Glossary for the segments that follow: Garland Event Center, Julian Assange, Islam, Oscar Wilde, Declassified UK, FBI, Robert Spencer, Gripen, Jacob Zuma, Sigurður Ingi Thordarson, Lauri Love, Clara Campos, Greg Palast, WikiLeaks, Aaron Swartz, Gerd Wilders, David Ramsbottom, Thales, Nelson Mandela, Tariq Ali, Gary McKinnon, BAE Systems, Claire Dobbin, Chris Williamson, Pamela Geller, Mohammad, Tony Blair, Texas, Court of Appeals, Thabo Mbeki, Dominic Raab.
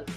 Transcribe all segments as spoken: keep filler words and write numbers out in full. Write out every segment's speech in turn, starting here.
but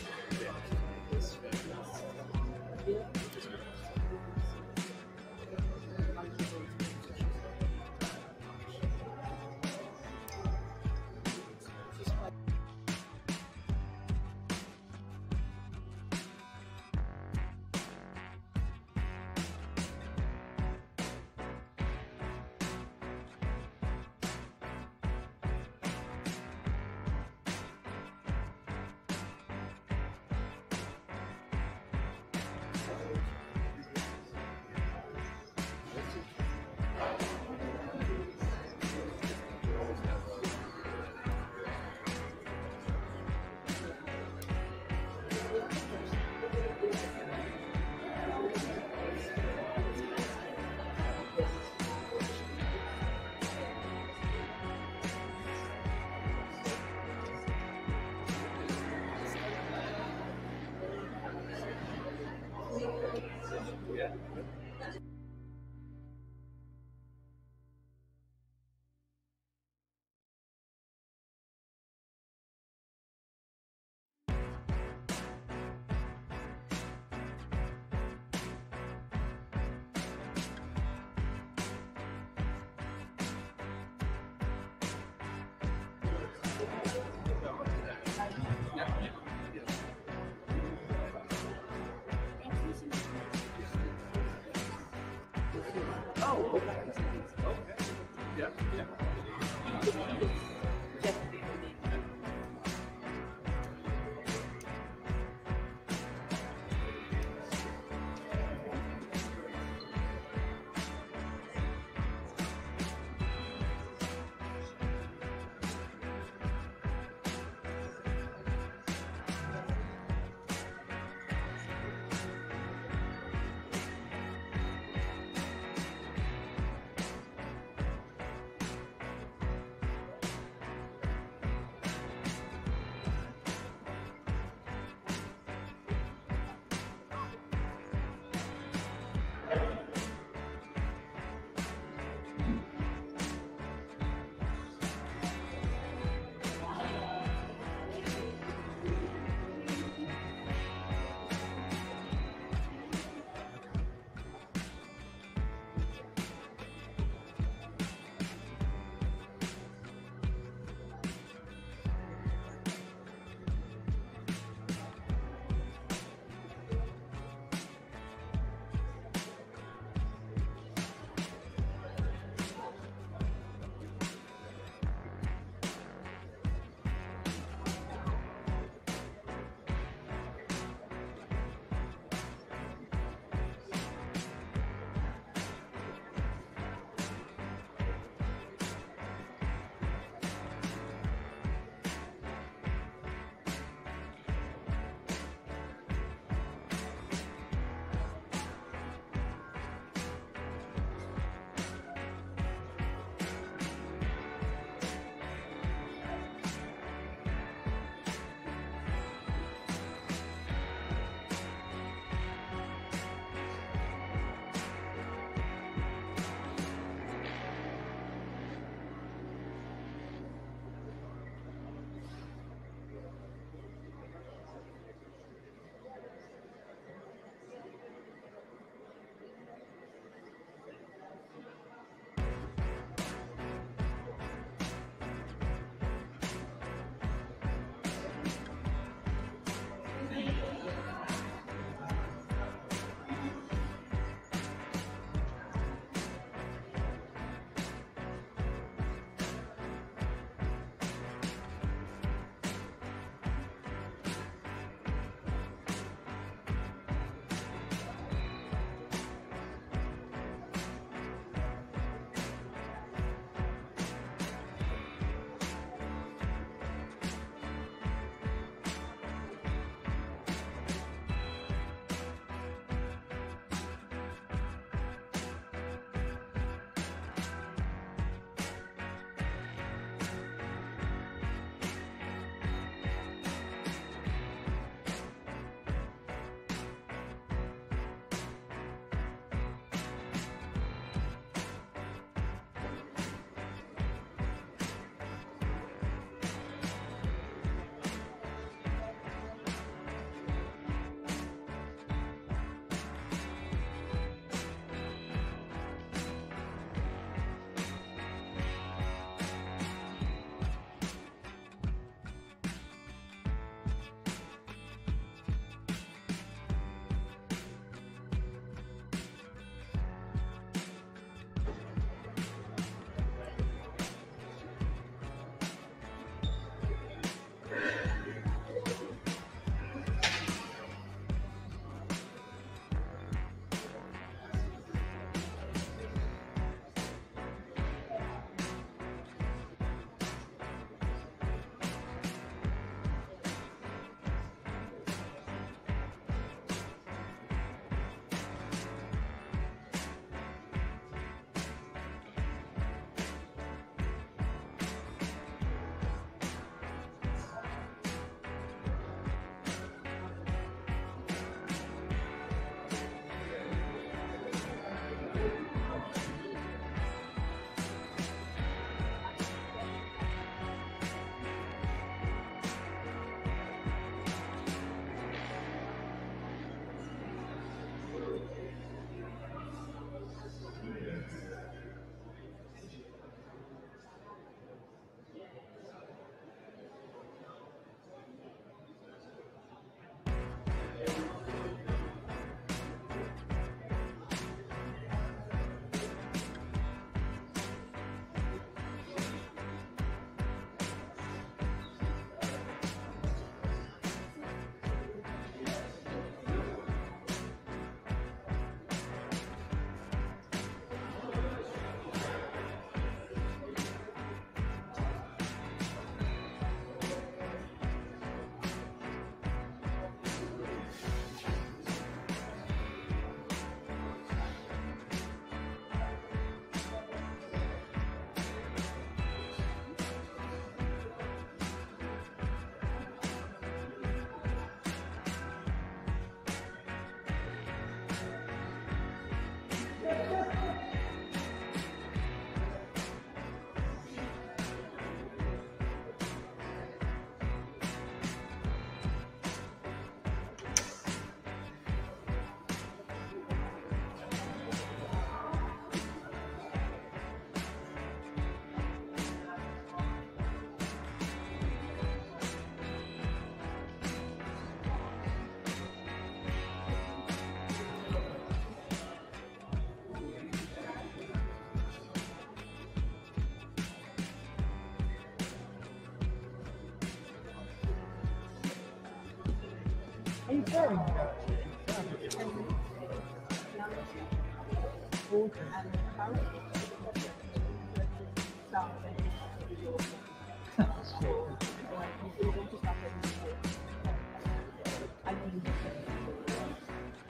What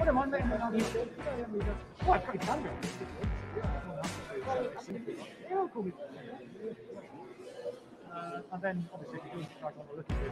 am I making when I'm here? What? I can't go. Uh, and then, obviously, if you try to have a look at it.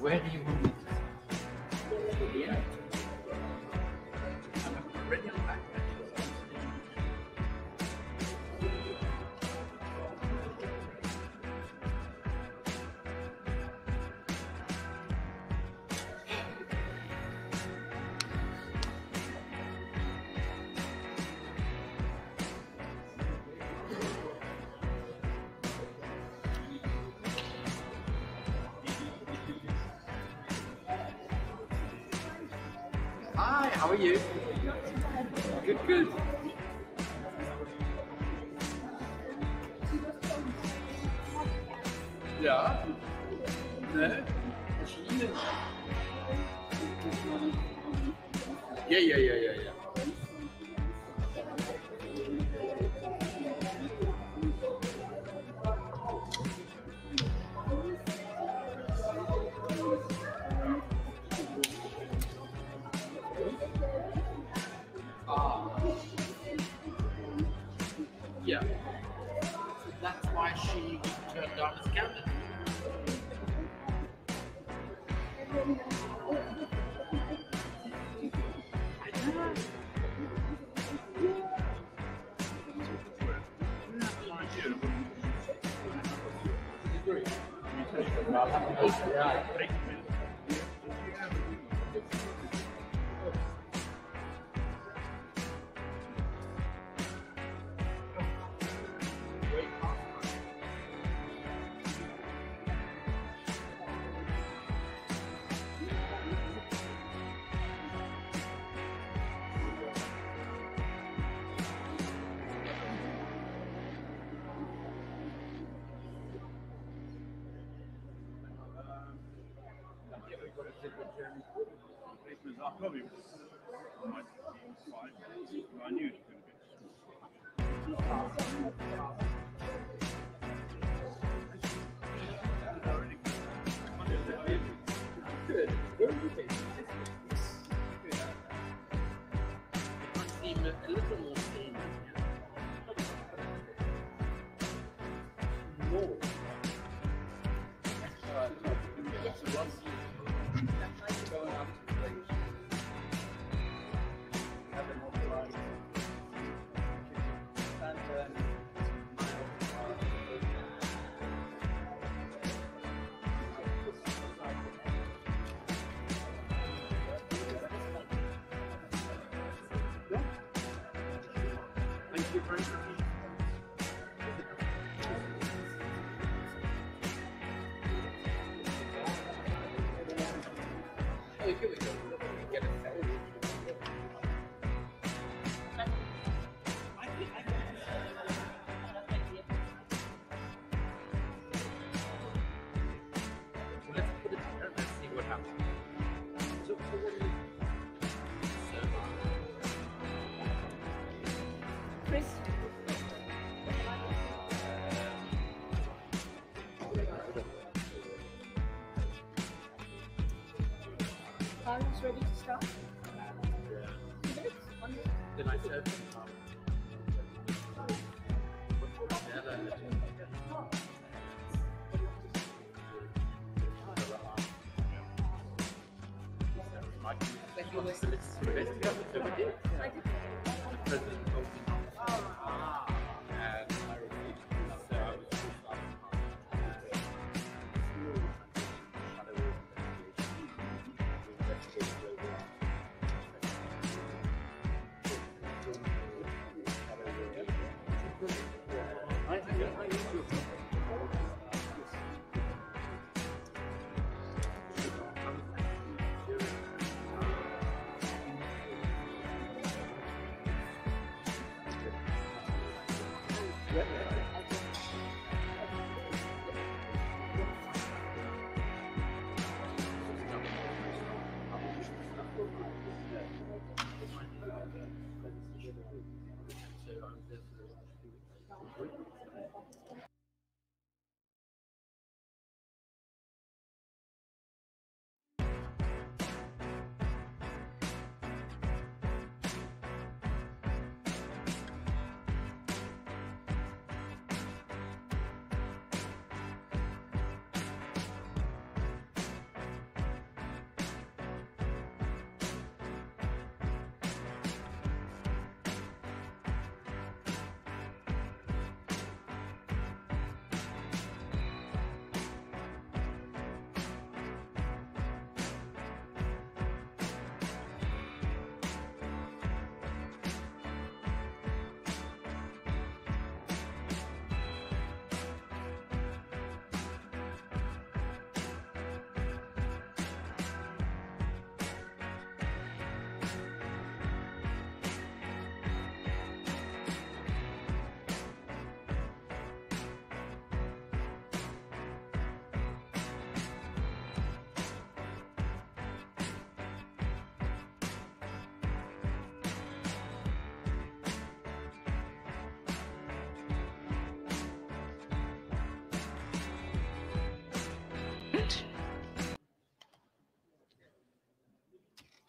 Where do you want me to? Yeah. I'm already on the back. How are you? Good, good. Yeah. No. Yeah, yeah, yeah, yeah, yeah. Beautiful. Ready to start? Yeah. Then I said,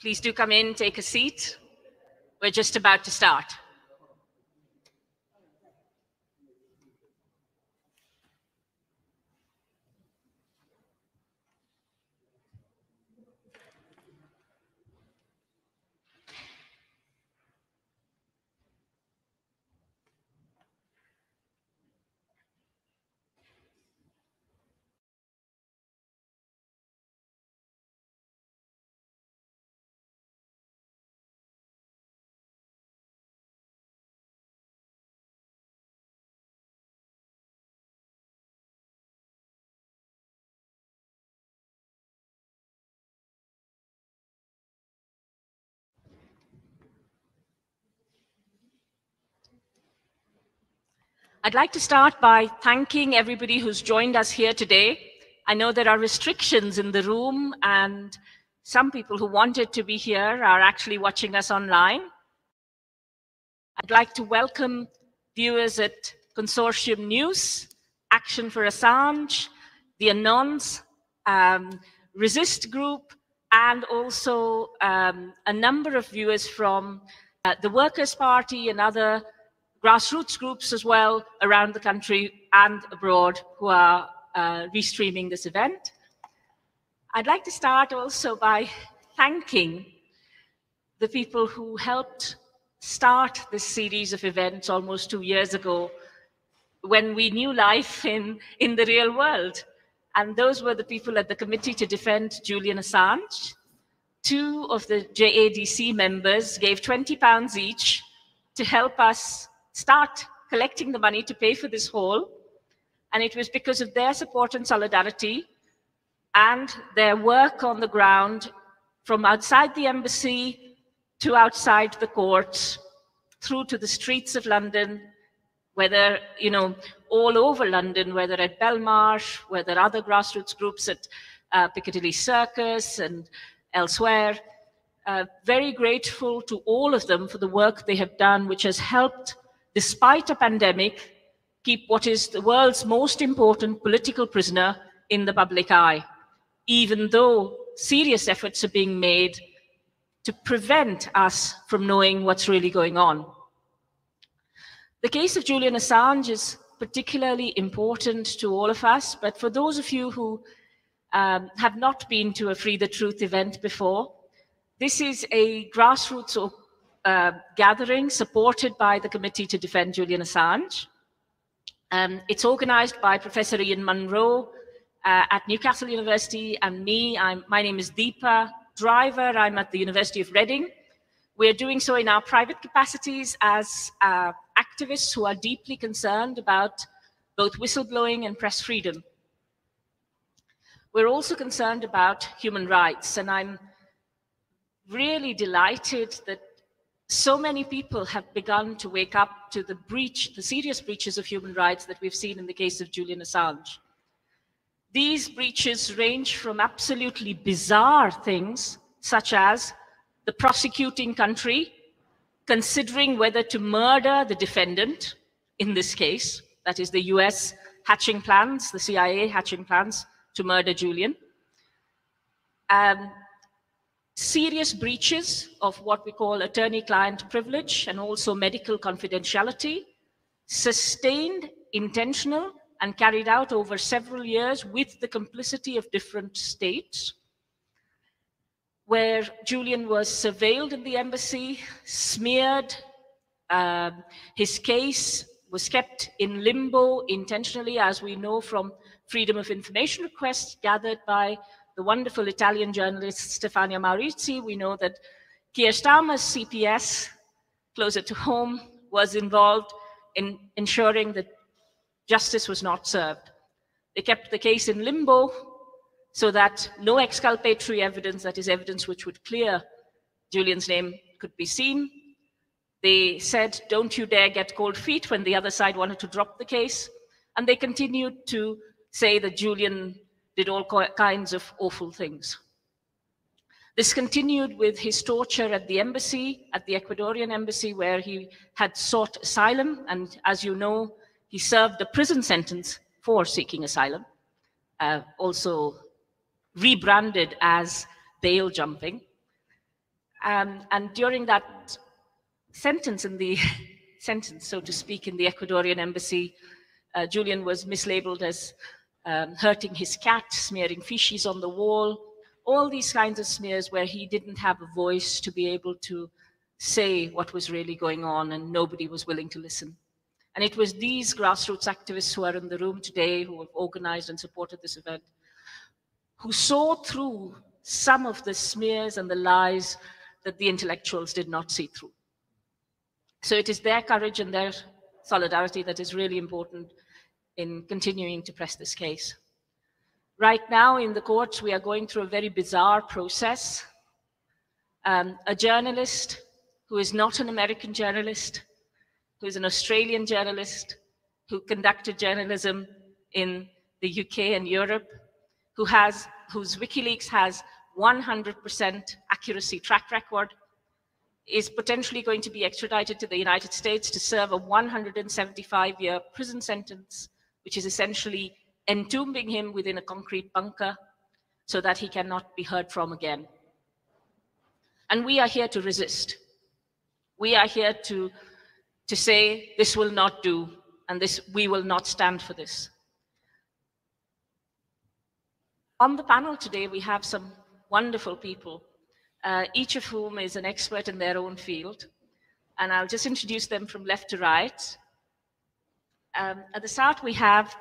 please do come in, take a seat. We're just about to start. I'd like to start by thanking everybody who's joined us here today. I know there are restrictions in the room, and some people who wanted to be here are actually watching us online. I'd like to welcome viewers at Consortium News, Action for Assange, the Anons, um, Resist Group, and also um, a number of viewers from uh, the Workers' Party and other grassroots groups as well around the country and abroad who are uh, restreaming this event. I'd like to start also by thanking the people who helped start this series of events almost two years ago when we knew life in, in the real world. And those were the people at the Committee to Defend Julian Assange. Two of the J A D C members gave twenty pounds each to help us start collecting the money to pay for this hall. And it was because of their support and solidarity and their work on the ground from outside the embassy to outside the courts, through to the streets of London, whether, you know, all over London, whether at Belmarsh, whether other grassroots groups at uh, Piccadilly Circus and elsewhere. Uh, very grateful to all of them for the work they have done, which has helped, despite a pandemic, keep what is the world's most important political prisoner in the public eye, even though serious efforts are being made to prevent us from knowing what's really going on. The case of Julian Assange is particularly important to all of us, but for those of you who um, have not been to a Free the Truth event before, this is a grassroots uh, gathering supported by the Committee to Defend Julian Assange. Um, it's organized by Professor Ian Munro, Uh, at Newcastle University, and me. I'm, my name is Deepa Driver. I'm at the University of Reading. We're doing so in our private capacities as uh, activists who are deeply concerned about both whistleblowing and press freedom. We're also concerned about human rights, and I'm really delighted that so many people have begun to wake up to the breach, the serious breaches of human rights that we've seen in the case of Julian Assange. These breaches range from absolutely bizarre things, such as the prosecuting country considering whether to murder the defendant, in this case, that is the U S hatching plans, the C I A hatching plans to murder Julian. Um, serious breaches of what we call attorney-client privilege and also medical confidentiality, sustained, intentional, and carried out over several years with the complicity of different states, where Julian was surveilled in the embassy, smeared, uh, his case was kept in limbo intentionally, as we know from Freedom of Information requests gathered by the wonderful Italian journalist Stefania Maurizi. We know that Keir Starmer's C P S, closer to home, was involved in ensuring that justice was not served. They kept the case in limbo so that no exculpatory evidence, that is evidence which would clear Julian's name, could be seen. They said, don't you dare get cold feet when the other side wanted to drop the case. And they continued to say that Julian did all kinds of awful things. This continued with his torture at the embassy, at the Ecuadorian embassy, where he had sought asylum. And as you know, he served a prison sentence for seeking asylum, uh, also rebranded as bail jumping. Um, and during that sentence, in the sentence, so to speak, in the Ecuadorian embassy, uh, Julian was mislabeled as um, hurting his cat, smearing feces on the wall, all these kinds of smears where he didn't have a voice to be able to say what was really going on, and nobody was willing to listen. And it was these grassroots activists who are in the room today, who have organized and supported this event, who saw through some of the smears and the lies that the intellectuals did not see through. So it is their courage and their solidarity that is really important in continuing to press this case. Right now in the courts, we are going through a very bizarre process. Um, a journalist who is not an American journalist, who is an Australian journalist, who conducted journalism in the U K and Europe, who has, whose WikiLeaks has one hundred percent accuracy track record, is potentially going to be extradited to the United States to serve a one hundred seventy-five year prison sentence, which is essentially entombing him within a concrete bunker so that he cannot be heard from again. And we are here to resist. We are here to, to say, this will not do, and this, we will not stand for this. On the panel today, we have some wonderful people, uh, each of whom is an expert in their own field. And I'll just introduce them from left to right. Um, at the start, we have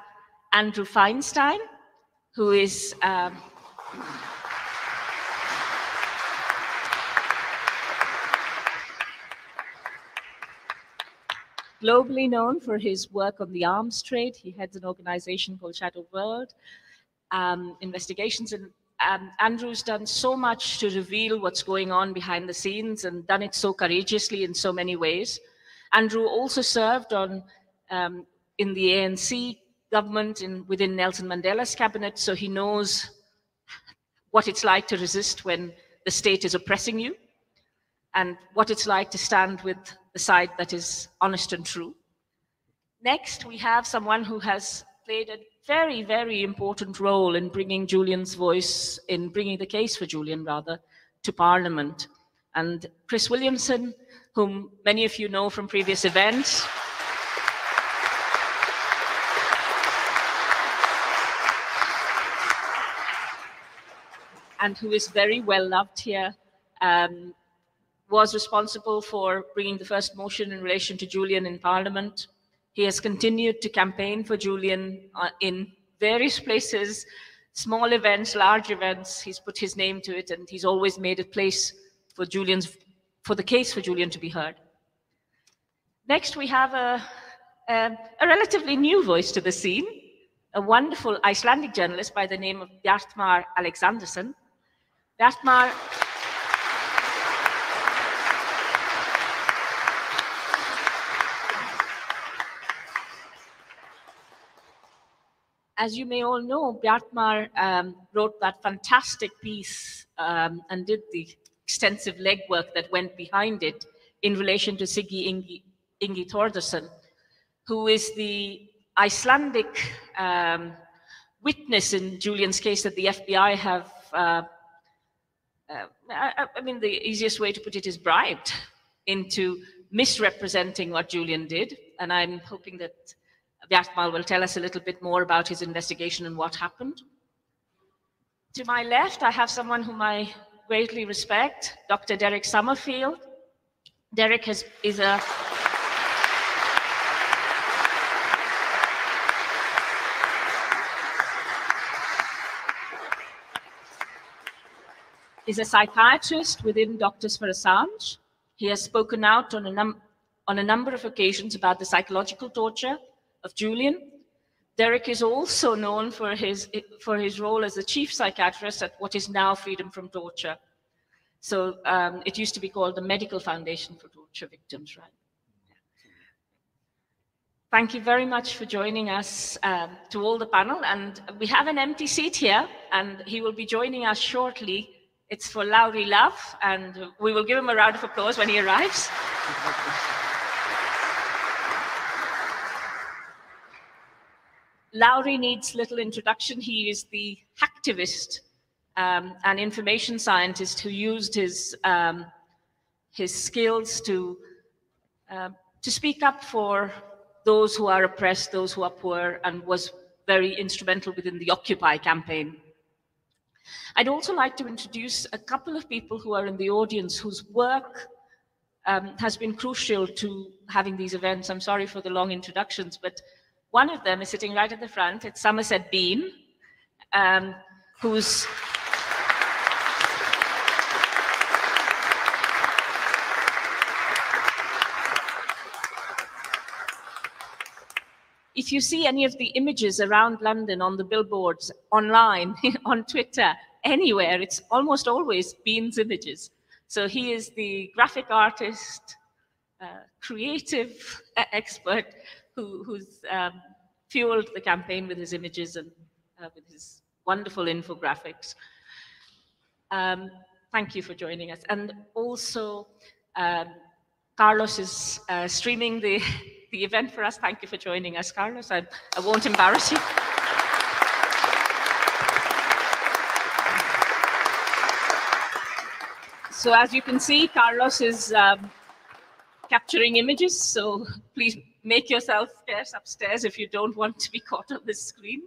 Andrew Feinstein, who is... Um, globally known for his work on the arms trade. He heads an organization called Shadow World um, Investigations. And um, Andrew's done so much to reveal what's going on behind the scenes and done it so courageously in so many ways. Andrew also served on um, in the A N C government in, within Nelson Mandela's cabinet, so he knows what it's like to resist when the state is oppressing you and what it's like to stand with the side that is honest and true. Next, we have someone who has played a very, very important role in bringing Julian's voice, in bringing the case for Julian, rather, to Parliament. And Chris Williamson, whom many of you know from previous events, and who is very well loved here, um, was responsible for bringing the first motion in relation to Julian in Parliament. He has continued to campaign for Julian uh, in various places, small events, large events. He's put his name to it, and he's always made a place for Julian's, for the case for Julian to be heard. Next, we have a, a, a relatively new voice to the scene, a wonderful Icelandic journalist by the name of Bjartmar Alexandersson. Bjartmar. As you may all know, Bjartmar um, wrote that fantastic piece um, and did the extensive legwork that went behind it in relation to Siggi Ingi, Ingi Thordarson, who is the Icelandic um, witness in Julian's case that the F B I have, uh, uh, I, I mean, the easiest way to put it is bribed into misrepresenting what Julian did. And I'm hoping that Bjartmar will tell us a little bit more about his investigation and what happened. To my left, I have someone whom I greatly respect, Doctor Derek Summerfield. Derek has, is a... is a psychiatrist within Doctors for Assange. He has spoken out on a, num on a number of occasions about the psychological torture of Julian. Derek is also known for his, for his role as the chief psychiatrist at what is now Freedom from Torture. So um, it used to be called the Medical Foundation for Torture Victims, right? Yeah. Thank you very much for joining us um, to all the panel. And we have an empty seat here, and he will be joining us shortly. It's for Lauri Love, and we will give him a round of applause when he arrives. Lauri needs little introduction. He is the hacktivist um, and information scientist who used his, um, his skills to, uh, to speak up for those who are oppressed, those who are poor, and was very instrumental within the Occupy campaign. I'd also like to introduce a couple of people who are in the audience whose work um, has been crucial to having these events. I'm sorry for the long introductions, but one of them is sitting right at the front. It's Somerset Bean, um, who's if you see any of the images around London on the billboards, online, on Twitter, anywhere, it's almost always Bean's images. So he is the graphic artist, uh, creative expert who, who's um, fueled the campaign with his images and uh, with his wonderful infographics. Um, thank you for joining us. And also, um, Carlos is uh, streaming the, the event for us. Thank you for joining us, Carlos. I, I won't embarrass you. So as you can see, Carlos is um, capturing images, so please make yourself scarce upstairs if you don't want to be caught on the screen.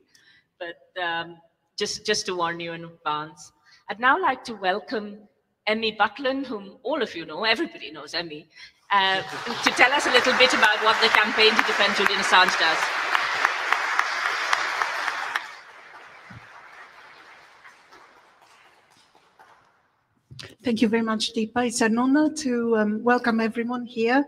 But um, just, just to warn you in advance. I'd now like to welcome Emmy Butler, whom all of you know, everybody knows Emmy, uh, to tell us a little bit about what the campaign to defend Julian Assange does. Thank you very much, Deepa. It's an honor to um, welcome everyone here.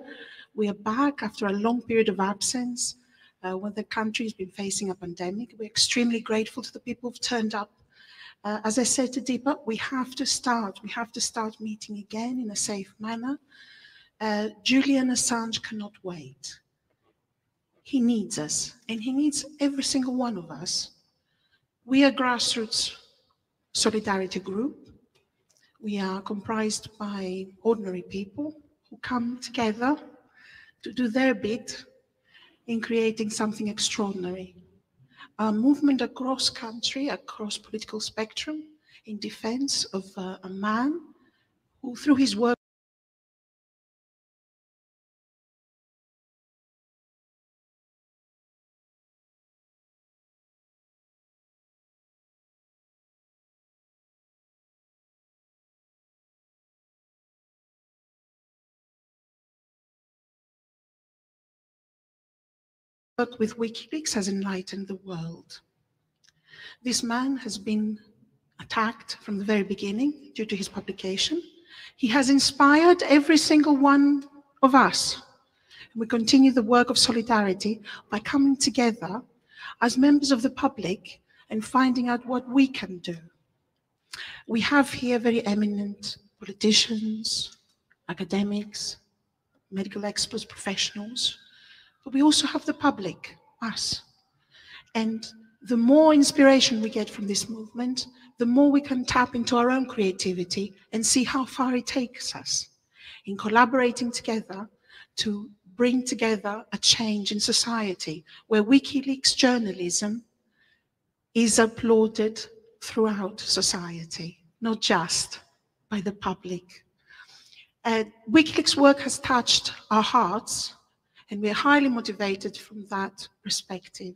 We are back after a long period of absence uh, when the country has been facing a pandemic. We're extremely grateful to the people who've turned up. Uh, as I said to Deepa, we have to start. We have to start meeting again in a safe manner. Uh, Julian Assange cannot wait. He needs us, and he needs every single one of us. We are a grassroots solidarity group. We are comprised by ordinary people who come together to do their bit in creating something extraordinary. Our movement across country, across political spectrum, in defense of uh, a man who, through his work, work with WikiLeaks has enlightened the world. This man has been attacked from the very beginning due to his publication. He has inspired every single one of us. We continue the work of solidarity by coming together as members of the public and finding out what we can do. We have here very eminent politicians, academics, medical experts, professionals, but we also have the public, us. And the more inspiration we get from this movement, the more we can tap into our own creativity and see how far it takes us in collaborating together to bring together a change in society where WikiLeaks journalism is applauded throughout society, not just by the public. Uh, WikiLeaks work has touched our hearts, and we're highly motivated from that perspective.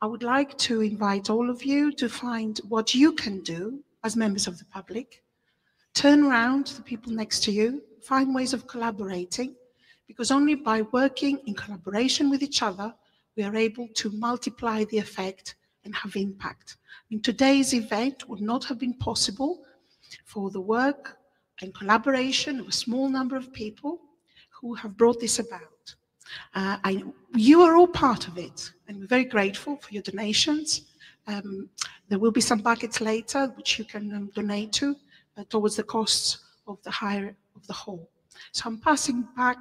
I would like to invite all of you to find what you can do as members of the public. Turn around to the people next to you, find ways of collaborating, because only by working in collaboration with each other, we are able to multiply the effect and have impact. And today's event would not have been possible for the work and collaboration of a small number of people who have brought this about. Uh, I, you are all part of it, and we're very grateful for your donations. Um, there will be some buckets later which you can um, donate to uh, towards the costs of the hire of the whole. So I'm passing back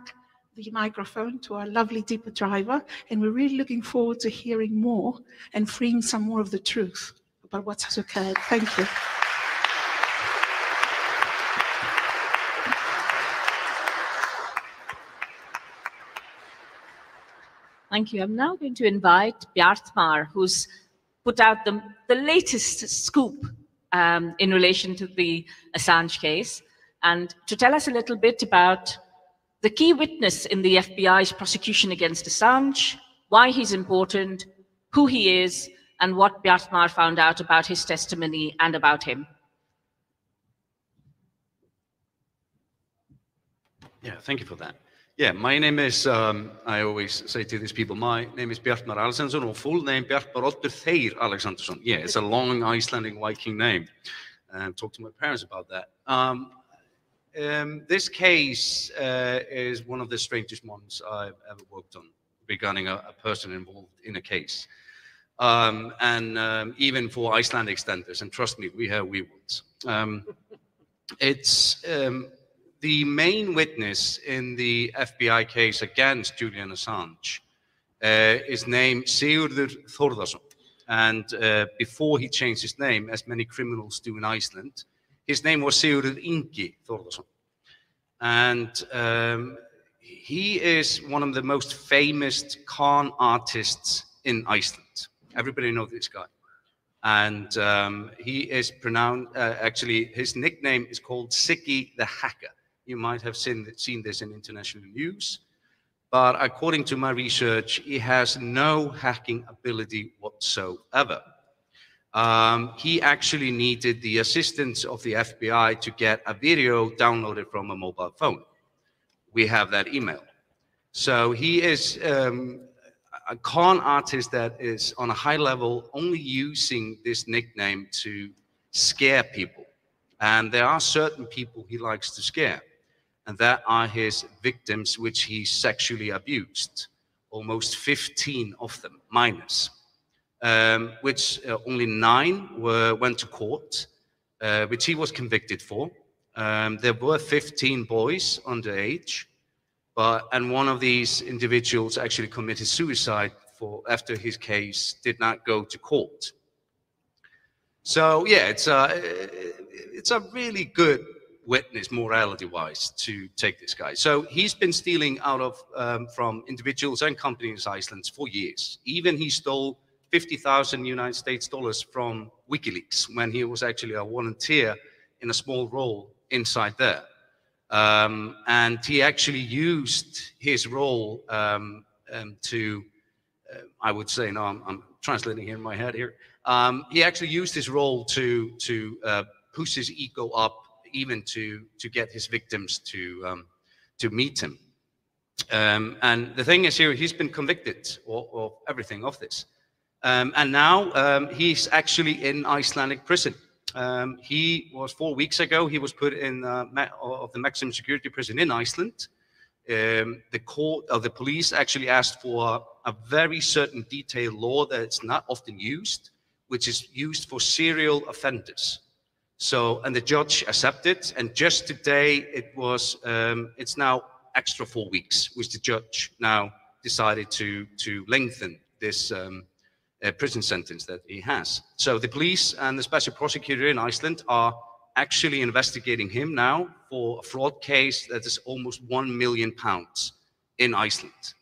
the microphone to our lovely Deepa Driver, and we're really looking forward to hearing more and freeing some more of the truth about what has occurred. Thank you. Thank you. I'm now going to invite Bjartmar, who's put out the, the latest scoop um, in relation to the Assange case, and to tell us a little bit about the key witness in the F B I's prosecution against Assange, why he's important, who he is, and what Bjartmar found out about his testimony and about him. Yeah, thank you for that. Yeah, my name is, um, I always say to these people, my name is Bjartmar Alexandersson, or full name Bjartmar Ottur Theyr Alexandersson. Yeah, it's a long Icelandic Viking name. Um, talked to my parents about that. Um, um, this case uh, is one of the strangest ones I've ever worked on, regarding a, a person involved in a case. Um, and um, even for Icelandic standards, and trust me, we have we ones. Um, it's... Um, The main witness in the F B I case against Julian Assange uh, is named Sigurður Þórðarson. And uh, before he changed his name, as many criminals do in Iceland, his name was Sigurður Ingi Thordarson. And um, he is one of the most famous con artists in Iceland. Everybody knows this guy. And um, he is pronounced, uh, actually, his nickname is called Siggi the Hacker. You might have seen, seen this in international news. But according to my research, he has no hacking ability whatsoever. Um, he actually needed the assistance of the F B I to get a video downloaded from a mobile phone. We have that email. So he is um, a con artist that is on a high level, only using this nickname to scare people. And there are certain people he likes to scare. And that are his victims, which he sexually abused, almost fifteen of them, minors, um, which uh, only nine were, went to court, uh, which he was convicted for. Um, there were fifteen boys underage, but, and one of these individuals actually committed suicide for, after his case did not go to court. So yeah, it's a, it's a really good witness morality-wise to take this guy. So he's been stealing out of um, from individuals and companies in Iceland for years. Even he stole fifty thousand United States dollars from WikiLeaks when he was actually a volunteer in a small role inside there. Um, and he actually used his role um, um, to, uh, I would say, no, I'm, I'm translating here in my head here. Um, he actually used his role to, to uh, push his ego up, even to to get his victims to um, to meet him. Um, and the thing is here, he's been convicted of everything of this. Um, and now um, he's actually in Icelandic prison. Um, he was four weeks ago, he was put in uh, of the maximum security prison in Iceland. Um, the court of the police actually asked for a very certain detailed law that's not often used, which is used for serial offenders. So, and the judge accepted, and just today it was, um, it's now extra four weeks, which the judge now decided to, to lengthen this um, uh, prison sentence that he has. So the police and the special prosecutor in Iceland are actually investigating him now for a fraud case that is almost one million pounds in Iceland.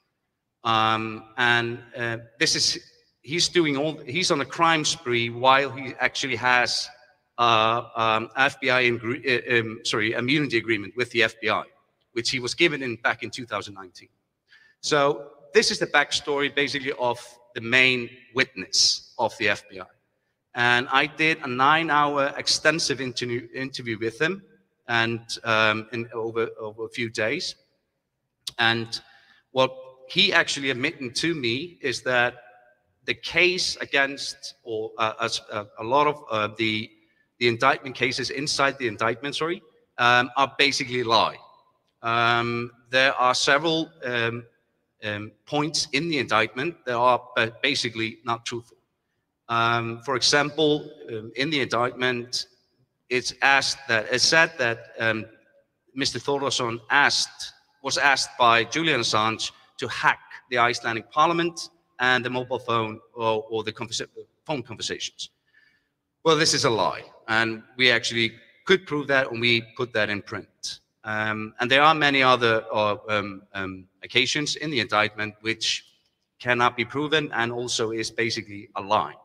Um, and uh, this is, he's doing all, he's on a crime spree while he actually has Uh, um, F B I, um, sorry, immunity agreement with the F B I, which he was given in back in two thousand nineteen. So this is the backstory basically of the main witness of the F B I. And I did a nine hour extensive interview, interview with him and um, in over, over a few days. And what he actually admitted to me is that the case against, or uh, a, a lot of uh, the The indictment cases inside the indictment, sorry, um, are basically lie. Um, there are several um, um, points in the indictment that are basically not truthful. Um, for example, um, in the indictment, it's asked that it's said that um, Mister Thordarson asked was asked by Julian Assange to hack the Icelandic Parliament and the mobile phone or, or the conversa phone conversations. Well, this is a lie, and we actually could prove that, and we put that in print. Um, and there are many other uh, um, um, occasions in the indictment which cannot be proven and also is basically a lie.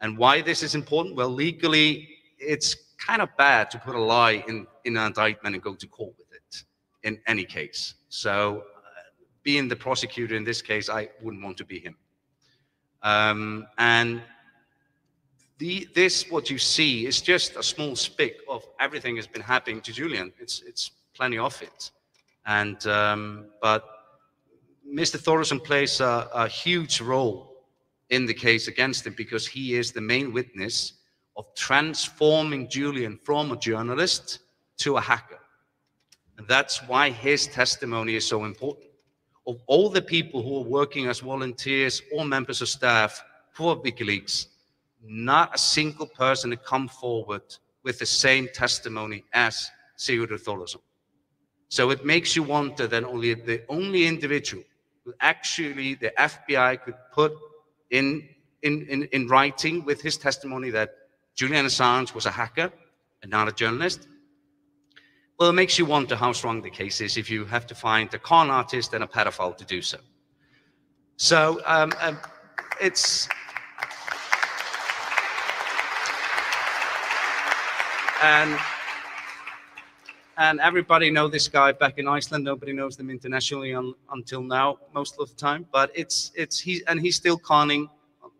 And why this is important? Well, legally, it's kind of bad to put a lie in, in an indictment and go to court with it in any case. So uh, being the prosecutor in this case, I wouldn't want to be him. Um, and... The, this, what you see, is just a small speck of everything that's been happening to Julian. It's, it's plenty of it. And, um, but Mister Thordarson plays a, a huge role in the case against him because he is the main witness of transforming Julian from a journalist to a hacker. And that's why his testimony is so important. Of all the people who are working as volunteers or members of staff for WikiLeaks, not a single person to come forward with the same testimony as Sigurður Þórðarson. So it makes you wonder that only the only individual actually the F B I could put in, in, in, in writing with his testimony that Julian Assange was a hacker and not a journalist. Well, it makes you wonder how strong the case is if you have to find a con artist and a pedophile to do so. So um, um, it's... And, and everybody know this guy back in Iceland. Nobody knows them internationally on, until now, most of the time. But it's, it's he, and he's still conning,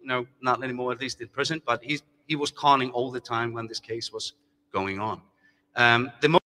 no, not anymore, at least in prison, but he's, he was conning all the time when this case was going on. Um, the most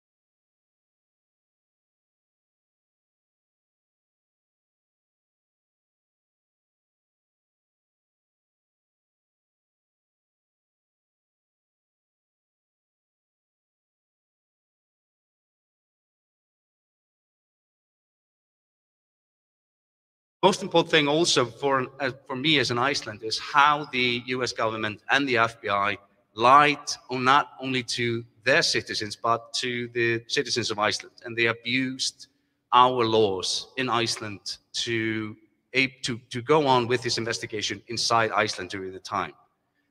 Most important thing also for, uh, for me as an Icelander is how the U S government and the F B I lied on not only to their citizens, but to the citizens of Iceland. And they abused our laws in Iceland to, to, to go on with this investigation inside Iceland during the time.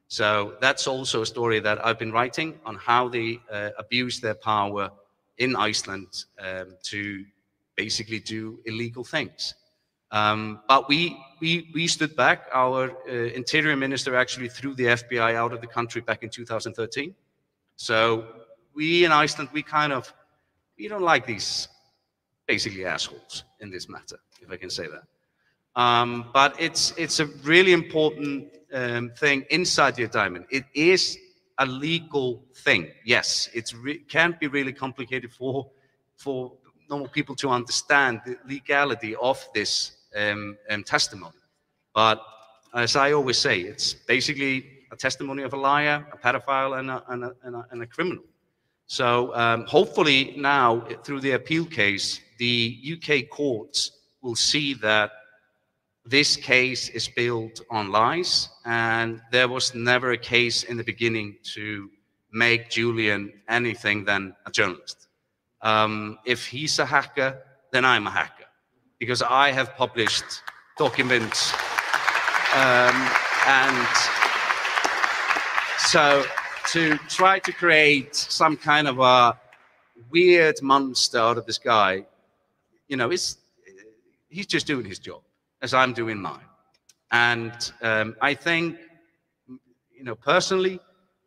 So that's also a story that I've been writing on how they uh, abused their power in Iceland um, to basically do illegal things. Um, but we, we, we stood back. Our uh, interior minister actually threw the F B I out of the country back in two thousand thirteen. So we in Iceland, we kind of, we don't like these basically assholes in this matter, if I can say that. Um, but it's, it's a really important um, thing inside your diamond. It is a legal thing. Yes, it can't be really complicated for, for normal people to understand the legality of this Um, um, testimony. But as I always say, it's basically a testimony of a liar, a pedophile, and a, and a, and a, and a criminal. So um, hopefully now, through the appeal case, the U K courts will see that this case is built on lies, and there was never a case in the beginning to make Julian anything than a journalist. Um, if he's a hacker, then I'm a hacker, because I have published documents. Um, and so to try to create some kind of a weird monster out of this guy, you know, it's, he's just doing his job as I'm doing mine. And um, I think, you know, personally,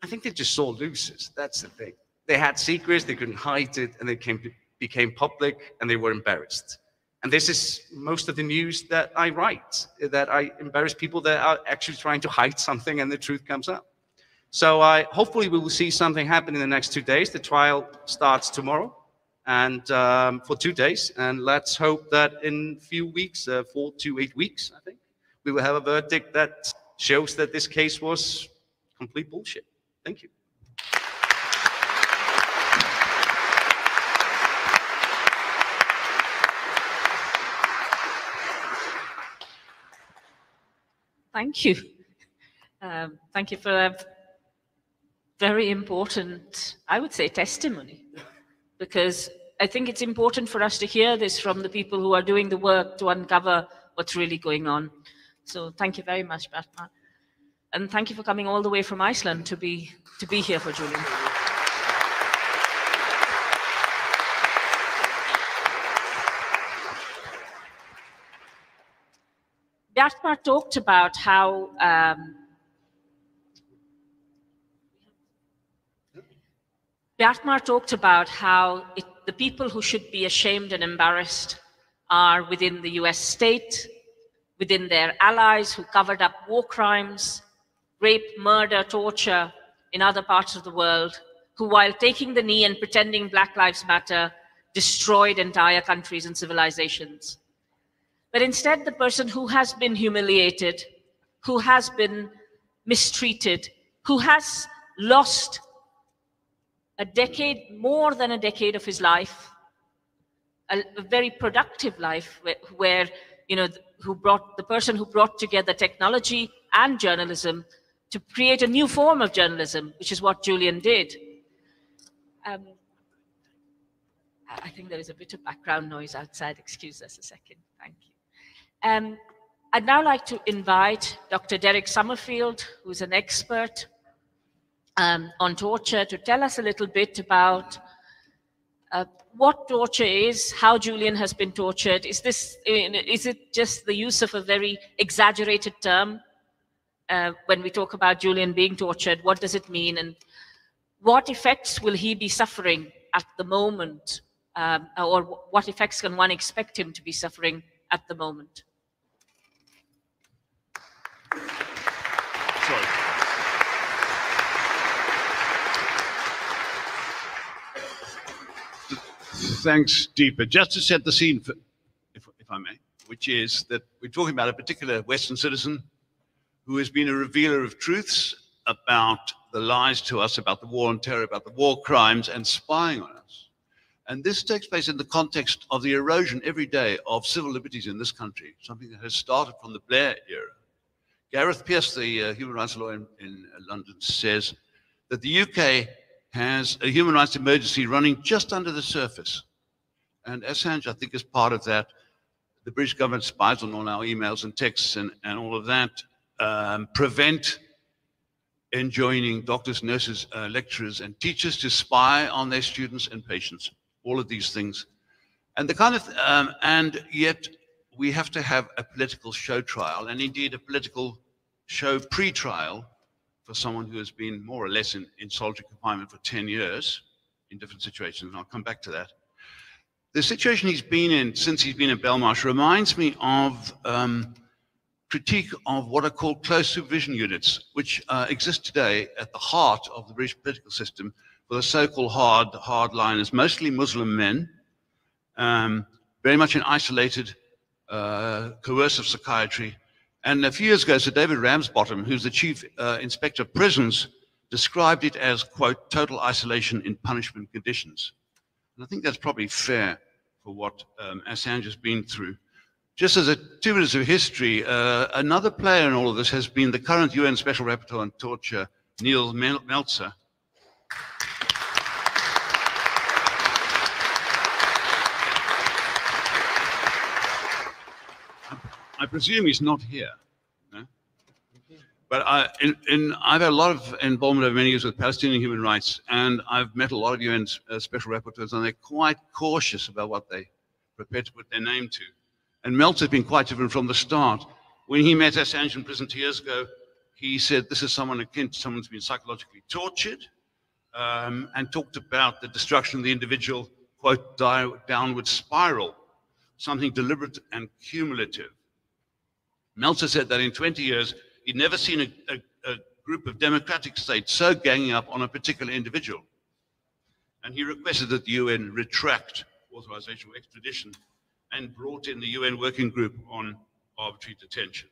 I think they just saw losers. That's the thing. They had secrets, they couldn't hide it, and they came, became public, and they were embarrassed. And this is most of the news that I write, that I embarrass people that are actually trying to hide something and the truth comes out. So I, hopefully we will see something happen in the next two days. The trial starts tomorrow and um, for two days. And let's hope that in a few weeks, uh, four to eight weeks, I think, we will have a verdict that shows that this case was complete bullshit. Thank you. Thank you. Um, thank you for a very important, I would say, testimony, because I think it's important for us to hear this from the people who are doing the work to uncover what's really going on. So thank you very much, Bjartmar. And thank you for coming all the way from Iceland to be, to be here for Julian. Bjartmar talked about how um, Bjartmar talked about how it, the people who should be ashamed and embarrassed are within the U S state, within their allies who covered up war crimes, rape, murder, torture in other parts of the world, who, while taking the knee and pretending Black Lives Matter, destroyed entire countries and civilizations. But instead, the person who has been humiliated, who has been mistreated, who has lost a decade, more than a decade of his life, a, a very productive life, where, where you know, who brought, the person who brought together technology and journalism to create a new form of journalism, which is what Julian did. Um, I think there is a bit of background noise outside. Excuse us a second. Thank you. Um, I'd now like to invite Doctor Derek Summerfield, who's an expert um, on torture, to tell us a little bit about uh, what torture is, how Julian has been tortured. Is this, is it just the use of a very exaggerated term uh, when we talk about Julian being tortured? What does it mean, and what effects will he be suffering at the moment, um, or what effects can one expect him to be suffering at the moment? Sorry. Thanks, Deepa. Just to set the scene, for, if, if I may, which is that we're talking about a particular Western citizen who has been a revealer of truths about the lies to us, about the war on terror, about the war crimes, and spying on us. And this takes place in the context of the erosion every day of civil liberties in this country, something that has started from the Blair era. Gareth Peirce, the uh, human rights lawyer in, in London, says that the U K has a human rights emergency running just under the surface. And Assange, I think, is part of that. The British government spies on all our emails and texts and, and all of that, um, prevent enjoining doctors, nurses, uh, lecturers, and teachers to spy on their students and patients, all of these things. And the kind of, um, and yet we have to have a political show trial, and indeed a political show pre-trial for someone who has been more or less in, in solitary confinement for ten years in different situations, and I'll come back to that. The situation he's been in since he's been in Belmarsh reminds me of um, critique of what are called closed supervision units, which uh, exist today at the heart of the British political system for the so-called hard hardliners, mostly Muslim men, um, very much in isolated Uh, coercive psychiatry. And a few years ago, Sir David Ramsbottom, who's the chief uh, inspector of prisons, described it as, quote, total isolation in punishment conditions. And I think that's probably fair for what um, Assange has been through. Just as a two minutes of history, uh, another player in all of this has been the current U N Special Rapporteur on Torture, Nils Melzer. I presume he's not here, no? But I, in, in, I've had a lot of involvement over many years with Palestinian human rights, and I've met a lot of U N uh, special rapporteurs, and they're quite cautious about what they prepare to put their name to. And Meltzer's been quite different from the start. When he met Assange in prison two years ago, he said this is someone akin to someone who's been psychologically tortured, um, and talked about the destruction of the individual, quote, downward spiral, something deliberate and cumulative. Meltzer said that in twenty years, he'd never seen a, a, a group of democratic states so ganging up on a particular individual. And he requested that the U N retract authorization for extradition and brought in the U N working group on arbitrary detention.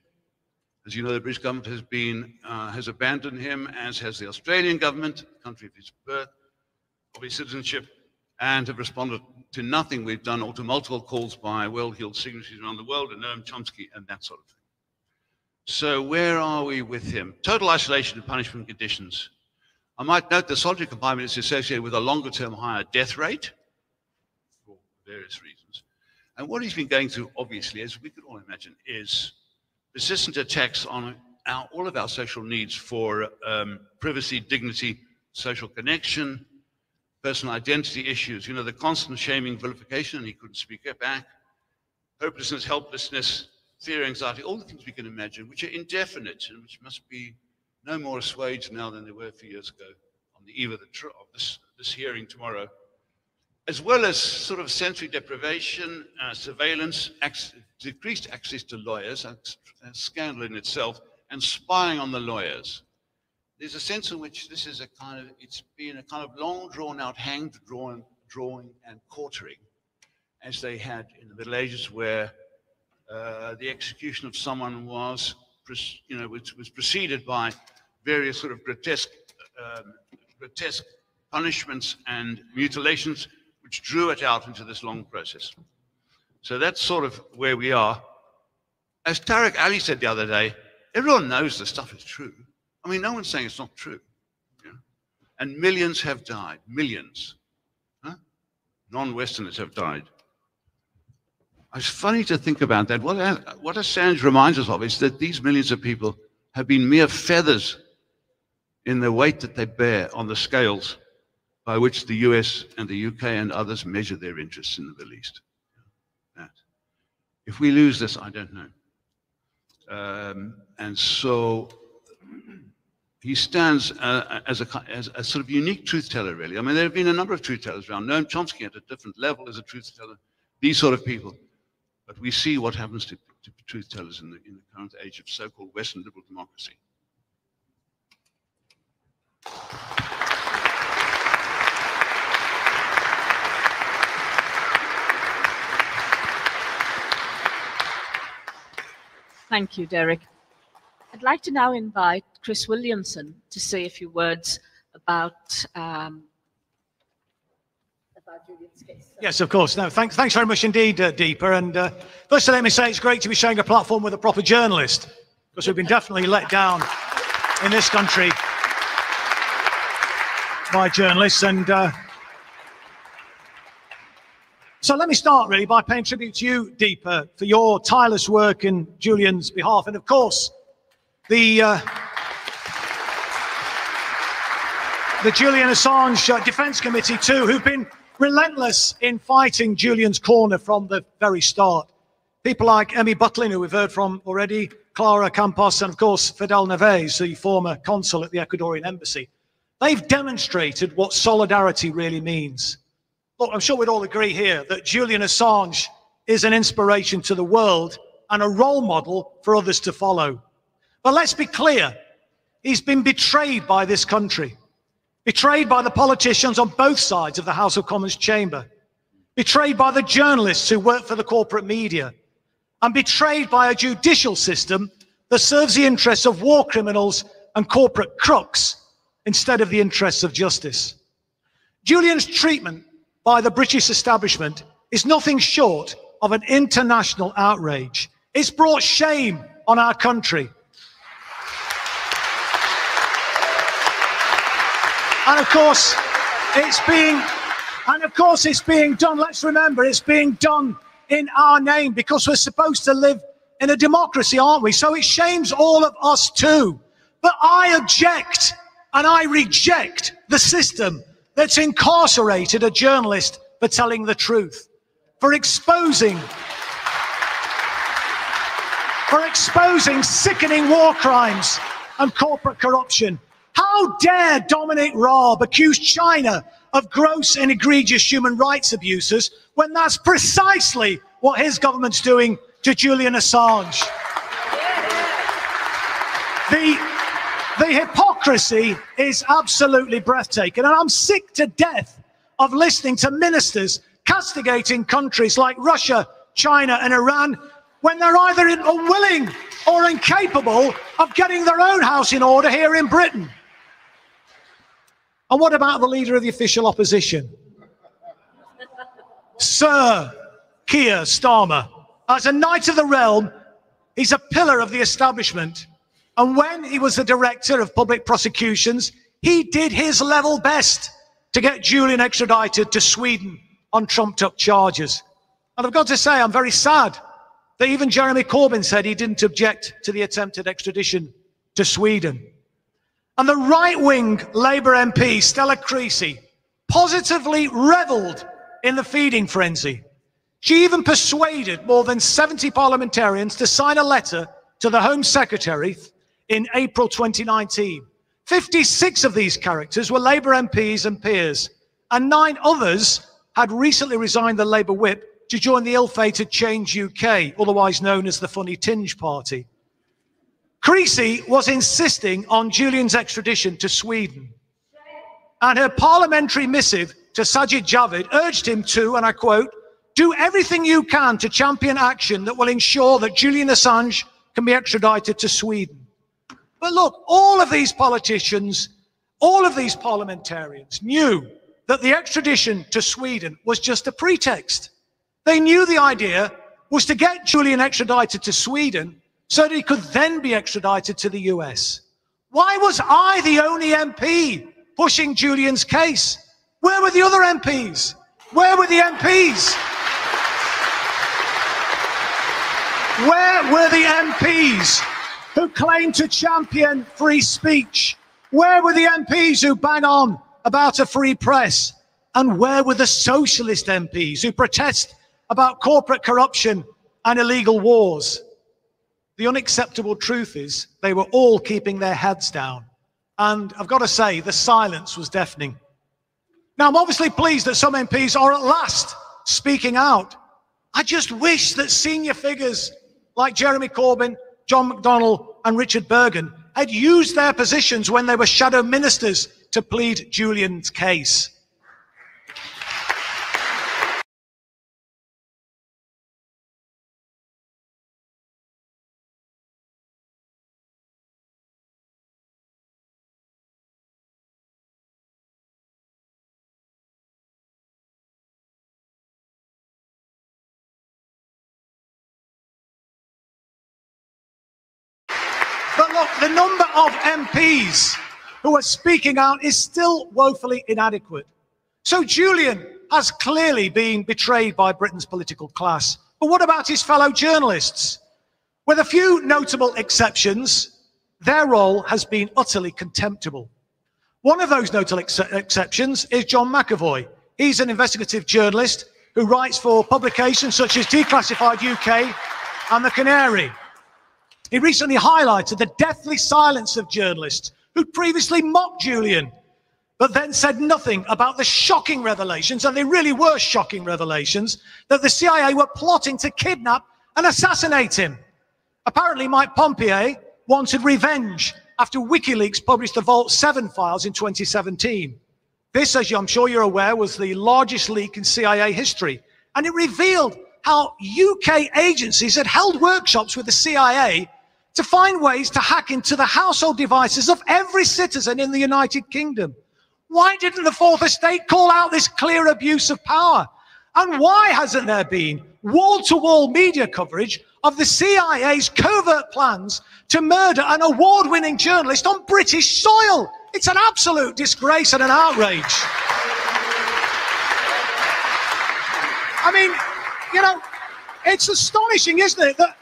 As you know, the British government has been, uh, has abandoned him, as has the Australian government, the country of his birth, of his citizenship, and have responded to nothing we've done, or to multiple calls by well-heeled signatories around the world, and Noam Chomsky, and that sort of thing. So where are we with him? Total isolation and punishment conditions. I might note that solitary confinement is associated with a longer-term higher death rate for various reasons. And what he's been going through, obviously, as we could all imagine, is persistent attacks on our, all of our social needs for um, privacy, dignity, social connection, personal identity issues. You know, the constant shaming, vilification, and he couldn't speak back, hopelessness, helplessness, fear, anxiety, all the things we can imagine, which are indefinite and which must be no more assuaged now than they were a few years ago on the eve of, the tr of this, this hearing tomorrow, as well as sort of sensory deprivation, uh, surveillance, ac decreased access to lawyers, a, a scandal in itself, and spying on the lawyers. There's a sense in which this is a kind of, it's been a kind of long drawn out hanged drawing, drawing and quartering, as they had in the Middle Ages, where Uh, the execution of someone was, you know, was, was preceded by various sort of grotesque, um, grotesque punishments and mutilations, which drew it out into this long process. So that's sort of where we are. As Tariq Ali said the other day, everyone knows the stuff is true. I mean, no one's saying it's not true. You know? And millions have died, millions. Huh? Non-Westerners have died. It's funny to think about that. What, what Assange reminds us of is that these millions of people have been mere feathers in the weight that they bear on the scales by which the U S and the U K and others measure their interests in the Middle East. That. If we lose this, I don't know. Um, and so he stands uh, as, a, as a sort of unique truth-teller, really. I mean, there have been a number of truth-tellers around. Noam Chomsky at a different level is a truth-teller. These sort of people. But we see what happens to, to truth-tellers in the, in the current age of so-called Western liberal democracy. Thank you, Derek. I'd like to now invite Chris Williamson to say a few words about um, about Julian's case. Yes, of course. No, thanks, thanks very much indeed, uh, Deepa. And uh, firstly, let me say it's great to be sharing a platform with a proper journalist, because we've been definitely let down in this country by journalists. And uh, so let me start really by paying tribute to you, Deepa, for your tireless work in Julian's behalf, and of course, the uh, the Julian Assange uh, Defence Committee too, who've been relentless in fighting Julian's corner from the very start. People like Emmy Butler, who we've heard from already, Clara Campos, and of course Fidel Neves, the former consul at the Ecuadorian embassy. They've demonstrated what solidarity really means. Look, I'm sure we'd all agree here that Julian Assange is an inspiration to the world and a role model for others to follow. But let's be clear, he's been betrayed by this country, betrayed by the politicians on both sides of the House of Commons chamber, betrayed by the journalists who work for the corporate media, and betrayed by a judicial system that serves the interests of war criminals and corporate crooks instead of the interests of justice. Julian's treatment by the British establishment is nothing short of an international outrage. It's brought shame on our country. And of course, it's being, and of course it's being done, let's remember, it's being done in our name, because we're supposed to live in a democracy, aren't we? So it shames all of us too. But I object and I reject the system that's incarcerated a journalist for telling the truth, for exposing, for exposing sickening war crimes and corporate corruption. How dare Dominic Raab accuse China of gross and egregious human rights abuses when that's precisely what his government's doing to Julian Assange? The The hypocrisy is absolutely breathtaking, and I'm sick to death of listening to ministers castigating countries like Russia, China and Iran when they're either unwilling or incapable of getting their own house in order here in Britain. And what about the leader of the official opposition? Sir Keir Starmer. As a Knight of the Realm, he's a pillar of the establishment. And when he was the director of public prosecutions, he did his level best to get Julian extradited to Sweden on trumped-up charges. And I've got to say, I'm very sad that even Jeremy Corbyn said he didn't object to the attempted extradition to Sweden. And the right-wing Labour M P, Stella Creasy, positively revelled in the feeding frenzy. She even persuaded more than seventy parliamentarians to sign a letter to the Home Secretary in April twenty nineteen. fifty-six of these characters were Labour M Ps and peers, and nine others had recently resigned the Labour whip to join the ill-fated Change U K, otherwise known as the Funny Tinge Party. Creasy was insisting on Julian's extradition to Sweden, and her parliamentary missive to Sajid Javid urged him to, and I quote, "do everything you can to champion action that will ensure that Julian Assange can be extradited to Sweden." But look, all of these politicians, all of these parliamentarians knew that the extradition to Sweden was just a pretext. They knew the idea was to get Julian extradited to Sweden so that he could then be extradited to the U S. Why was I the only M P pushing Julian's case? Where were the other M Ps? Where were the M Ps? Where were the M Ps who claimed to champion free speech? Where were the M Ps who bang on about a free press? And where were the socialist M Ps who protest about corporate corruption and illegal wars? The unacceptable truth is they were all keeping their heads down. And I've got to say, the silence was deafening. Now, I'm obviously pleased that some M Ps are at last speaking out. I just wish that senior figures like Jeremy Corbyn, John McDonnell and Richard Bergen had used their positions when they were shadow ministers to plead Julian's case. The number of M Ps who are speaking out is still woefully inadequate. So Julian has clearly been betrayed by Britain's political class. But what about his fellow journalists? With a few notable exceptions, their role has been utterly contemptible. One of those notable ex exceptions is John McEvoy. He's an investigative journalist who writes for publications such as Declassified U K and The Canary. He recently highlighted the deathly silence of journalists who'd previously mocked Julian, but then said nothing about the shocking revelations, and they really were shocking revelations, that the C I A were plotting to kidnap and assassinate him. Apparently, Mike Pompeo wanted revenge after WikiLeaks published the Vault seven files in twenty seventeen. This, as I'm sure you're aware, was the largest leak in C I A history, and it revealed how U K agencies had held workshops with the C I A to find ways to hack into the household devices of every citizen in the United Kingdom. Why didn't the Fourth Estate call out this clear abuse of power? And why hasn't there been wall-to-wall media coverage of the C I A's covert plans to murder an award-winning journalist on British soil? It's an absolute disgrace and an outrage. I mean, you know, it's astonishing, isn't it, that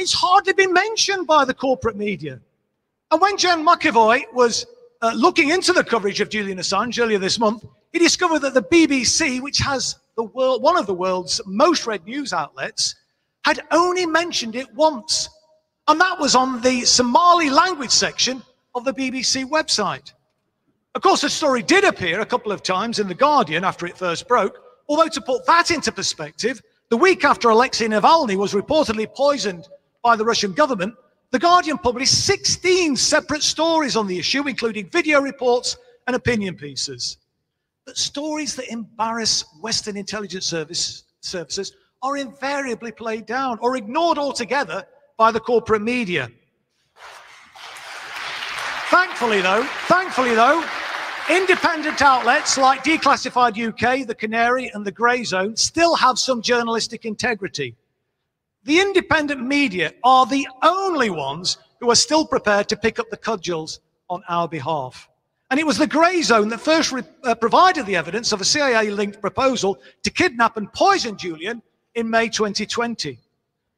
it's hardly been mentioned by the corporate media. And when John McEvoy was uh, looking into the coverage of Julian Assange earlier this month, he discovered that the B B C, which has the world, one of the world's most read news outlets, had only mentioned it once. And that was on the Somali language section of the B B C website. Of course, the story did appear a couple of times in The Guardian after it first broke, although, to put that into perspective, the week after Alexei Navalny was reportedly poisoned by the Russian government, The Guardian published sixteen separate stories on the issue, including video reports and opinion pieces. But stories that embarrass Western intelligence service, services are invariably played down or ignored altogether by the corporate media. Thankfully, though, thankfully, though, independent outlets like Declassified U K, The Canary and The Grey Zone still have some journalistic integrity. The independent media are the only ones who are still prepared to pick up the cudgels on our behalf. And it was The Grey Zone that first uh, provided the evidence of a C I A-linked proposal to kidnap and poison Julian in May twenty twenty.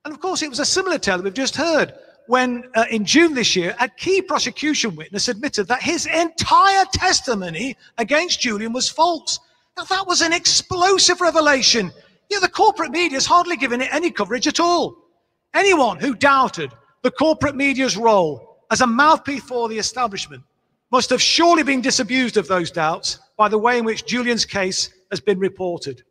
And of course, it was a similar tale we've just heard, when uh, in June this year, a key prosecution witness admitted that his entire testimony against Julian was false. Now, that was an explosive revelation. Yeah, the corporate media is hardly giving it any coverage at all. Anyone who doubted the corporate media's role as a mouthpiece for the establishment must have surely been disabused of those doubts by the way in which Julian's case has been reported.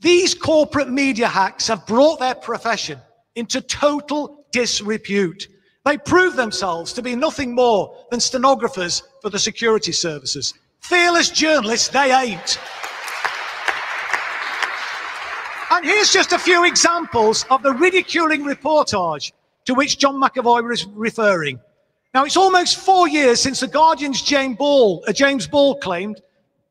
These corporate media hacks have brought their profession into total disrepute. They prove themselves to be nothing more than stenographers for the security services. Fearless journalists they ain't. And here's just a few examples of the ridiculing reportage to which John McEvoy was referring. Now, it's almost four years since The Guardian's James Ball, uh, James Ball claimed,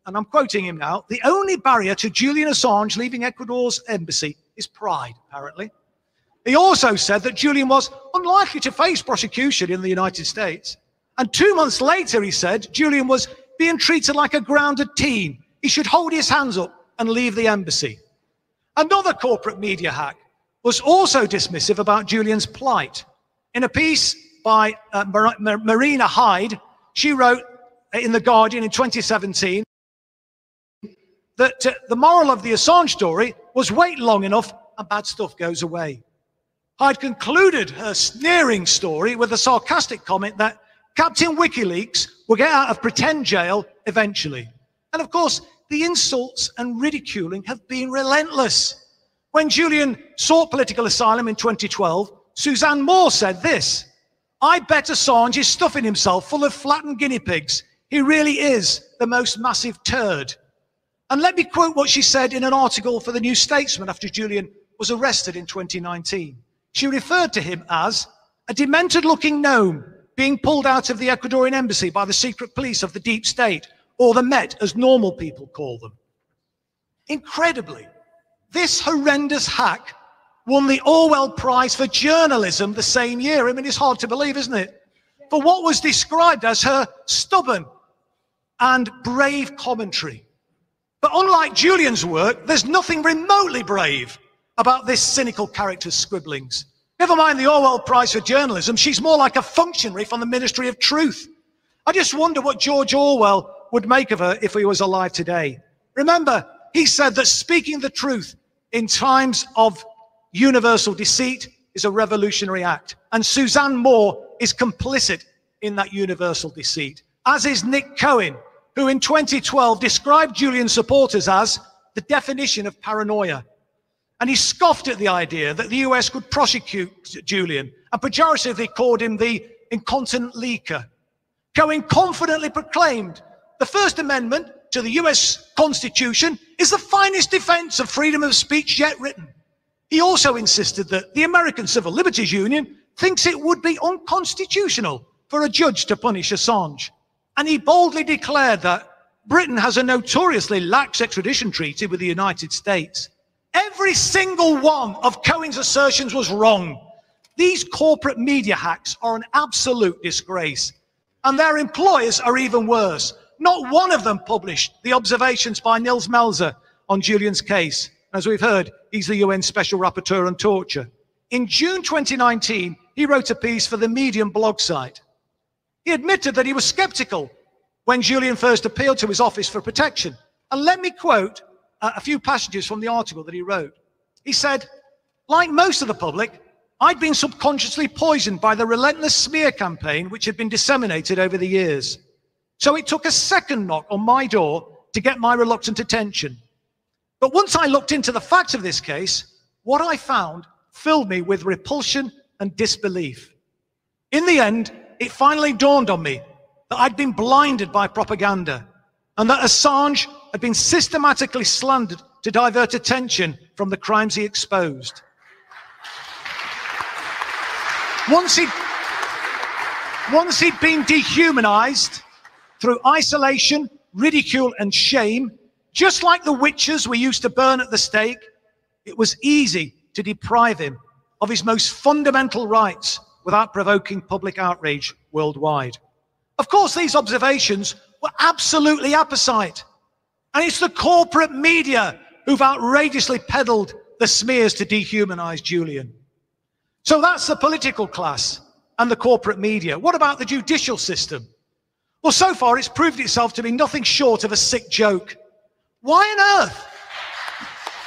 and I'm quoting him now, the only barrier to Julian Assange leaving Ecuador's embassy is pride, apparently. He also said that Julian was unlikely to face prosecution in the United States. And two months later, he said, Julian was being treated like a grounded teen. He should hold his hands up and leave the embassy. Another corporate media hack was also dismissive about Julian's plight. In a piece by uh, Mar Mar Marina Hyde, she wrote in The Guardian in twenty seventeen that uh, the moral of the Assange story was wait long enough and bad stuff goes away. Hyde concluded her sneering story with a sarcastic comment that Captain WikiLeaks will get out of pretend jail eventually. And of course, the insults and ridiculing have been relentless. When Julian sought political asylum in twenty twelve, Suzanne Moore said this: I bet Assange is stuffing himself full of flattened guinea pigs. He really is the most massive turd. And let me quote what she said in an article for The New Statesman after Julian was arrested in twenty nineteen. She referred to him as a demented-looking gnome being pulled out of the Ecuadorian embassy by the secret police of the deep state, or the Met, as normal people call them. Incredibly, this horrendous hack won the Orwell Prize for journalism the same year. I mean, it's hard to believe, isn't it? For what was described as her stubborn and brave commentary. But unlike Julian's work, there's nothing remotely brave about this cynical character's scribblings. Never mind the Orwell Prize for journalism, she's more like a functionary from the Ministry of Truth. I just wonder what George Orwell would make of her if he was alive today. Remember, he said that speaking the truth in times of universal deceit is a revolutionary act, and Suzanne Moore is complicit in that universal deceit, as is Nick Cohen, who in twenty twelve described Julian's supporters as the definition of paranoia. And he scoffed at the idea that the U S could prosecute Julian and pejoratively called him the incontinent leaker. Cohen confidently proclaimed the First Amendment to the U S Constitution is the finest defense of freedom of speech yet written. He also insisted that the American Civil Liberties Union thinks it would be unconstitutional for a judge to punish Assange. And he boldly declared that Britain has a notoriously lax extradition treaty with the United States. Every single one of Cohen's assertions was wrong. These corporate media hacks are an absolute disgrace, and their employers are even worse. Not one of them published the observations by Nils Melzer on Julian's case. As we've heard, he's the U N Special Rapporteur on Torture. In June twenty nineteen, he wrote a piece for the Medium blog site. He admitted that he was sceptical when Julian first appealed to his office for protection. And let me quote a few passages from the article that he wrote. He said, like most of the public, I'd been subconsciously poisoned by the relentless smear campaign which had been disseminated over the years. So it took a second knock on my door to get my reluctant attention. But once I looked into the facts of this case, what I found filled me with repulsion and disbelief. In the end, it finally dawned on me that I'd been blinded by propaganda and that Assange had been systematically slandered to divert attention from the crimes he exposed. Once he'd, once he'd been dehumanized through isolation, ridicule and shame, just like the witches we used to burn at the stake, it was easy to deprive him of his most fundamental rights without provoking public outrage worldwide. Of course, these observations were absolutely apposite. And it's the corporate media who've outrageously peddled the smears to dehumanize Julian. So that's the political class and the corporate media. What about the judicial system? Well, so far, it's proved itself to be nothing short of a sick joke. Why on earth?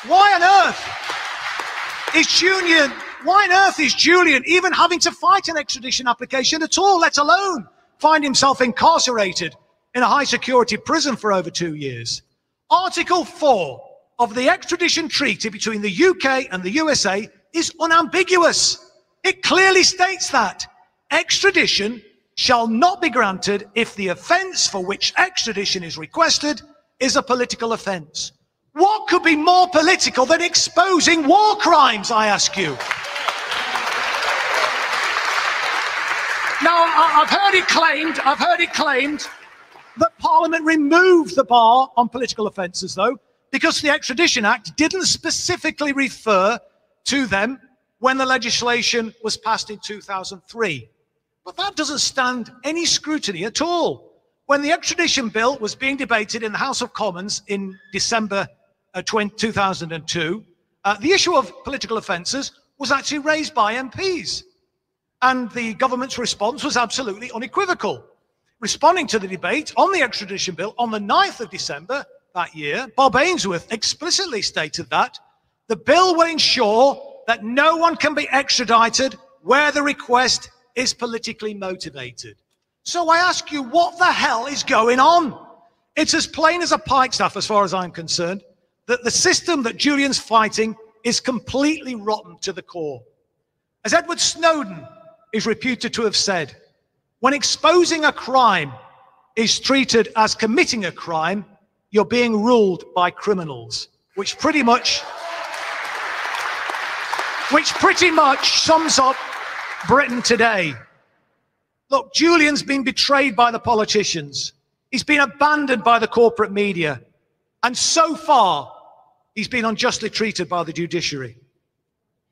Why on earth is Julian, why on earth is Julian even having to fight an extradition application at all, let alone find himself incarcerated in a high security prison for over two years? Article four of the extradition treaty between the U K and the U S A is unambiguous. It clearly states that extradition shall not be granted if the offence for which extradition is requested is a political offence. What could be more political than exposing war crimes, I ask you? Now, I've heard it claimed, I've heard it claimed that Parliament removed the bar on political offences, though, because the Extradition Act didn't specifically refer to them when the legislation was passed in two thousand three. But that doesn't stand any scrutiny at all. When the extradition bill was being debated in the House of Commons in December uh, two thousand two, uh, the issue of political offences was actually raised by M Ps. And the government's response was absolutely unequivocal. Responding to the debate on the extradition bill on the ninth of December that year, Bob Ainsworth explicitly stated that the bill will ensure that no one can be extradited where the request is politically motivated. So I ask you, what the hell is going on? It's as plain as a pikestaff, as far as I'm concerned, that the system that Julian's fighting is completely rotten to the core. As Edward Snowden is reputed to have said, when exposing a crime is treated as committing a crime, you're being ruled by criminals, which pretty much, which pretty much sums up Britain today. Look, Julian's been betrayed by the politicians. He's been abandoned by the corporate media. And so far, he's been unjustly treated by the judiciary.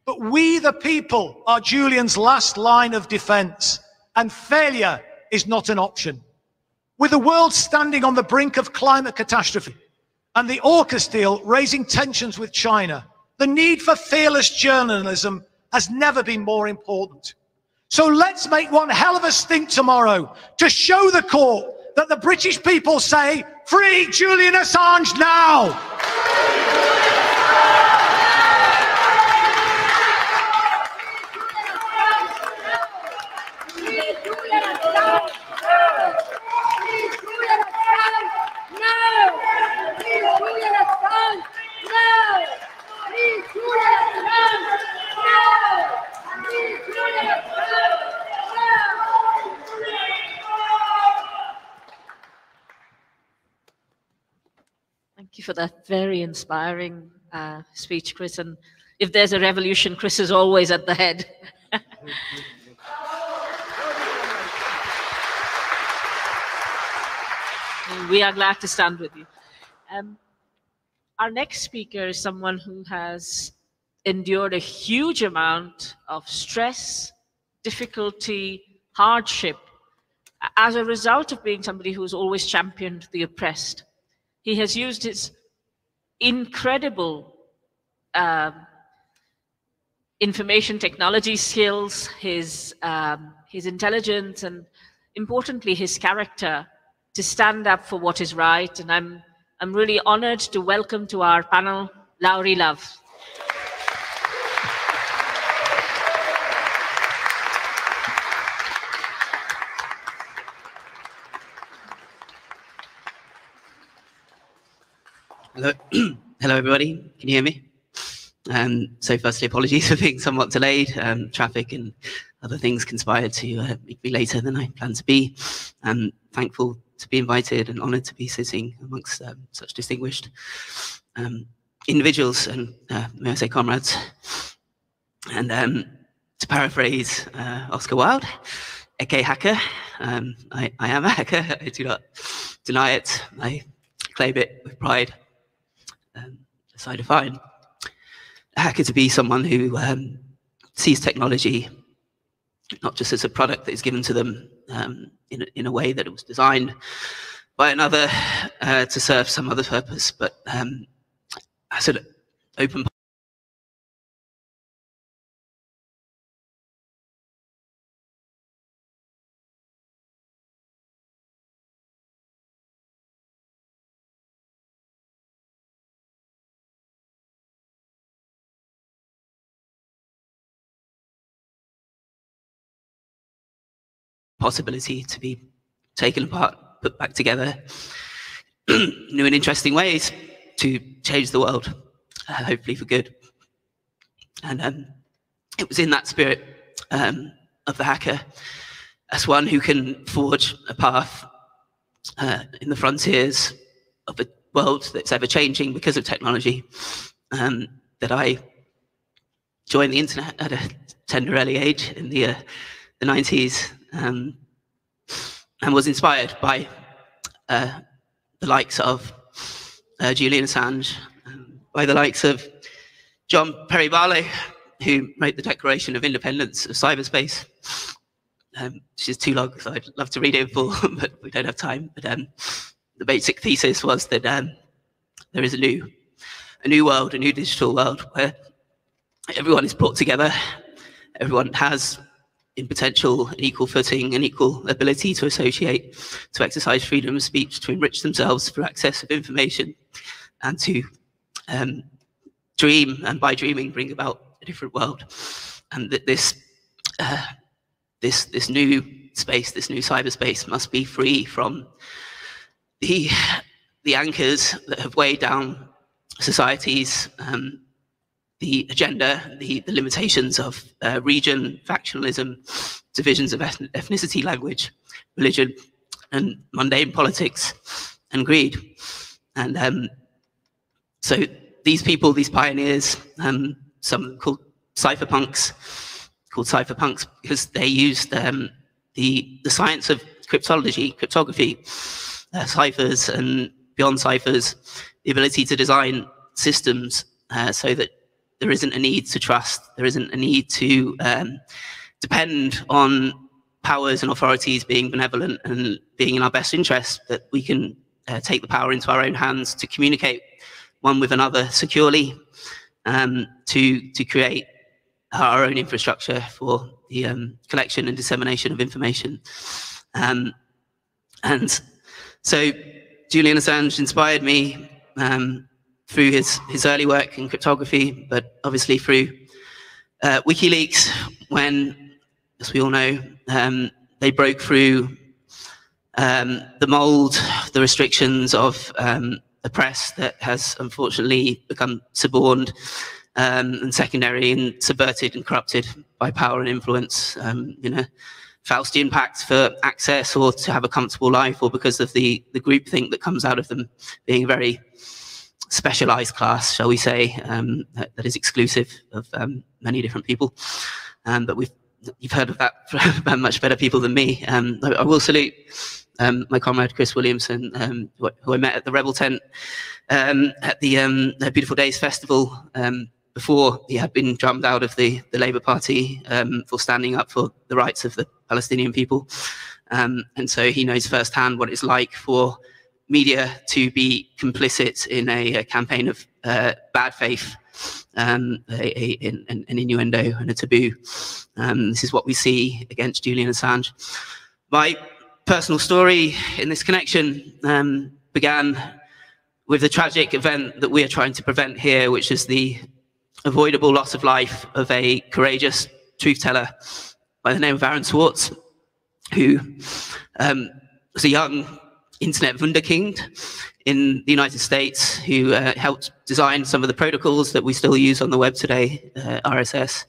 But we, the people, are Julian's last line of defence, and failure is not an option. With the world standing on the brink of climate catastrophe and the AUKUS deal raising tensions with China, the need for fearless journalism has never been more important. So let's make one hell of a stink tomorrow to show the court that the British people say, free Julian Assange now! For that very inspiring uh, speech, Chris. And if there's a revolution, Chris is always at the head. We are glad to stand with you. Um, our next speaker is someone who has endured a huge amount of stress, difficulty, hardship, as a result of being somebody who's always championed the oppressed. He has used his incredible um, information technology skills, his, um, his intelligence, and importantly, his character to stand up for what is right. And I'm, I'm really honored to welcome to our panel, Lauri Love. Hello. Hello, everybody. Can you hear me? Um, so firstly, apologies for being somewhat delayed. Um, traffic and other things conspired to uh, make me later than I planned to be. I'm thankful to be invited and honoured to be sitting amongst um, such distinguished um, individuals and, uh, may I say, comrades. And um, to paraphrase uh, Oscar Wilde, Eke hacker, um, I, I am a hacker. I do not deny it. I claim it with pride. Um, so I define a hacker to be someone who um, sees technology not just as a product that is given to them um, in, in a way that it was designed by another uh, to serve some other purpose, but um, as an open possibility to be taken apart, put back together, new and interesting ways to change the world, uh, hopefully for good. And um, it was in that spirit um, of the hacker, as one who can forge a path uh, in the frontiers of a world that's ever-changing because of technology, um, that I joined the internet at a tender early age in the, uh, the nineties. Um, and was inspired by uh, the likes of uh, Julian Assange, um, by the likes of John Perry Barlow, who wrote the Declaration of Independence of Cyberspace, um, which is too long, so I'd love to read it in full, but we don't have time. But um, the basic thesis was that um, there is a new, a new world, a new digital world, where everyone is brought together. Everyone has, in potential, an equal footing and equal ability to associate, to exercise freedom of speech, to enrich themselves through access of information, and to um, dream, and by dreaming, bring about a different world. And that this, uh, this, this new space, this new cyberspace, must be free from the the anchors that have weighed down societies, um, the agenda, the, the limitations of uh, region, factionalism, divisions of ethnicity, language, religion, and mundane politics, and greed. And um, so these people, these pioneers, um, some of them called cypherpunks, called cypherpunks because they used um, the, the science of cryptology, cryptography, uh, ciphers, and beyond ciphers, the ability to design systems uh, so that there isn't a need to trust, there isn't a need to um, depend on powers and authorities being benevolent and being in our best interest, that we can uh, take the power into our own hands to communicate one with another securely, um, to, to create our own infrastructure for the um, collection and dissemination of information. Um, and so Julian Assange inspired me um, through his, his early work in cryptography, but obviously through uh, WikiLeaks, when, as we all know, um, they broke through um, the mold, the restrictions of um, the press that has unfortunately become suborned um, and secondary and subverted and corrupted by power and influence, um, you know, Faustian pact for access or to have a comfortable life, or because of the, the groupthink that comes out of them being a very specialized class, shall we say, um, that, that is exclusive of um, many different people. Um, but we've, you've heard of that from much better people than me. Um, I, I will salute um, my comrade Chris Williamson, um, who, who I met at the Rebel Tent um, at the um, Beautiful Days Festival um, before he had been drummed out of the, the Labour Party um, for standing up for the rights of the Palestinian people. Um, and so he knows firsthand what it's like for media to be complicit in a, a campaign of uh, bad faith, um, a, a, an, an innuendo and a taboo. Um, this is what we see against Julian Assange. My personal story in this connection um, began with the tragic event that we are trying to prevent here, which is the avoidable loss of life of a courageous truth teller by the name of Aaron Swartz, who um, was a young internet wunderkind in the United States, who uh, helped design some of the protocols that we still use on the web today, uh, R S S,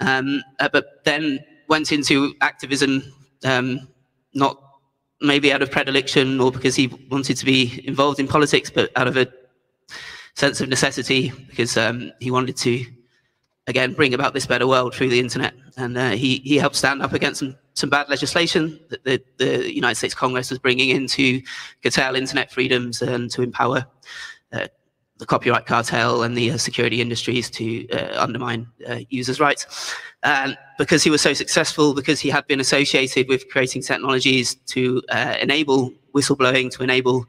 um, uh, but then went into activism, um, not maybe out of predilection or because he wanted to be involved in politics, but out of a sense of necessity, because um, he wanted to, again, bring about this better world through the internet. And uh, he, he helped stand up against some, some bad legislation that the, the United States Congress was bringing in to curtail internet freedoms and to empower uh, the copyright cartel and the uh, security industries to uh, undermine uh, users' rights. And because he was so successful, because he had been associated with creating technologies to uh, enable whistleblowing, to enable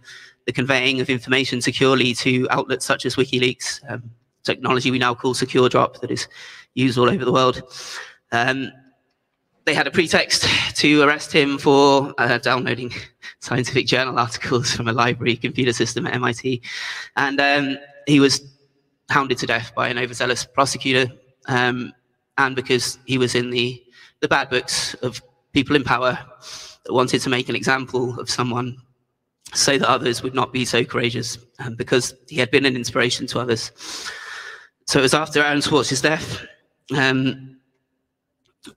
the conveying of information securely to outlets such as WikiLeaks, um, technology we now call Secure Drop that is used all over the world. Um, they had a pretext to arrest him for uh, downloading scientific journal articles from a library computer system at M I T. And um, he was hounded to death by an overzealous prosecutor, um, and because he was in the, the bad books of people in power that wanted to make an example of someone so that others would not be so courageous, and because he had been an inspiration to others. So it was after Aaron Swartz's death um,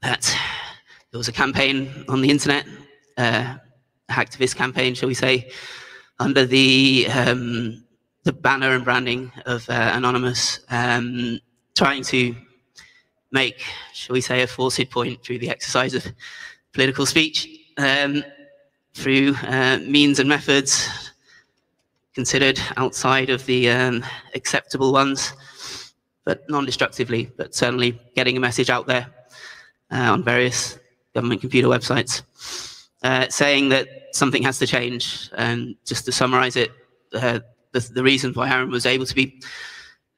that there was a campaign on the internet, uh, hacktivist campaign, shall we say, under the um, the banner and branding of uh, Anonymous, um, trying to make, shall we say, a forced point through the exercise of political speech, um, through uh, means and methods considered outside of the um, acceptable ones, but non-destructively, but certainly getting a message out there uh, on various government computer websites, uh, saying that something has to change. And just to summarize it, uh, the, the reason why Aaron was able to be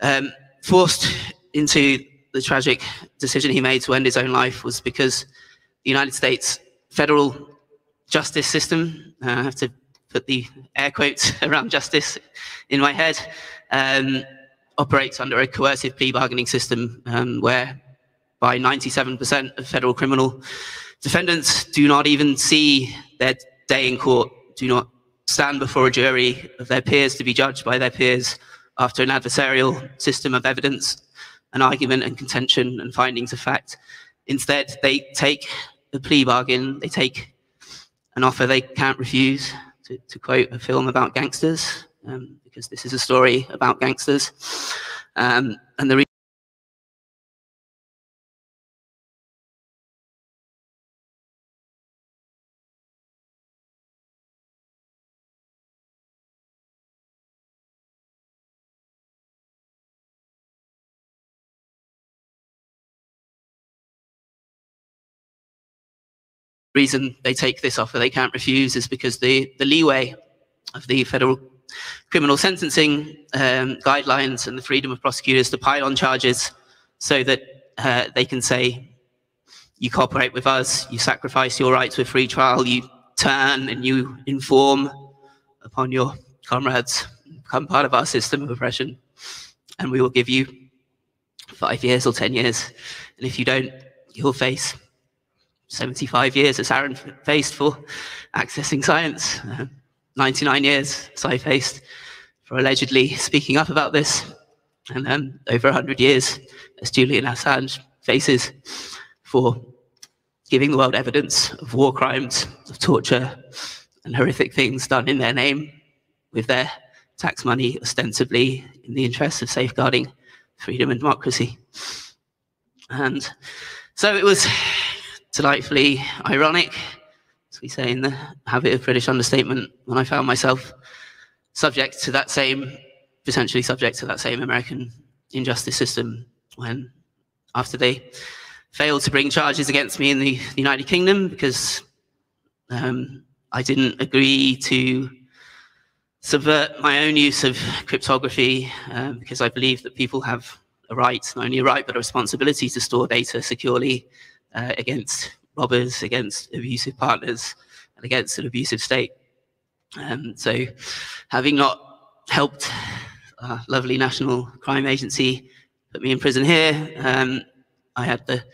um, forced into the tragic decision he made to end his own life was because the United States federal justice system, uh, I have to put the air quotes around justice in my head, um, operates under a coercive plea bargaining system um, where by ninety-seven percent of federal criminal defendants do not even see their day in court, do not stand before a jury of their peers to be judged by their peers after an adversarial system of evidence and argument and contention and findings of fact. Instead, they take a plea bargain, they take an offer they can't refuse, to, to quote a film about gangsters, um, because this is a story about gangsters. Um, and the reason they take this offer they can't refuse is because the, the leeway of the federal criminal sentencing um, guidelines and the freedom of prosecutors to pile on charges so that uh, they can say, you cooperate with us, you sacrifice your right to a free trial, you turn and you inform upon your comrades, become part of our system of oppression, and we will give you five years or ten years. And if you don't, you'll face seventy-five years as Aaron faced for accessing science, uh, ninety-nine years as I faced for allegedly speaking up about this, and um, over one hundred years as Julian Assange faces for giving the world evidence of war crimes, of torture and horrific things done in their name with their tax money, ostensibly in the interests of safeguarding freedom and democracy. And so it was delightfully ironic, as we say in the habit of British understatement, when I found myself subject to that same, potentially subject to that same American injustice system, when after they failed to bring charges against me in the, the United Kingdom because um, I didn't agree to subvert my own use of cryptography, uh, because I believe that people have a right, not only a right, but a responsibility to store data securely Uh, against robbers, against abusive partners, and against an abusive state. Um, so having not helped our lovely National Crime Agency put me in prison here, um, I had the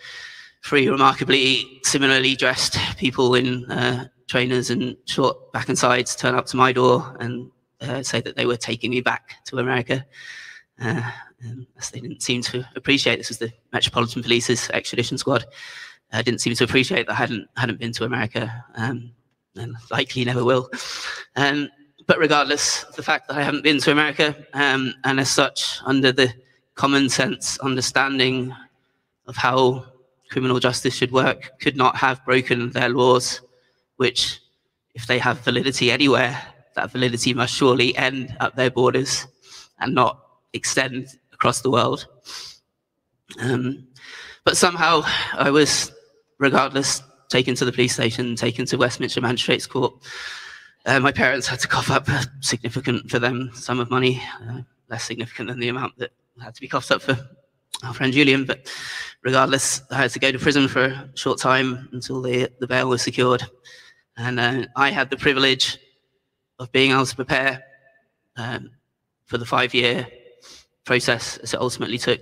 three remarkably similarly dressed people in uh, trainers and short back and sides turn up to my door and uh, say that they were taking me back to America. Uh, Um, as they didn't seem to appreciate, this was the Metropolitan Police's extradition squad, uh, didn't seem to appreciate that I hadn't, hadn't been to America, um, and likely never will. Um, but regardless of the fact that I haven't been to America, um, and as such, under the common sense understanding of how criminal justice should work, could not have broken their laws, which, if they have validity anywhere, that validity must surely end at their borders and not extend across the world. Um, but somehow I was, regardless, taken to the police station, taken to Westminster Magistrates Court. Uh, my parents had to cough up a significant, for them, sum of money, uh, less significant than the amount that had to be coughed up for our friend Julian, but regardless, I had to go to prison for a short time until the, the bail was secured. And uh, I had the privilege of being able to prepare um, for the five-year process as it ultimately took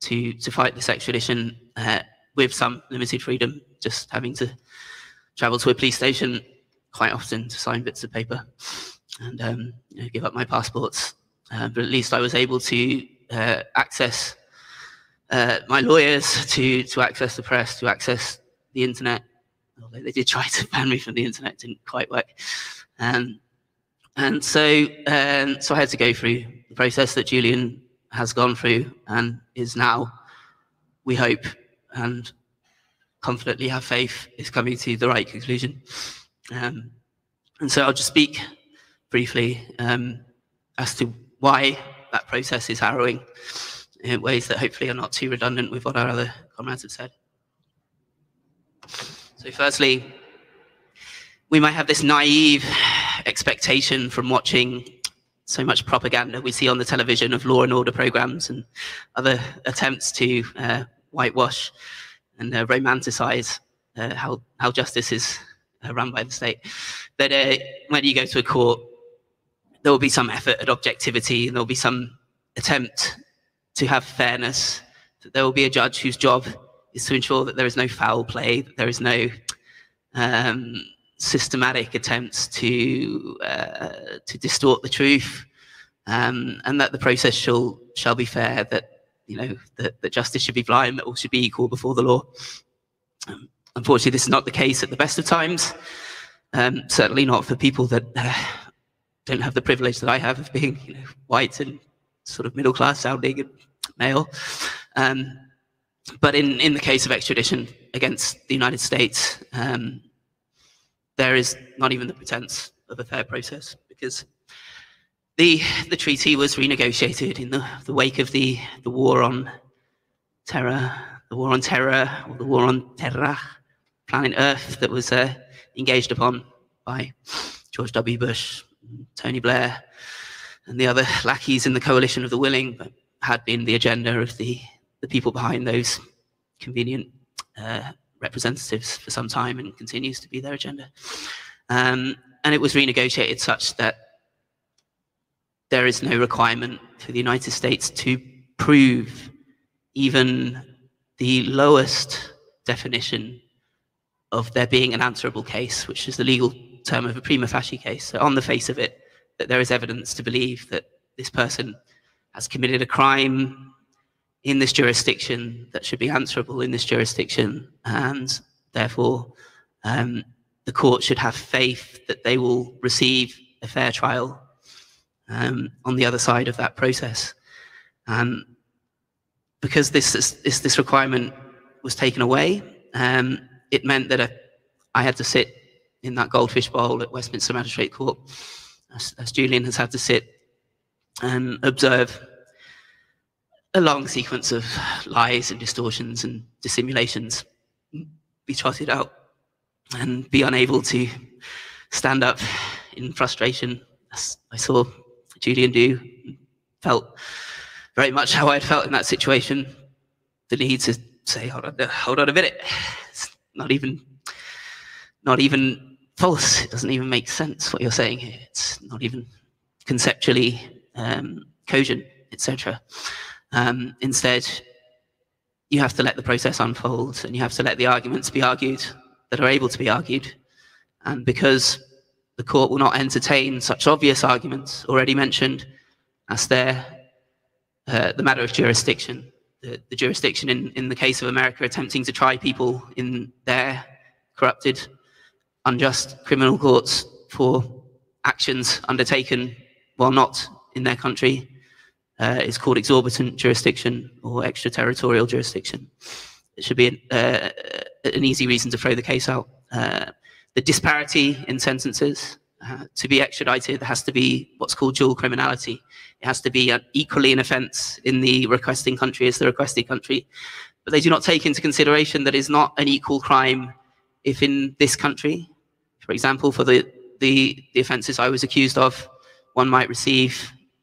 to, to fight this extradition, uh, with some limited freedom, just having to travel to a police station quite often to sign bits of paper and um, you know, give up my passports. Uh, but at least I was able to uh, access uh, my lawyers, to, to access the press, to access the internet, although they did try to ban me from the internet, it didn't quite work. Um, and so, um, so I had to go through the process that Julian has gone through and is now, we hope and confidently have faith, is coming to the right conclusion. Um, and so I'll just speak briefly um, as to why that process is harrowing in ways that hopefully are not too redundant with what our other comrades have said. So firstly, we might have this naive expectation from watching so much propaganda we see on the television of law and order programs and other attempts to uh, whitewash and uh, romanticize uh, how, how justice is uh, run by the state, that uh, when you go to a court, there will be some effort at objectivity, and there'll be some attempt to have fairness, that there will be a judge whose job is to ensure that there is no foul play, that there is no um, systematic attempts to uh, to distort the truth, um, and that the process shall shall be fair, that you know that, that justice should be blind, that all should be equal before the law. Um, unfortunately, this is not the case at the best of times. Um, certainly not for people that uh, don't have the privilege that I have of being you know, white and sort of middle class sounding and male. Um, But in, in the case of extradition against the United States, um, there is not even the pretense of a fair process, because the the treaty was renegotiated in the, the wake of the, the war on terror, the war on terror, or the war on terra, planet Earth, that was uh, engaged upon by George W. Bush, Tony Blair, and the other lackeys in the coalition of the willing, but had been the agenda of the the people behind those convenient uh, representatives for some time, and continues to be their agenda. Um, and it was renegotiated such that there is no requirement for the United States to prove even the lowest definition of there being an answerable case, which is the legal term of a prima facie case. So on the face of it, that there is evidence to believe that this person has committed a crime in this jurisdiction that should be answerable in this jurisdiction, and therefore um, the court should have faith that they will receive a fair trial um, on the other side of that process. Um, because this, this, this requirement was taken away, um, it meant that I, I had to sit in that goldfish bowl at Westminster Magistrates Court, as, as Julian has had to sit and observe a long sequence of lies and distortions and dissimulations be trotted out, and be unable to stand up in frustration, as I saw Julian do. Felt very much how I'd felt in that situation, the need to say, hold on, hold on a minute, it's not even, not even false, it doesn't even make sense what you're saying here, it's not even conceptually um, cogent, et cetera. Um, instead, you have to let the process unfold, and you have to let the arguments be argued that are able to be argued. And because the court will not entertain such obvious arguments already mentioned, as their, uh, the matter of jurisdiction, the, the jurisdiction in, in the case of America attempting to try people in their corrupted, unjust criminal courts for actions undertaken while not in their country, Uh, it's called exorbitant jurisdiction or extraterritorial jurisdiction. It should be an, uh, an easy reason to throw the case out. Uh, the disparity in sentences, uh, to be extradited has to be what's called dual criminality. It has to be uh, equally an offence in the requesting country as the requested country. But they do not take into consideration that it's not an equal crime if in this country, for example, for the, the, the offences I was accused of, one might receive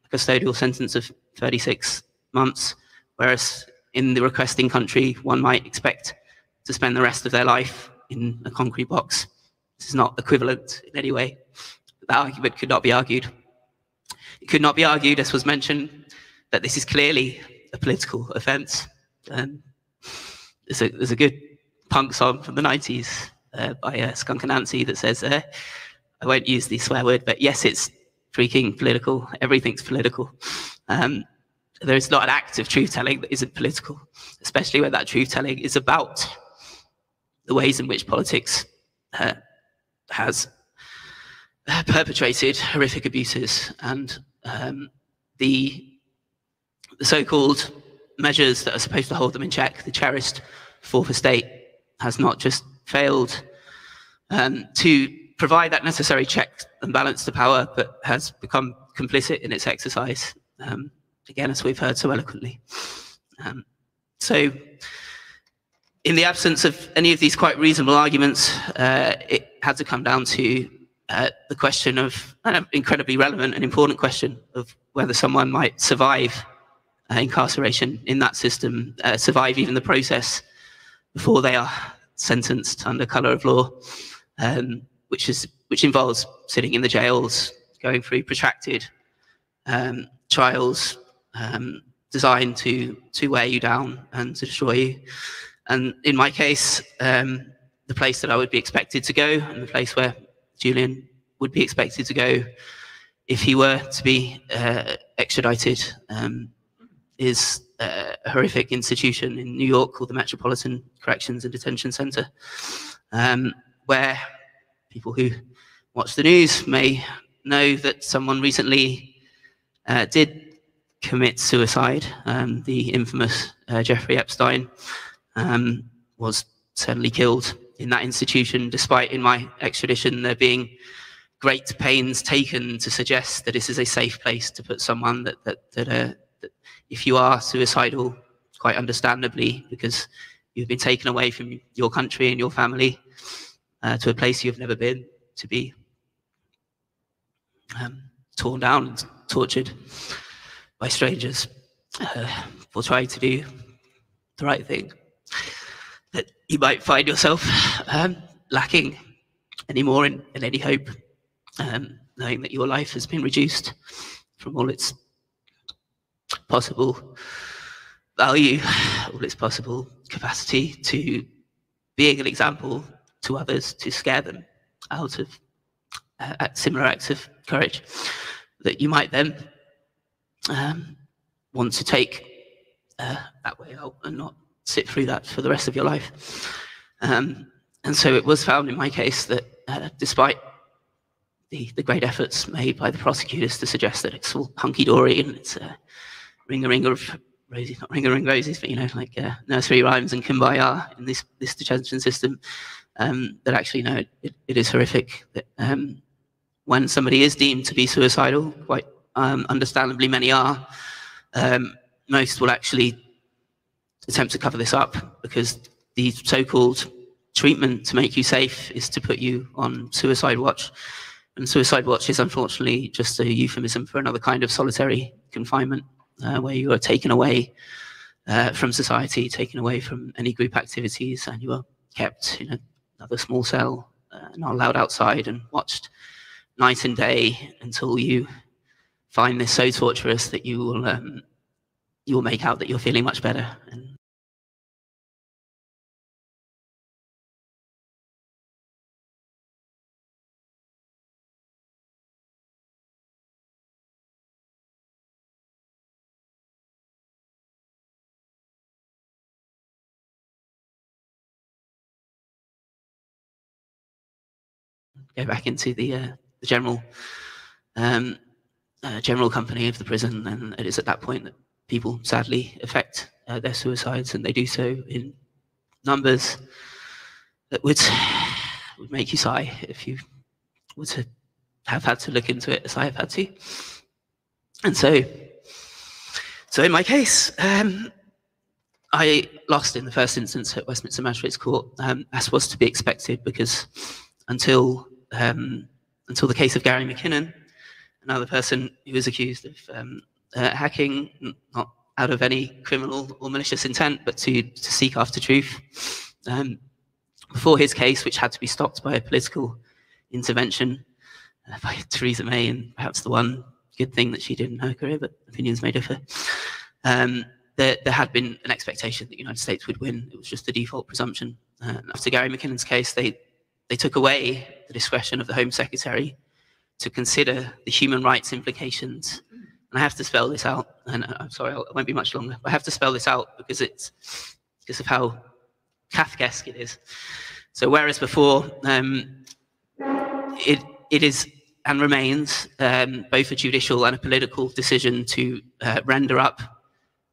a custodial sentence of thirty-six months, whereas in the requesting country one might expect to spend the rest of their life in a concrete box. This is not equivalent in any way. That argument could not be argued. It could not be argued, as was mentioned, that this is clearly a political offence. Um, there's, a, there's a good punk song from the nineties uh, by uh, Skunk Anansi that says, uh, I won't use the swear word, but yes, it's freaking political, everything's political. Um, there's not an act of truth-telling that isn't political, especially when that truth-telling is about the ways in which politics uh, has perpetrated horrific abuses, and um, the, the so-called measures that are supposed to hold them in check, the cherished fourth estate, has not just failed um, to provide that necessary check and balance to power, but has become complicit in its exercise. Um, again, as we've heard so eloquently. Um, so, in the absence of any of these quite reasonable arguments, uh, it had to come down to uh, the question of an incredibly relevant and important question of whether someone might survive uh, incarceration in that system, uh, survive even the process before they are sentenced under colour of law, um, which is which involves sitting in the jails, going through protracted um, trials um, designed to to wear you down and to destroy you. And in my case, um, the place that I would be expected to go, and the place where Julian would be expected to go if he were to be uh, extradited, um, is a horrific institution in New York called the Metropolitan Corrections and Detention Center, um, where people who watch the news may know that someone recently uh, did commit suicide. Um, the infamous uh, Jeffrey Epstein um, was certainly killed in that institution, despite in my extradition there being great pains taken to suggest that this is a safe place to put someone that, that, that, uh, that if you are suicidal, quite understandably, because you've been taken away from your country and your family uh, to a place you've never been, to be um, torn down and tortured by strangers uh, for trying to do the right thing, that you might find yourself um, lacking any more in, in any hope, um, knowing that your life has been reduced from all its possible value, all its possible capacity to being an example to others, to scare them out of uh, similar acts of courage, that you might then um, want to take uh, that way out and not sit through that for the rest of your life. Um, and so it was found in my case that uh, despite the, the great efforts made by the prosecutors to suggest that it's all hunky-dory and it's a ring-a-ring of roses, not ring-a-ring roses, but you know, like uh, nursery rhymes and kumbaya in this, this detention system, um, that actually, no, it, it is horrific. That, um, when somebody is deemed to be suicidal, quite um, understandably many are, um, most will actually attempt to cover this up, because the so-called treatment to make you safe is to put you on suicide watch. And suicide watch is unfortunately just a euphemism for another kind of solitary confinement, uh, where you are taken away uh, from society, taken away from any group activities, and you are kept in another small cell, uh, not allowed outside, and watched night and day until you find this so torturous that you will um, you will make out that you're feeling much better. And go back into the, uh, the general um, uh, general company of the prison, and it is at that point that people sadly affect uh, their suicides, and they do so in numbers that would would make you sigh if you were to have had to look into it as I have had to. And so, so in my case, um, I lost in the first instance at Westminster Magistrates Court, um, as was to be expected, because until um, until the case of Gary McKinnon, another person who was accused of um, Uh, hacking, not out of any criminal or malicious intent, but to, to seek after truth. Um, before his case, which had to be stopped by a political intervention uh, by Theresa May, and perhaps the one good thing that she did in her career, but opinions may differ, um, there, there had been an expectation that the United States would win. It was just the default presumption. Uh, after Gary McKinnon's case, they, they took away the discretion of the Home Secretary to consider the human rights implications. I have to spell this out, and I'm sorry, it won't be much longer. I have to spell this out because it's because of how Kafkaesque it is. So whereas before, um, it it is and remains um, both a judicial and a political decision to uh, render up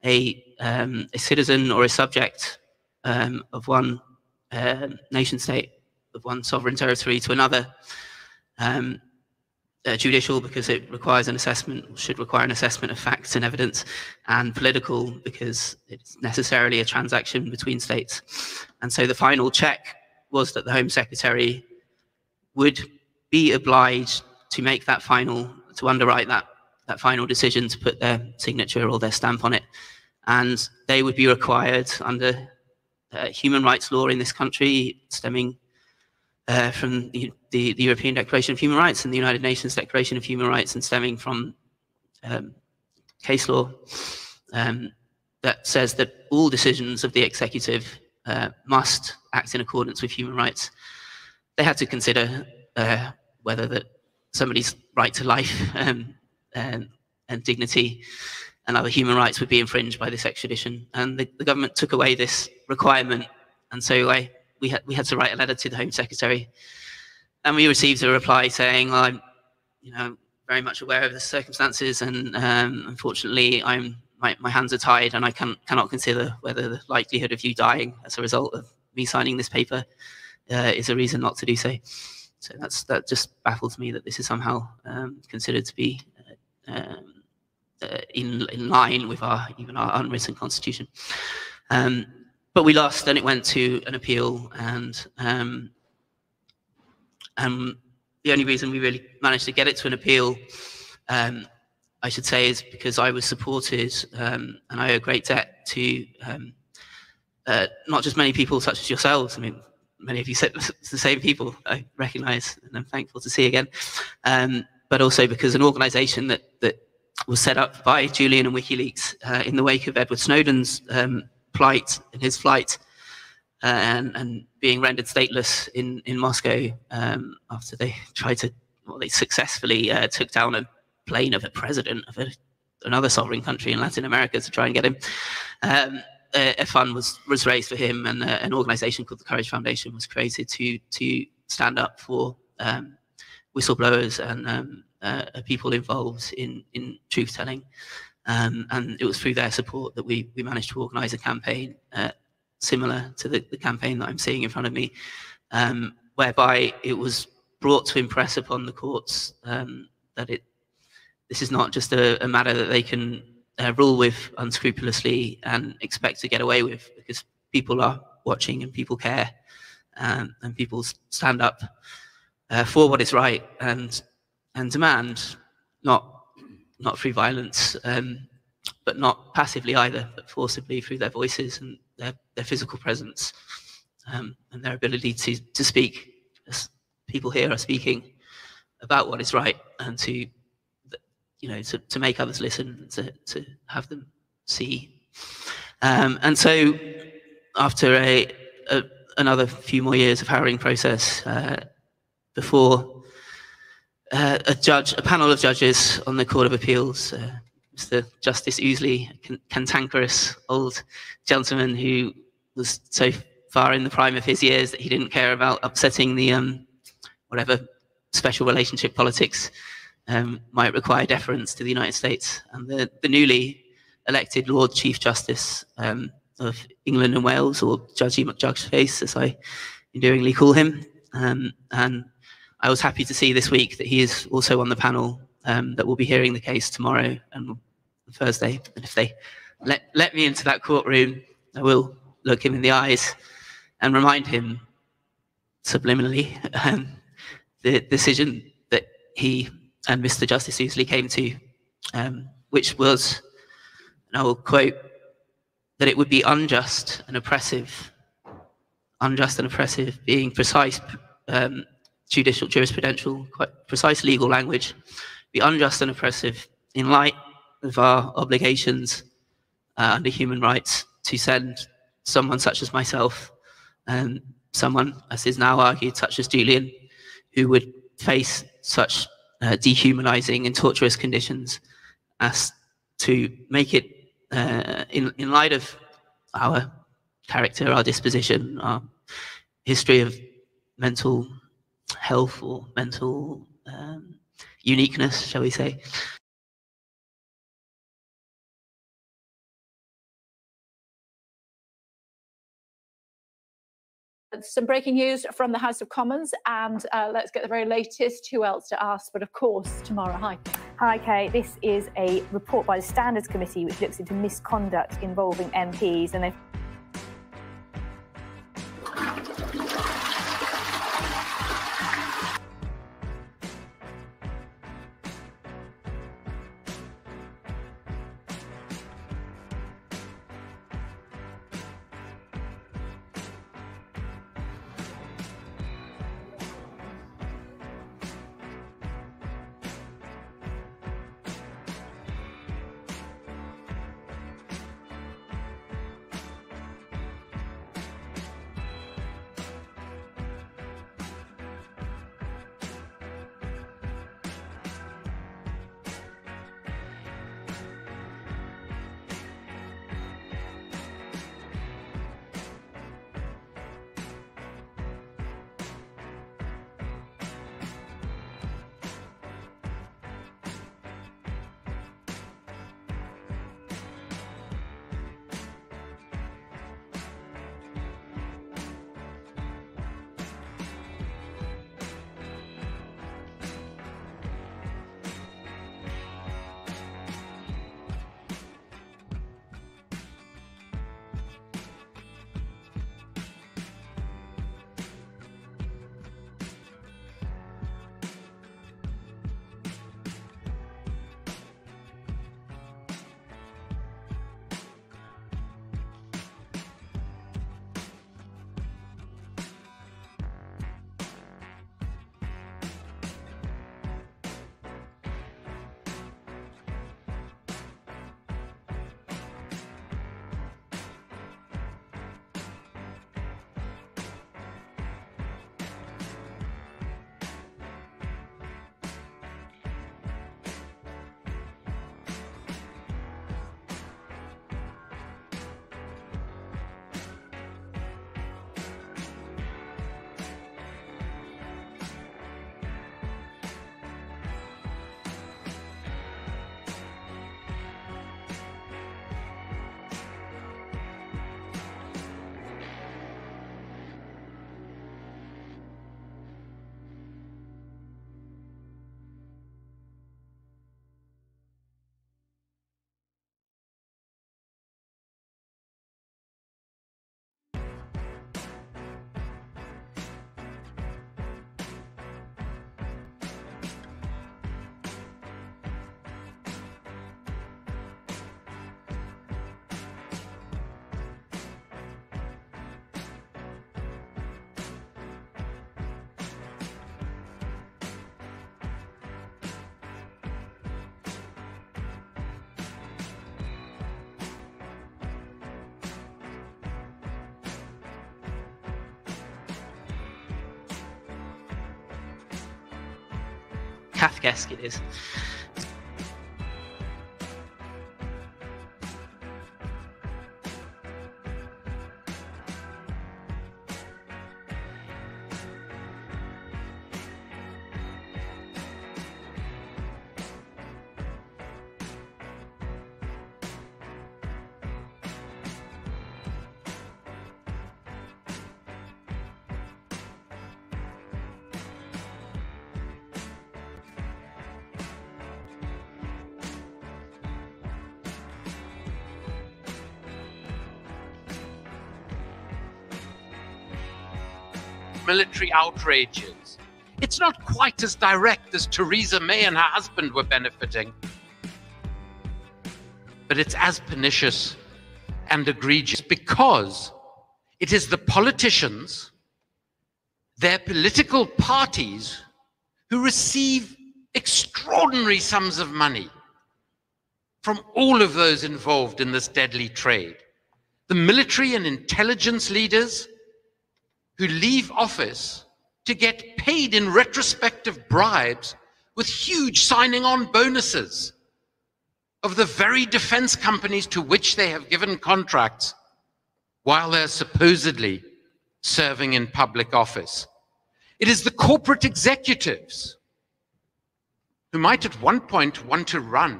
a um, a citizen or a subject um, of one uh, nation state, of one sovereign territory, to another. Um, Uh, judicial, because it requires an assessment, or should require an assessment of facts and evidence, and political, because it's necessarily a transaction between states. And so the final check was that the Home Secretary would be obliged to make that final, to underwrite that, that final decision, to put their signature or their stamp on it. And they would be required under uh, human rights law in this country, stemming uh, from the, the, the European Declaration of Human Rights and the United Nations Declaration of Human Rights, and stemming from um, case law um, that says that all decisions of the executive uh, must act in accordance with human rights. They had to consider uh, whether that somebody's right to life um, and, and dignity and other human rights would be infringed by this extradition. And the, the government took away this requirement. And so I, we, had, we had to write a letter to the Home Secretary. And we received a reply saying, well, I'm you know, very much aware of the circumstances. And um, unfortunately, I'm, my, my hands are tied and I can, cannot consider whether the likelihood of you dying as a result of me signing this paper uh, is a reason not to do so. So that's, that just baffles me that this is somehow um, considered to be uh, um, Uh, in, in line with our even our unwritten constitution. Um, but we lost, and it went to an appeal, and um, and the only reason we really managed to get it to an appeal, um, I should say, is because I was supported, um, and I owe great debt to um, uh, not just many people such as yourselves. I mean, many of you said the same people I recognise and I'm thankful to see again, um, but also because an organisation that, that was set up by Julian and WikiLeaks uh, in the wake of Edward Snowden's um, plight and his flight uh, and, and being rendered stateless in, in Moscow um, after they tried to, well, they successfully uh, took down a plane of a president of a, another sovereign country in Latin America to try and get him. Um, a, a fund was, was raised for him, and a, an organization called the Courage Foundation was created to, to stand up for um, whistleblowers and um, Uh, people involved in, in truth-telling. Um, and it was through their support that we, we managed to organise a campaign uh, similar to the, the campaign that I'm seeing in front of me, um, whereby it was brought to impress upon the courts um, that it this is not just a, a matter that they can uh, rule with unscrupulously and expect to get away with, because people are watching and people care, um, and people stand up uh, for what is right and and demand, not not through violence, um, but not passively either, but forcibly through their voices and their, their physical presence um, and their ability to, to speak. People here are speaking about what is right, and to, you know, to, to make others listen, to, to have them see. Um, and so after a, a another few more years of harrowing process, uh, before Uh, a judge, a panel of judges on the Court of Appeals, uh, Mister Justice Ousley, a cantankerous old gentleman who was so far in the prime of his years that he didn't care about upsetting the um, whatever special relationship politics um, might require deference to the United States, and the, the newly elected Lord Chief Justice um, of England and Wales, or Judgy McJudgeface, as I endearingly call him, um, and I was happy to see this week that he is also on the panel um, that will be hearing the case tomorrow and Thursday. And if they let, let me into that courtroom, I will look him in the eyes and remind him subliminally um, the decision that he and Mister Justice Ousley came to, um, which was, and I will quote, that it would be unjust and oppressive, unjust and oppressive being precise, um, judicial, jurisprudential, quite precise legal language, be unjust and oppressive in light of our obligations uh, under human rights to send someone such as myself, and um, someone, as is now argued, such as Julian, who would face such uh, dehumanizing and torturous conditions, as to make it, uh, in, in light of our character, our disposition, our history of mental health or mental um, uniqueness, shall we say, some breaking news from the House of Commons, and uh, let's get the very latest. Who else to ask but, of course, Tamara. Hi. Hi, Kay. This is a report by the Standards Committee which looks into misconduct involving M Ps, and they've Kafkaesque it is. Military outrages. It's not quite as direct as Theresa May and her husband were benefiting, but it's as pernicious and egregious because it is the politicians, their political parties, who receive extraordinary sums of money from all of those involved in this deadly trade. The military and intelligence leaders who leave office to get paid in retrospective bribes with huge signing-on bonuses of the very defense companies to which they have given contracts while they're supposedly serving in public office. It is the corporate executives who might at one point want to run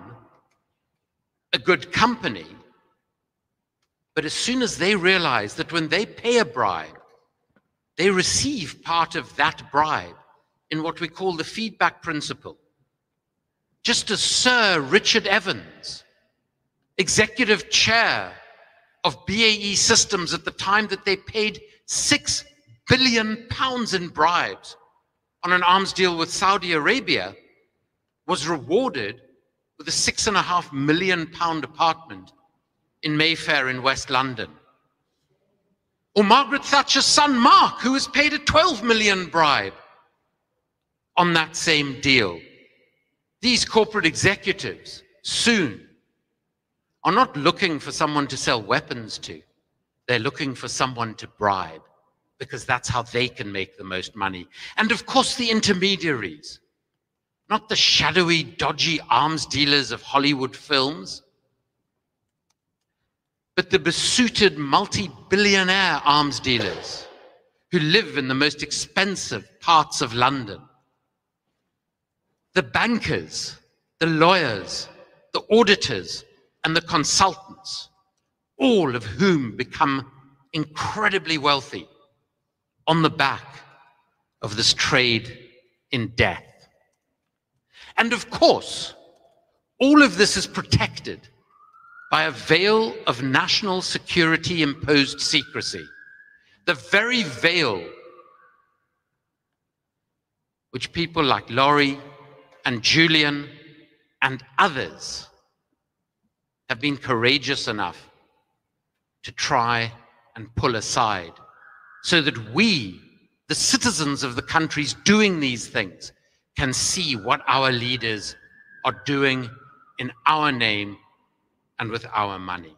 a good company, but as soon as they realize that when they pay a bribe, they receive part of that bribe in what we call the feedback principle. Just as Sir Richard Evans, executive chair of B A E Systems at the time that they paid six billion pounds in bribes on an arms deal with Saudi Arabia, was rewarded with a six and a half million pound apartment in Mayfair in West London. Or Margaret Thatcher's son, Mark, who was paid a twelve million bribe on that same deal. These corporate executives soon are not looking for someone to sell weapons to. They're looking for someone to bribe, because that's how they can make the most money. And of course, the intermediaries, not the shadowy, dodgy arms dealers of Hollywood films, but the besuited multi-billionaire arms dealers who live in the most expensive parts of London. The bankers, the lawyers, the auditors, and the consultants, all of whom become incredibly wealthy on the back of this trade in death. And of course, all of this is protected by a veil of national security imposed secrecy, the very veil which people like Lauri and Julian and others have been courageous enough to try and pull aside, so that we, the citizens of the countries doing these things, can see what our leaders are doing in our name and with our money.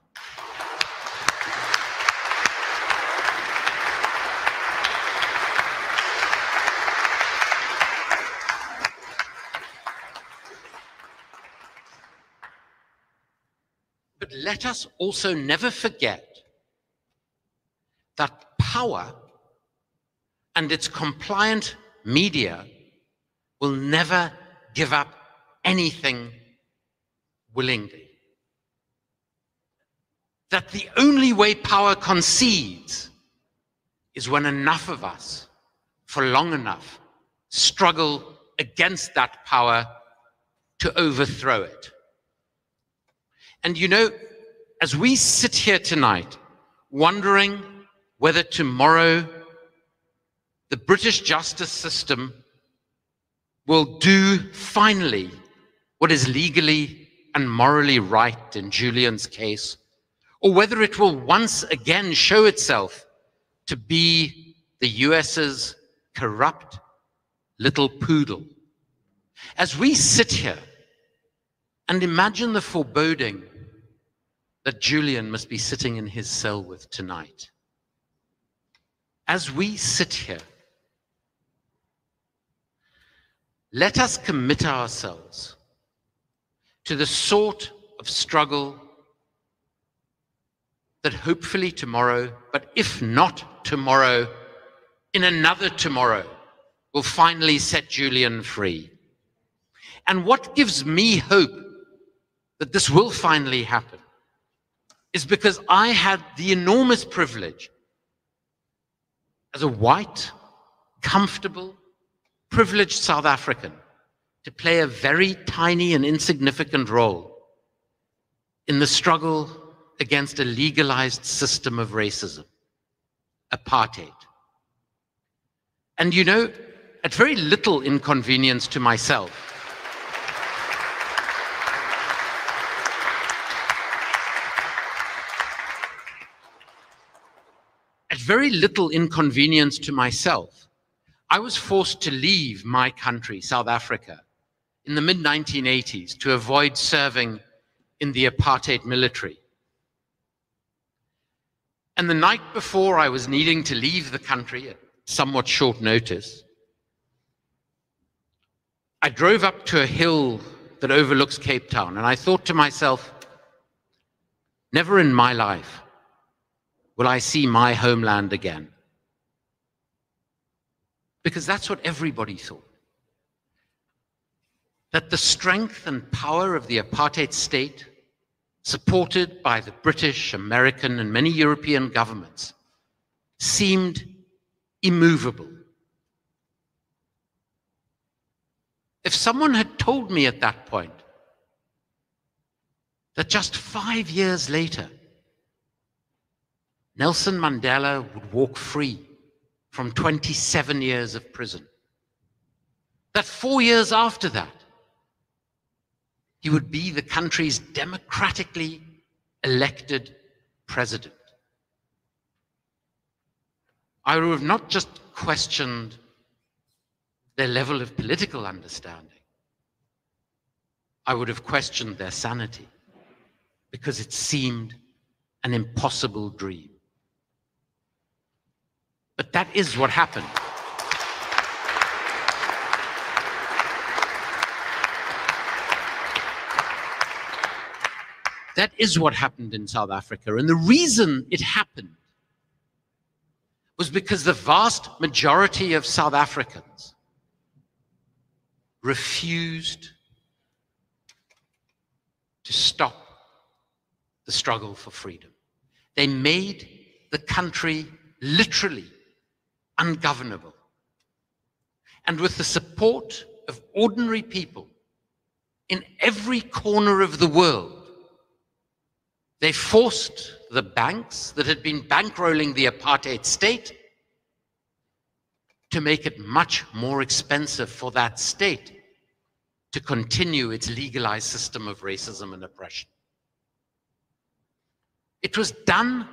But let us also never forget that power and its compliant media will never give up anything willingly. That the only way power concedes is when enough of us, for long enough, struggle against that power to overthrow it. And you know, as we sit here tonight, wondering whether tomorrow the British justice system will do finally what is legally and morally right in Julian's case, or whether it will once again show itself to be the U S's corrupt little poodle. As we sit here and imagine the foreboding that Julian must be sitting in his cell with tonight, as we sit here, Let us commit ourselves to the sort of struggle that hopefully tomorrow, but if not tomorrow, in another tomorrow, will finally set Julian free. And what gives me hope that this will finally happen is because I had the enormous privilege as a white, comfortable, privileged South African to play a very tiny and insignificant role in the struggle against a legalized system of racism, apartheid. And you know, at very little inconvenience to myself, at very little inconvenience to myself, I was forced to leave my country, South Africa, in the mid nineteen eighties to avoid serving in the apartheid military. And the night before I was needing to leave the country at somewhat short notice, I drove up to a hill that overlooks Cape Town, and I thought to myself, never in my life will I see my homeland again. Because that's what everybody thought. That the strength and power of the apartheid state, supported by the British, American, and many European governments, seemed immovable. If someone had told me at that point that just five years later, Nelson Mandela would walk free from twenty-seven years of prison, that four years after that, he would be the country's democratically elected president, I would have not just questioned their level of political understanding, I would have questioned their sanity, because it seemed an impossible dream. But that is what happened. That is what happened in South Africa. And the reason it happened was because the vast majority of South Africans refused to stop the struggle for freedom. They made the country literally ungovernable. And with the support of ordinary people in every corner of the world, they forced the banks that had been bankrolling the apartheid state to make it much more expensive for that state to continue its legalized system of racism and oppression. It was done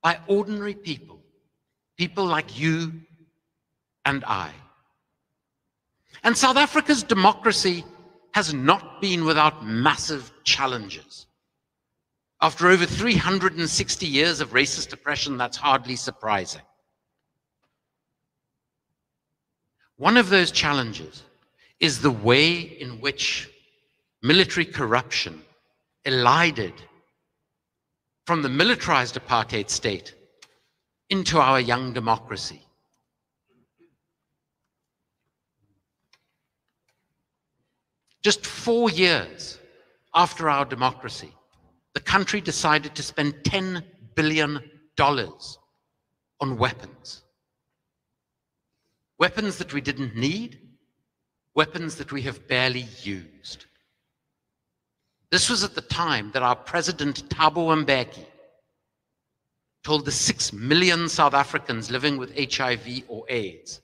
by ordinary people, people like you and I. And South Africa's democracy has not been without massive challenges. After over three hundred sixty years of racist oppression, that's hardly surprising. One of those challenges is the way in which military corruption elided from the militarized apartheid state into our young democracy. Just four years after our democracy, the country decided to spend ten billion dollars on weapons. Weapons that we didn't need, weapons that we have barely used. This was at the time that our president, Thabo Mbeki, told the six million South Africans living with H I V or AIDS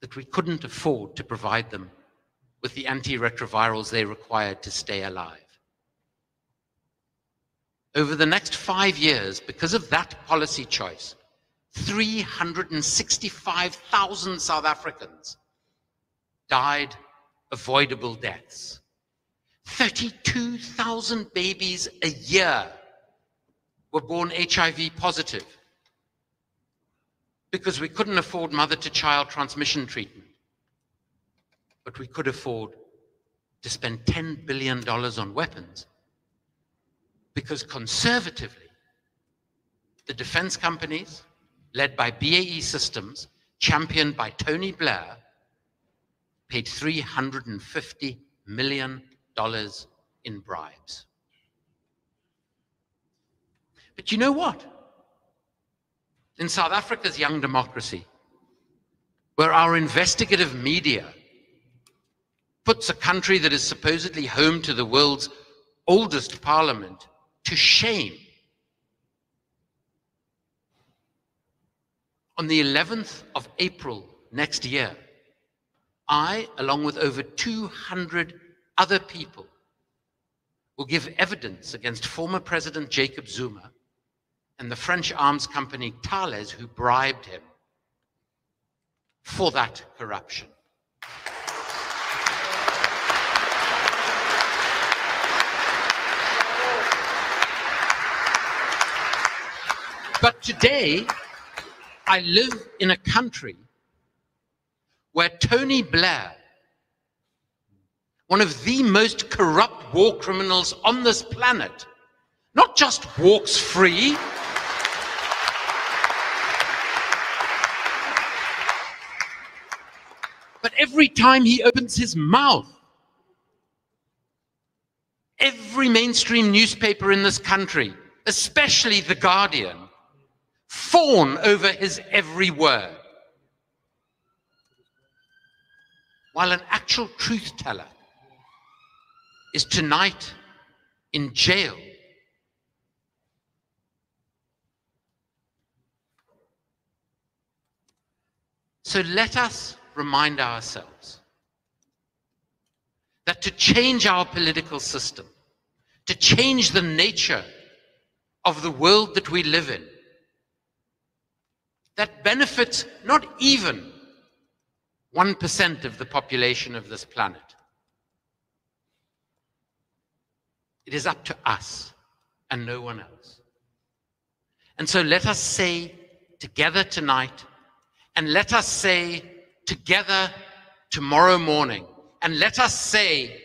that we couldn't afford to provide them with the antiretrovirals they required to stay alive. Over the next five years, because of that policy choice, three hundred sixty-five thousand South Africans died avoidable deaths. thirty-two thousand babies a year were born H I V positive because we couldn't afford mother-to-child transmission treatment but we could afford to spend ten billion dollars on weapons, because conservatively, the defense companies, led by B A E Systems, championed by Tony Blair, paid three hundred fifty million dollars in bribes. But you know what? In South Africa's young democracy, where our investigative media puts a country that is supposedly home to the world's oldest parliament to shame, on the eleventh of April next year, I, along with over two hundred other people, will give evidence against former President Jacob Zuma and the French arms company Thales, who bribed him, for that corruption. But today, I live in a country where Tony Blair, one of the most corrupt war criminals on this planet, not just walks free, but every time he opens his mouth, every mainstream newspaper in this country, especially The Guardian, fawn over his every word, while an actual truth-teller is tonight in jail. So let us remind ourselves that to change our political system, to change the nature of the world that we live in, that benefits not even one percent of the population of this planet, it is up to us and no one else. And so let us say together tonight, and let us say together tomorrow morning, and let us say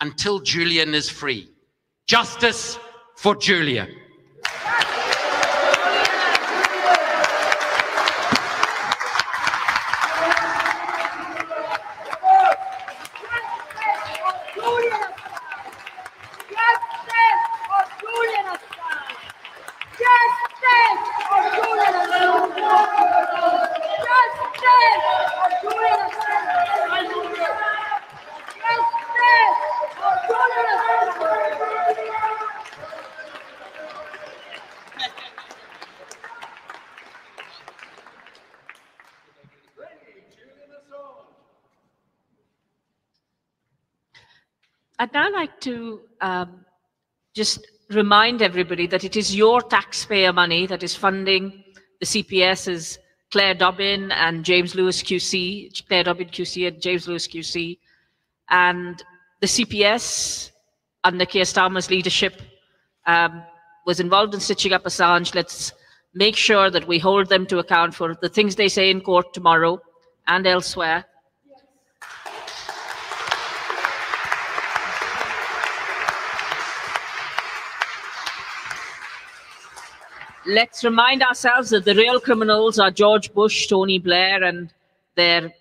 until Julian is free, justice for Julian. I'd now like to um, just remind everybody that it is your taxpayer money that is funding the C P S's Claire Dobbin and James Lewis Q C, Claire Dobbin Q C and James Lewis Q C, and the C P S under Keir Starmer's leadership um, was involved in stitching up Assange. Let's make sure that we hold them to account for the things they say in court tomorrow and elsewhere. Let's remind ourselves that the real criminals are George Bush, Tony Blair, and their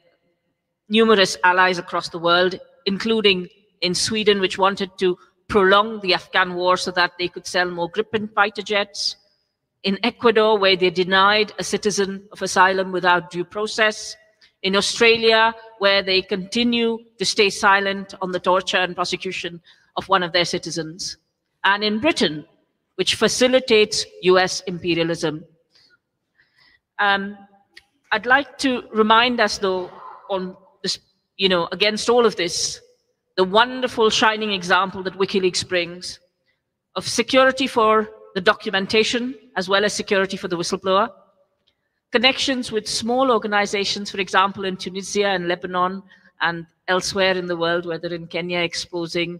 numerous allies across the world, including in Sweden, which wanted to prolong the Afghan war so that they could sell more Gripen fighter jets. In Ecuador, where they denied a citizen of asylum without due process. In Australia, where they continue to stay silent on the torture and prosecution of one of their citizens. And in Britain, which facilitates U S imperialism. Um, I'd like to remind us, though, on this, you know, against all of this, the wonderful shining example that WikiLeaks brings of security for the documentation, as well as security for the whistleblower, connections with small organizations, for example, in Tunisia and Lebanon and elsewhere in the world, whether in Kenya exposing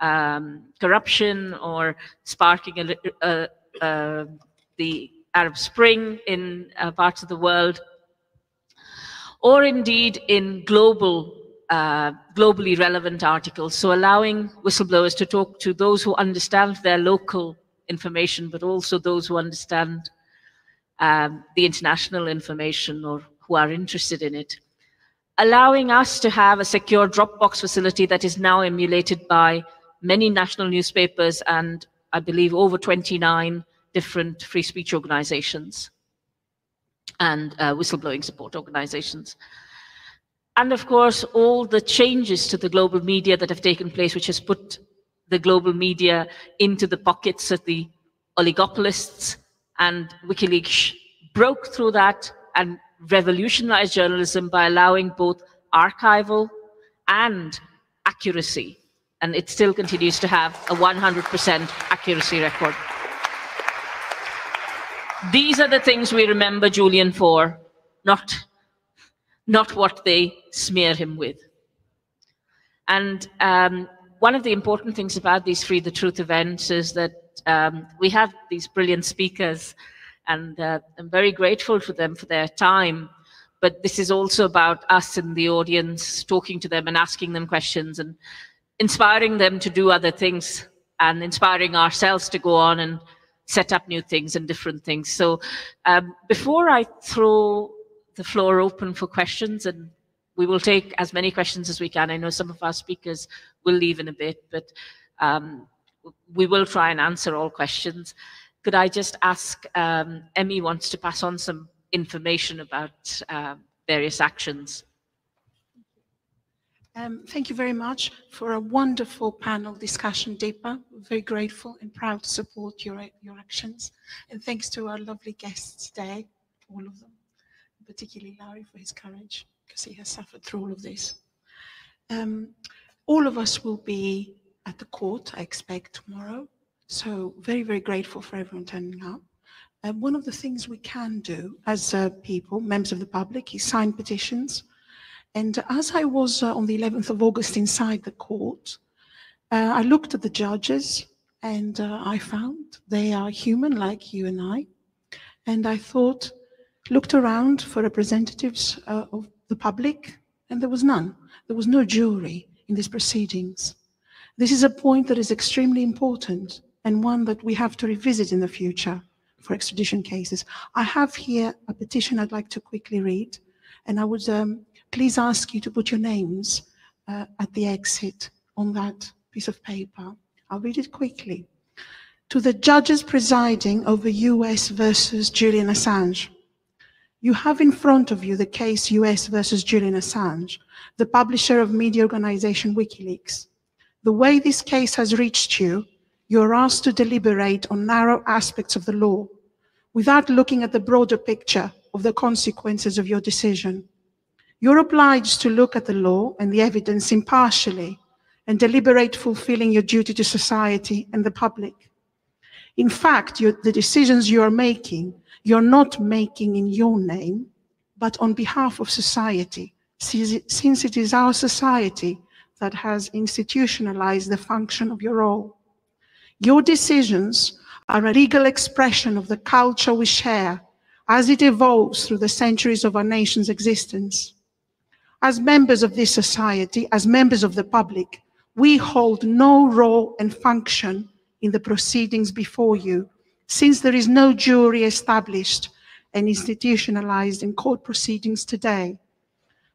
Um, corruption or sparking a, uh, uh, the Arab Spring in uh, parts of the world, or indeed in global uh, globally relevant articles. So allowing whistleblowers to talk to those who understand their local information, but also those who understand um, the international information or who are interested in it. Allowing us to have a secure Dropbox facility that is now emulated by many national newspapers and I believe over twenty-nine different free speech organizations and uh, whistleblowing support organizations. And of course, all the changes to the global media that have taken place, which has put the global media into the pockets of the oligopolists, and WikiLeaks broke through that and revolutionized journalism by allowing both archival and accuracy. And it still continues to have a one hundred percent accuracy record. These are the things we remember Julian for, not, not what they smear him with. And um, one of the important things about these Free the Truth events is that um, we have these brilliant speakers, and uh, I'm very grateful to them for their time. But this is also about us in the audience talking to them and asking them questions and inspiring them to do other things and inspiring ourselves to go on and set up new things and different things. So um, before I throw the floor open for questions, and we will take as many questions as we can. I know some of our speakers will leave in a bit, but um, we will try and answer all questions. Could I just ask, um, Emmy wants to pass on some information about uh, various actions. Um, thank you very much for a wonderful panel discussion, Deepa. Very grateful and proud to support your, your actions. And thanks to our lovely guests today, all of them, particularly Lauri for his courage, because he has suffered through all of this. Um, all of us will be at the court, I expect, tomorrow. So very, very grateful for everyone turning up. Uh, one of the things we can do as uh, people, members of the public, is sign petitions. And as I was uh, on the eleventh of August inside the court, uh, I looked at the judges and uh, I found they are human like you and I. And I thought, looked around for representatives uh, of the public, and there was none. There was no jury in these proceedings. This is a point that is extremely important and one that we have to revisit in the future for extradition cases. I have here a petition I'd like to quickly read, and I would um, please ask you to put your names uh, at the exit on that piece of paper. I'll read it quickly. To the judges presiding over U S versus Julian Assange. You have in front of you the case U S versus Julian Assange, the publisher of media organization WikiLeaks. The way this case has reached you, you are asked to deliberate on narrow aspects of the law without looking at the broader picture of the consequences of your decision. You're obliged to look at the law and the evidence impartially and deliberate fulfilling your duty to society and the public. In fact, you, the decisions you are making, you're not making in your name, but on behalf of society, since it is our society that has institutionalized the function of your role. Your decisions are a legal expression of the culture we share as it evolves through the centuries of our nation's existence. As members of this society, as members of the public, we hold no role and function in the proceedings before you, since there is no jury established and institutionalized in court proceedings today.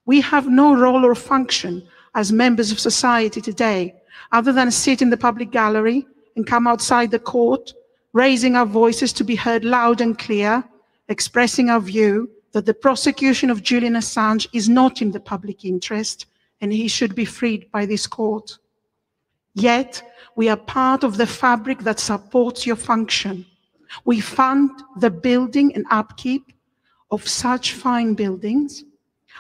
We have no role or function as members of society today, other than sit in the public gallery and come outside the court, raising our voices to be heard loud and clear, expressing our view that the prosecution of Julian Assange is not in the public interest and he should be freed by this court. Yet, we are part of the fabric that supports your function. We fund the building and upkeep of such fine buildings.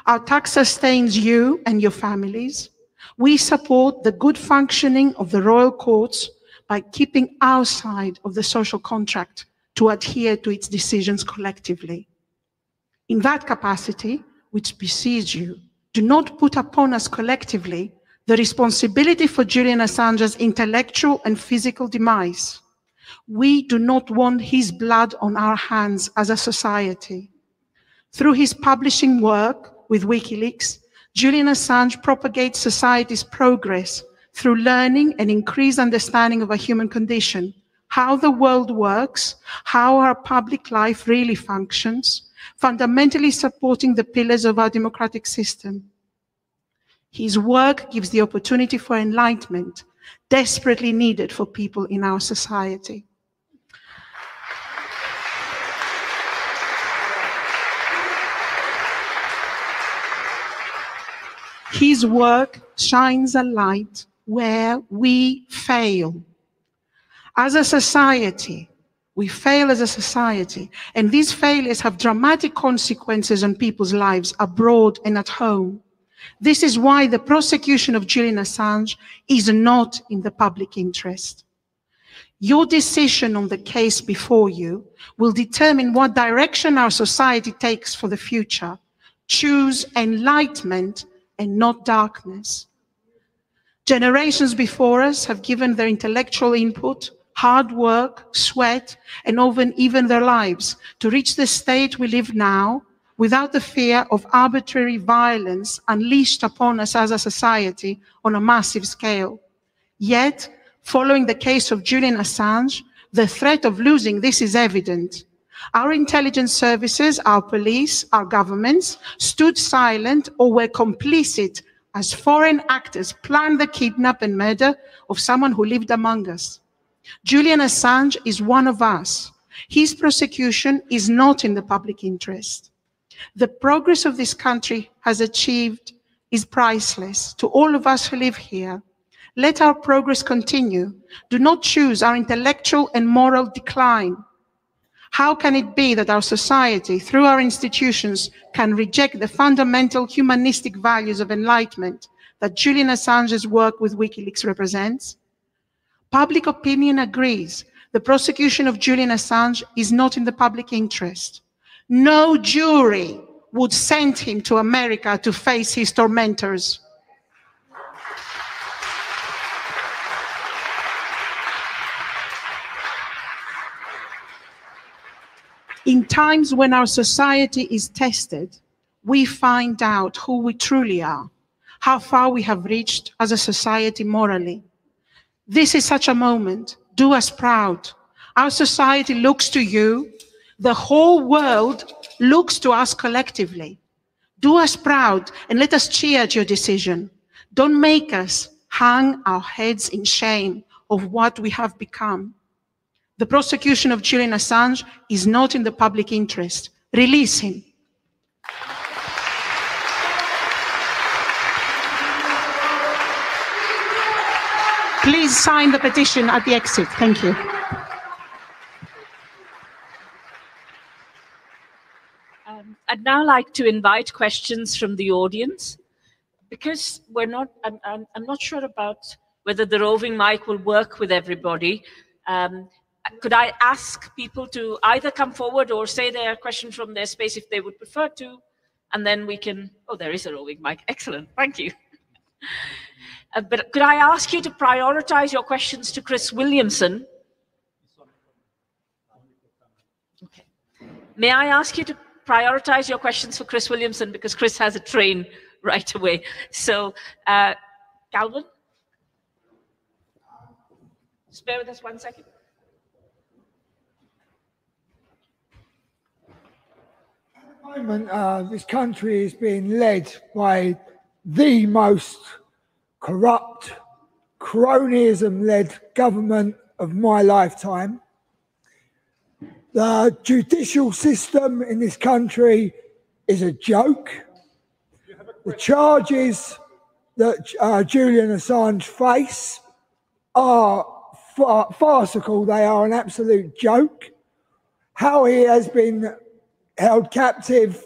Our tax sustains you and your families. We support the good functioning of the royal courts by keeping our side of the social contract to adhere to its decisions collectively. In that capacity, which precedes you, do not put upon us collectively the responsibility for Julian Assange's intellectual and physical demise. We do not want his blood on our hands as a society. Through his publishing work with WikiLeaks, Julian Assange propagates society's progress through learning and increased understanding of our human condition, how the world works, how our public life really functions, fundamentally supporting the pillars of our democratic system. His work gives the opportunity for enlightenment, desperately needed for people in our society. His work shines a light where we fail. As a society, we fail as a society, and these failures have dramatic consequences on people's lives abroad and at home. This is why the prosecution of Julian Assange is not in the public interest. Your decision on the case before you will determine what direction our society takes for the future. Choose enlightenment and not darkness. Generations before us have given their intellectual input, hard work, sweat, and often even their lives to reach the state we live now, without the fear of arbitrary violence unleashed upon us as a society on a massive scale. Yet, following the case of Julian Assange, the threat of losing this is evident. Our intelligence services, our police, our governments stood silent or were complicit as foreign actors planned the kidnap and murder of someone who lived among us. Julian Assange is one of us. His prosecution is not in the public interest. The progress of this country has achieved is priceless to all of us who live here. Let our progress continue. Do not choose our intellectual and moral decline. How can it be that our society, through our institutions, can reject the fundamental humanistic values of enlightenment that Julian Assange's work with WikiLeaks represents? Public opinion agrees. The prosecution of Julian Assange is not in the public interest. No jury would send him to America to face his tormentors. In times when our society is tested, we find out who we truly are, how far we have reached as a society morally. This is such a moment. Do us proud. Our society looks to you. The whole world looks to us collectively. Do us proud and let us cheer at your decision. Don't make us hang our heads in shame of what we have become. The prosecution of Julian Assange is not in the public interest. Release him. Please sign the petition at the exit. Thank you. I'd now like to invite questions from the audience, because we're not, I'm, I'm, I'm not sure about whether the roving mic will work with everybody. Um, could I ask people to either come forward or say their question from their space if they would prefer to, and then we can, oh, there is a roving mic. Excellent, thank you. uh, but could I ask you to prioritize your questions to Chris Williamson? Okay. May I ask you to prioritize your questions for Chris Williamson, because Chris has a train right away. So, uh, Calvin, spare with us one second. At the moment, uh, this country is being led by the most corrupt, cronyism-led government of my lifetime. The judicial system in this country is a joke. The charges that uh, Julian Assange faces are far farcical. They are an absolute joke. How he has been held captive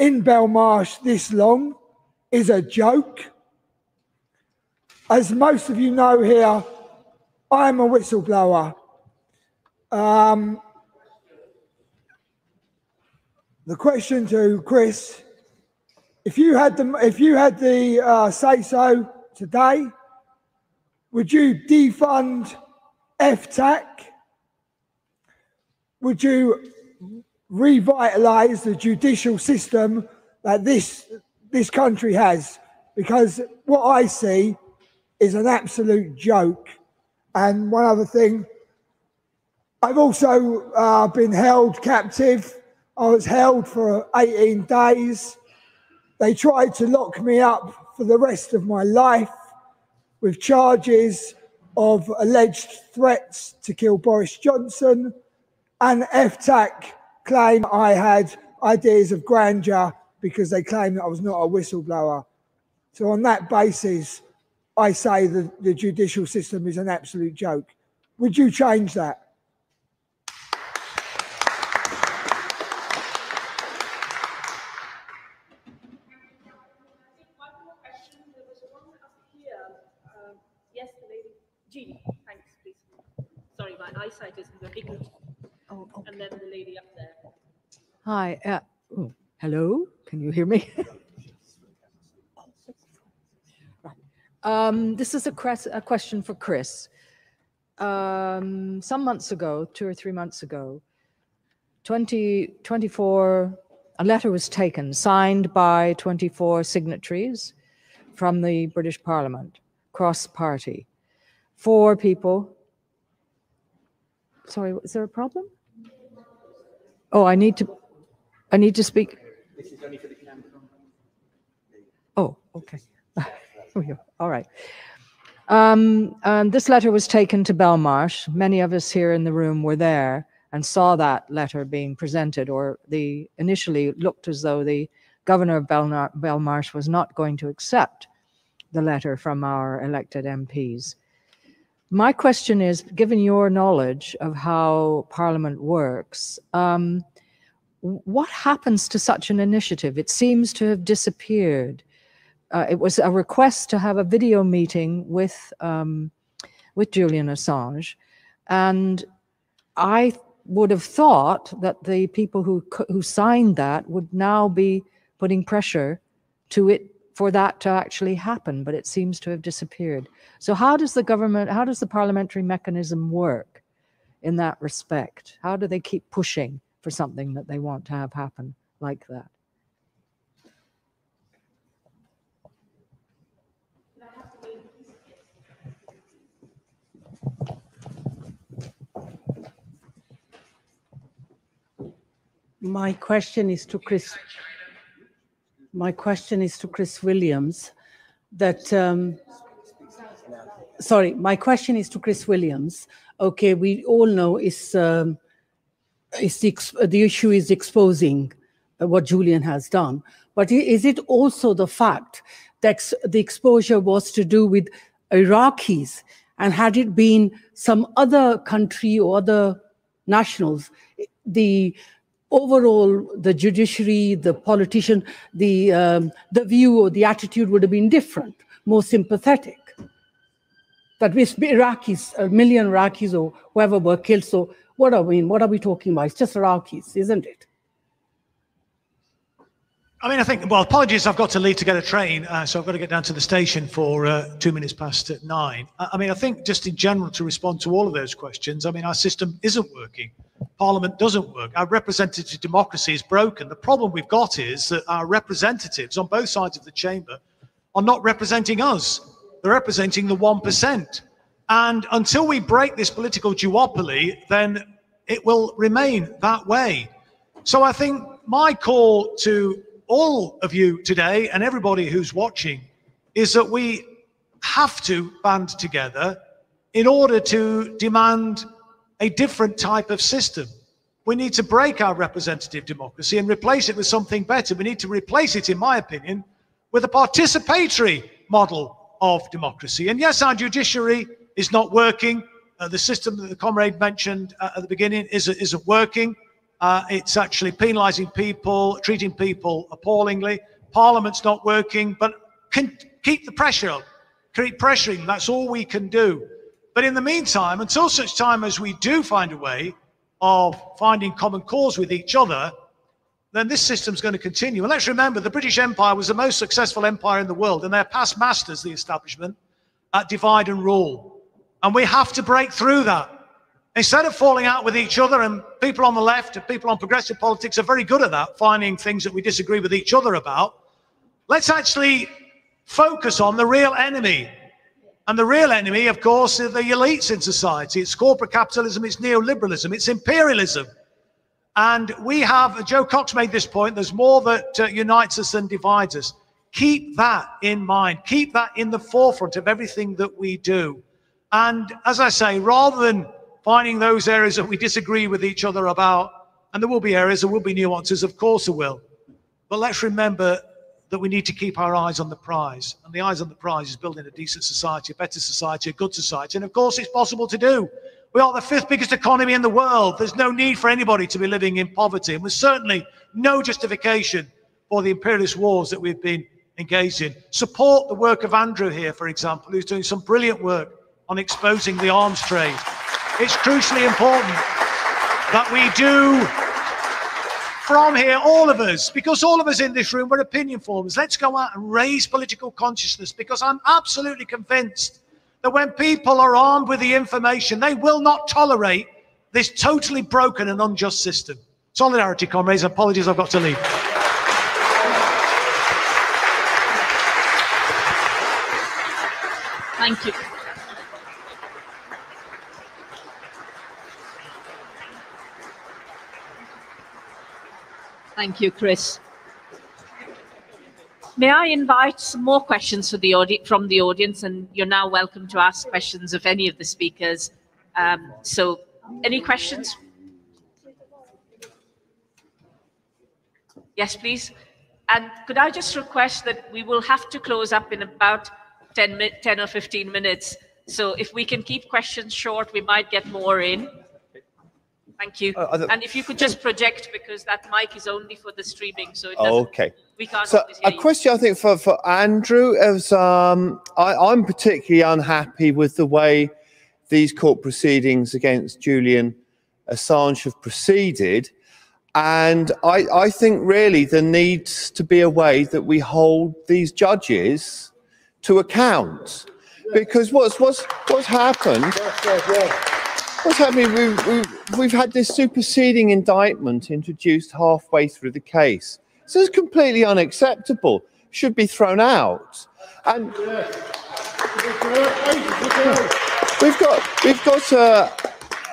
in Belmarsh this long is a joke. As most of you know here, I'm a whistleblower. Um, The question to Chris: if you had the if you had the uh, say-so today, would you defund F TAC? Would you revitalise the judicial system that this this country has? because what I see is an absolute joke. And one other thing, I've also uh, been held captive. I was held for eighteen days. They tried to lock me up for the rest of my life with charges of alleged threats to kill Boris Johnson, and F TAC claim I had ideas of grandeur because they claimed that I was not a whistleblower. So on that basis, I say that the judicial system is an absolute joke. Would you change that? Oh, okay. And then the lady up there. Hi. Uh, oh, hello. Can you hear me? um, this is a, a question for Chris. Um, some months ago, two or three months ago, twenty, twenty-four, a letter was taken, signed by twenty-four signatories from the British Parliament, cross-party. Four people. Sorry, is there a problem? Oh, I need to, I need to speak. This is only for the camera. Oh, okay. All right. Um, um, this letter was taken to Belmarsh. Many of us here in the room were there and saw that letter being presented, or the initially looked as though the governor of Belmarsh was not going to accept the letter from our elected M Ps. My question is, given your knowledge of how Parliament works, um, what happens to such an initiative? It seems to have disappeared. Uh, it was a request to have a video meeting with, um, with Julian Assange, and I would have thought that the people who, who signed that would now be putting pressure to it for that to actually happen, but it seems to have disappeared. So how does the government, how does the parliamentary mechanism work in that respect? How do they keep pushing for something that they want to have happen like that? My question is to Chris. My question is to Chris Williams that, um, sorry, my question is to Chris Williams. Okay, we all know is um, is the, the issue is exposing what Julian has done. But is it also the fact that the exposure was to do with Iraqis? And had it been some other country or other nationals, the overall, the judiciary, the politician, the um, the view or the attitude would have been different, more sympathetic. But with Iraqis, a million Iraqis or whoever were killed, so what are we? What are we talking about? It's just Iraqis, isn't it? I mean, I think. Well, apologies, I've got to leave to get a train, uh, so I've got to get down to the station for uh, two minutes past nine. I, I mean, I think just in general to respond to all of those questions. I mean, our system isn't working. Parliament doesn't work. Our representative democracy is broken. The problem we've got is that our representatives on both sides of the chamber are not representing us. They're representing the one percent. And until we break this political duopoly, then it will remain that way. So I think my call to all of you today and everybody who's watching is that we have to band together in order to demand a different type of system. We need to break our representative democracy and replace it with something better. We need to replace it, in my opinion, with a participatory model of democracy. And yes, our judiciary is not working. Uh, the system that the comrade mentioned uh, at the beginning is, isn't working. Uh, it's actually penalising people, treating people appallingly. Parliament's not working, but can keep the pressure on, keep pressuring. That's all we can do. But in the meantime, until such time as we do find a way of finding common cause with each other, then this system's going to continue. And let's remember, the British Empire was the most successful empire in the world, and their past masters, the establishment, at divide and rule. And we have to break through that. Instead of falling out with each other, and people on the left and people on progressive politics are very good at that, finding things that we disagree with each other about, let's actually Focus on the real enemy. And the real enemy, of course, are the elites in society. It's corporate capitalism, it's neoliberalism, it's imperialism. And we have, Joe Cox made this point, there's more that uh, unites us than divides us. Keep that in mind. Keep that in the forefront of everything that we do. And as I say, rather than finding those areas that we disagree with each other about, and there will be areas, there will be nuances, of course there will. But let's remember that we need to keep our eyes on the prize. And the eyes on the prize is building a decent society, a better society, a good society. And of course it's possible to do. We are the fifth biggest economy in the world. There's no need for anybody to be living in poverty. And there's certainly no justification for the imperialist wars that we've been engaged in. Support the work of Andrew here, for example, who's doing some brilliant work on exposing the arms trade. It's crucially important that we do from here, all of us, because all of us in this room, we're opinion formers. Let's go out and raise political consciousness, because I'm absolutely convinced that when people are armed with the information, they will not tolerate this totally broken and unjust system. Solidarity, comrades. Apologies, I've got to leave. Thank you. Thank you, Chris. May I invite some more questions for the audi from the audience? And you're now welcome to ask questions of any of the speakers. Um, so, any questions? Yes, please. And could I just request that we will have to close up in about ten, ten or fifteen minutes. So, if we can keep questions short, we might get more in. Thank you. Uh, and if you could just project, because that mic is only for the streaming, so it doesn't, okay. We can't. So a question, you. I think, for for Andrew is um, I, I'm particularly unhappy with the way these court proceedings against Julian Assange have proceeded, and I, I think really there needs to be a way that we hold these judges to account, because what's what's what's happened. What's happening, we've, we've, we've had this superseding indictment introduced halfway through the case. So it's completely unacceptable, should be thrown out. And we've got, we've got, uh,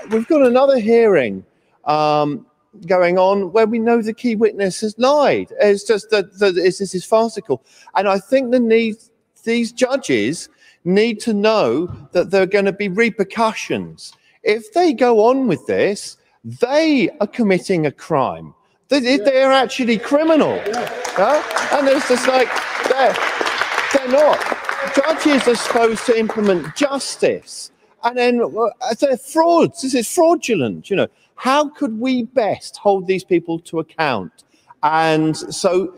we've got another hearing um, going on where we know the key witness has lied. It's just that, that it's, this is farcical. And I think the need, these judges need to know that there are going to be repercussions. If they go on with this, they are committing a crime. They, yeah. they are actually criminal. Yeah. Huh? And it's just like, they're, they're not. Judges are supposed to implement justice. And then well, they're frauds. This is fraudulent, you know. How could we best hold these people to account? And so,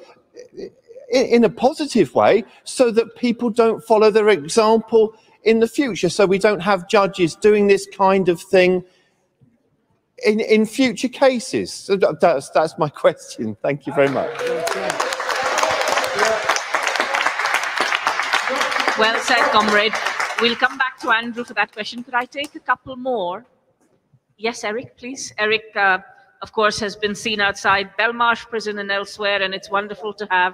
in, in a positive way, so that people don't follow their example in the future, so we don't have judges doing this kind of thing in in future cases. So that's that's my question. Thank you very much. Well said, comrade. We'll come back to Andrew for that question. Could I take a couple more? Yes, Eric, please. Eric, uh, of course, has been seen outside Belmarsh prison and elsewhere, and it's wonderful to have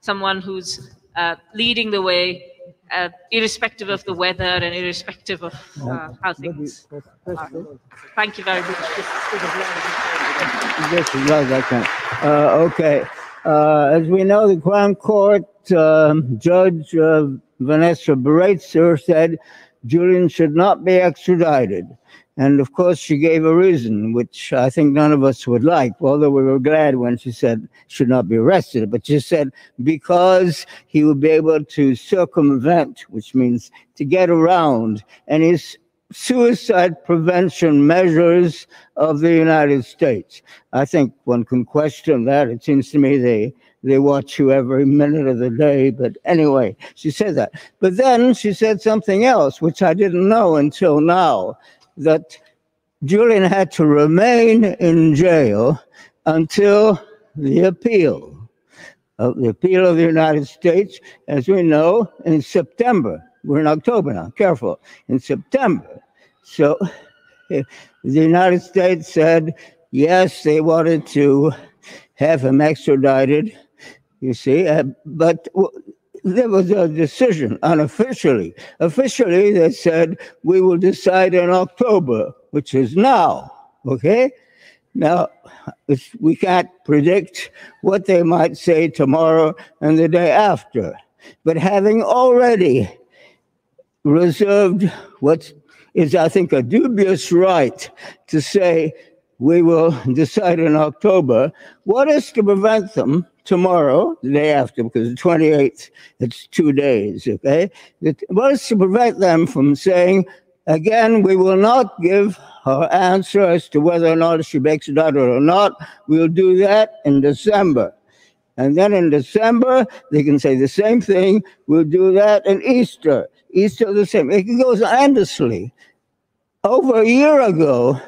someone who's uh, leading the way. Uh, irrespective of the weather and irrespective of uh, how things are. Thank you very much. Yes, yes, I can. Uh, okay. Uh, as we know, the Crown Court um, Judge uh, Vanessa Baraitser said Julian should not be extradited. And of course, she gave a reason, which I think none of us would like, although we were glad when she said should not be arrested. But she said because he would be able to circumvent, which means to get around, any suicide prevention measures of the United States. I think one can question that. It seems to me they, they watch you every minute of the day. But anyway, she said that. But then she said something else, which I didn't know until now, that Julian had to remain in jail until the appeal, uh, the appeal of the United States, as we know, in September. We're in October now, careful, in September. So the United States said, yes, they wanted to have him extradited, you see, uh, but there was a decision unofficially. Officially, they said, we will decide in October, which is now, okay? Now, it's, we can't predict what they might say tomorrow and the day after. But having already reserved what is, I think, a dubious right to say, we will decide in October, what is to prevent them tomorrow, the day after, because the twenty-eighth, it's two days, okay? What is to prevent them from saying, again, we will not give our answer as to whether or not it should be extradited or not. We'll do that in December. And then in December, they can say the same thing. We'll do that in Easter. Easter the same. It goes endlessly. Over a year ago,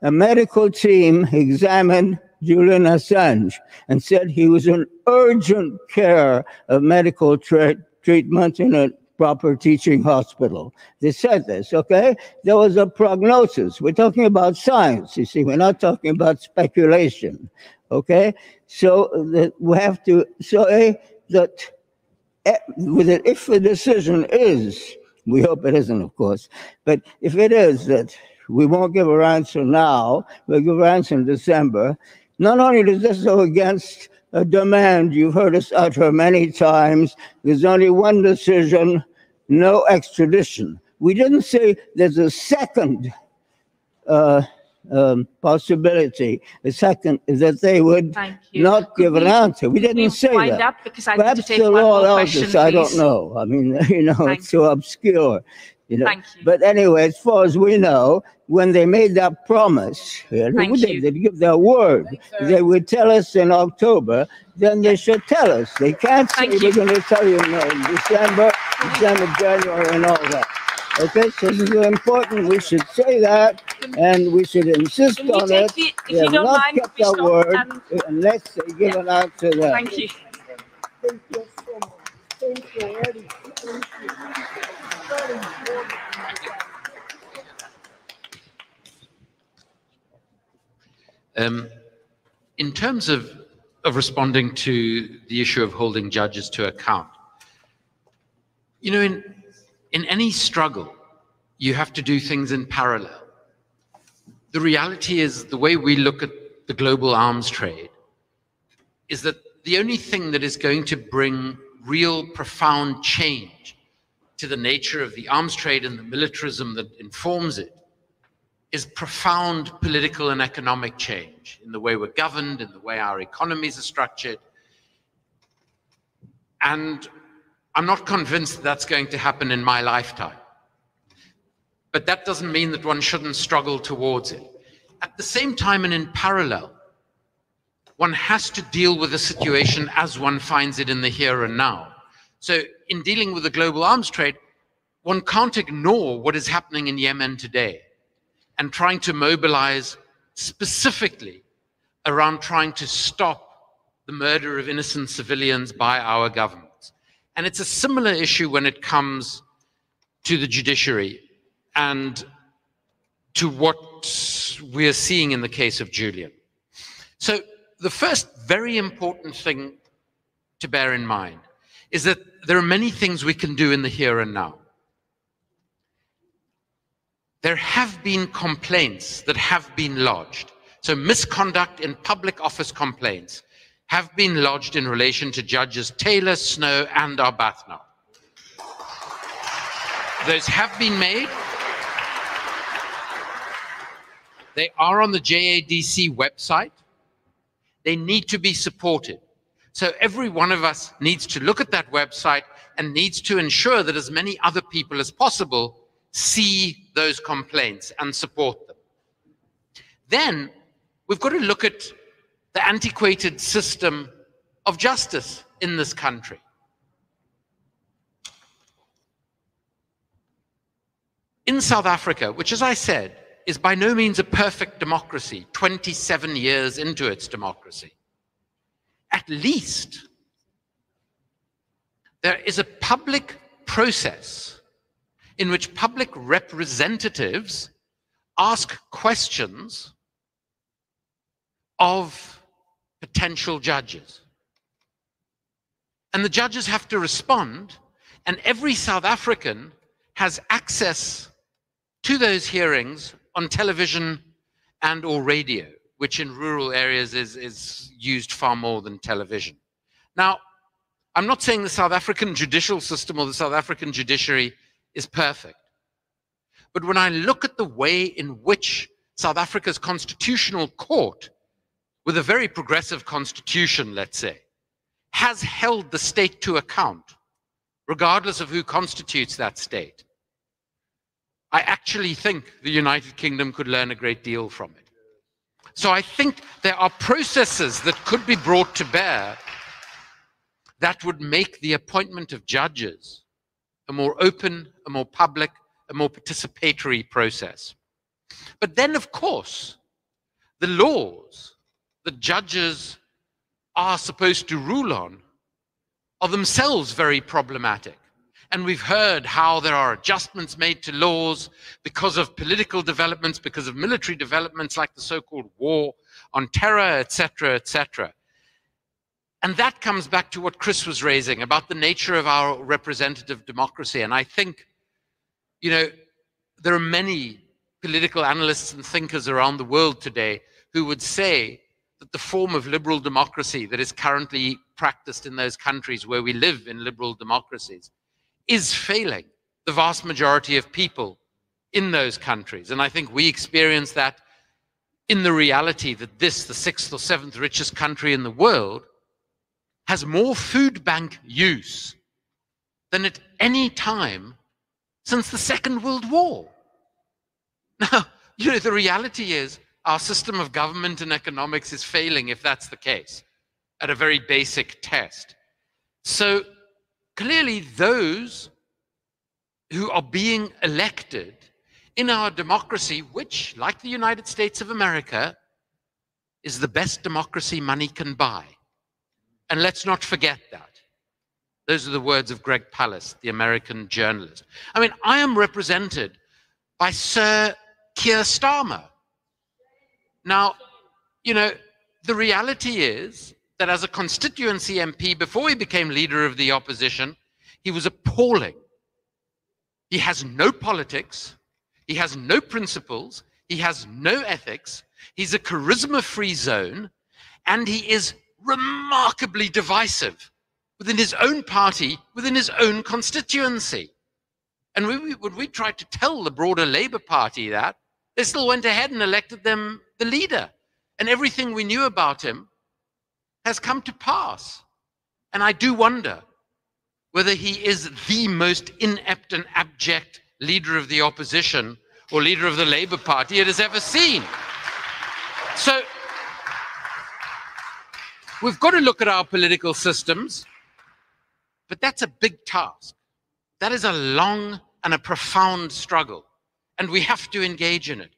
a medical team examined Julian Assange and said he was in urgent care of medical tra- treatment in a proper teaching hospital. They said this, okay? There was a prognosis. We're talking about science, you see. We're not talking about speculation, okay? So that we have to say that if the decision is, we hope it isn't, of course, but if it is that we won't give our answer now, we'll give our answer in December. Not only does this go against a demand you've heard us utter many times, there's only one decision, no extradition. We didn't say there's a second uh, um, possibility, a second, that they would not give an answer. We didn't say that. Perhaps they're all elders, I don't know. I mean, you know, it's so obscure. You know, Thank you. But anyway, as far as we know, when they made that promise, you know, they, they'd give their word. Thanks, they would tell us in October, then they should tell us. They can't say they're going to tell you no, in December, December, January, and all that. Okay, so this is important. We should say that, and we should insist on it. The, if they have not mind, kept our word um, unless they give yeah. an answer there. Thank you. Thank you so much. Thank you already. Thank you. Um, in terms of, of responding to the issue of holding judges to account, you know, in, in any struggle, you have to do things in parallel. The reality is the way we look at the global arms trade is that the only thing that is going to bring real profound change to the nature of the arms trade and the militarism that informs it is profound political and economic change in the way we're governed, in the way our economies are structured. And I'm not convinced that that's going to happen in my lifetime. But that doesn't mean that one shouldn't struggle towards it. At the same time and in parallel, one has to deal with the situation as one finds it in the here and now. So in dealing with the global arms trade, one can't ignore what is happening in Yemen today and trying to mobilize specifically around trying to stop the murder of innocent civilians by our governments. And it's a similar issue when it comes to the judiciary and to what we're seeing in the case of Julian. So the first very important thing to bear in mind is that there are many things we can do in the here and now. There have been complaints that have been lodged. So misconduct in public office complaints have been lodged in relation to judges Taylor, Snow, and Arbathnot. Those have been made. They are on the J A D C website. They need to be supported. So every one of us needs to look at that website and needs to ensure that as many other people as possible see those complaints and support them. Then we've got to look at the antiquated system of justice in this country. In South Africa, which, as I said, is by no means a perfect democracy, twenty-seven years into its democracy, at least there is a public process in which public representatives ask questions of potential judges. And the judges have to respond, and every South African has access to those hearings on television and or radio, which in rural areas is, is used far more than television. Now, I'm not saying the South African judicial system or the South African judiciary is perfect. But when I look at the way in which South Africa's constitutional court, with a very progressive constitution, let's say, has held the state to account, regardless of who constitutes that state, I actually think the United Kingdom could learn a great deal from it. So I think there are processes that could be brought to bear that would make the appointment of judges a more open, a more public, a more participatory process. But then, of course, the laws that judges are supposed to rule on are themselves very problematic. And we've heard how there are adjustments made to laws because of political developments, because of military developments like the so-called war on terror, et cetera, et cetera. And that comes back to what Chris was raising about the nature of our representative democracy. And I think, you know, there are many political analysts and thinkers around the world today who would say that the form of liberal democracy that is currently practiced in those countries where we live in liberal democracies is failing the vast majority of people in those countries. And I think we experience that in the reality that this, the sixth or seventh richest country in the world, has more food bank use than at any time since the Second World War. Now, you know, the reality is our system of government and economics is failing, if that's the case, at a very basic test. So clearly those who are being elected in our democracy, which, like the United States of America, is the best democracy money can buy. And let's not forget that. Those are the words of Greg Palast, the American journalist. I mean, I am represented by Sir Keir Starmer. Now, you know, the reality is that as a constituency M P, before he became leader of the opposition, he was appalling. He has no politics, he has no principles, he has no ethics, he's a charisma-free zone, and he is remarkably divisive within his own party, within his own constituency. And we, we, when we tried to tell the broader Labour Party that, they still went ahead and elected them the leader. And everything we knew about him has come to pass. And I do wonder whether he is the most inept and abject leader of the opposition or leader of the Labour Party it has ever seen. So we've got to look at our political systems, but that's a big task. That is a long and a profound struggle, and we have to engage in it.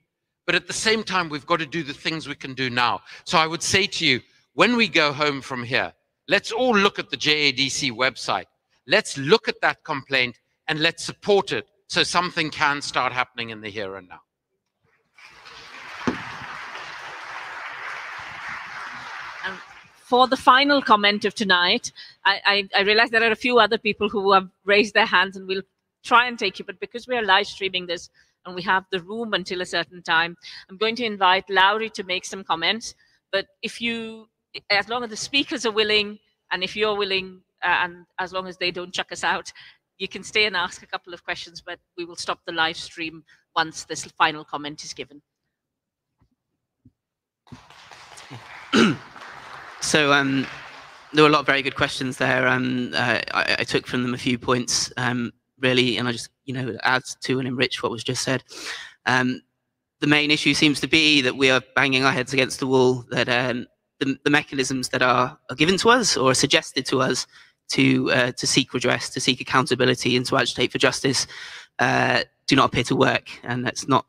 But at the same time, we've got to do the things we can do now. So I would say to you, when we go home from here, let's all look at the J A D C website. Let's look at that complaint and let's support it so something can start happening in the here and now. For the final comment of tonight, I, I, I realize there are a few other people who have raised their hands, and we'll try and take you, but because we are live streaming this and we have the room until a certain time, I'm going to invite Lauri to make some comments. But if you, as long as the speakers are willing, and if you're willing, uh, and as long as they don't chuck us out, you can stay and ask a couple of questions, but we will stop the live stream once this final comment is given. So um, there were a lot of very good questions there. Um, uh, I, I took from them a few points, um, really, and I just, you know, add to and enrich what was just said. Um, the main issue seems to be that we are banging our heads against the wall, that um, the, the mechanisms that are, are given to us or are suggested to us to, uh, to seek redress, to seek accountability and to agitate for justice uh, do not appear to work. And that's not,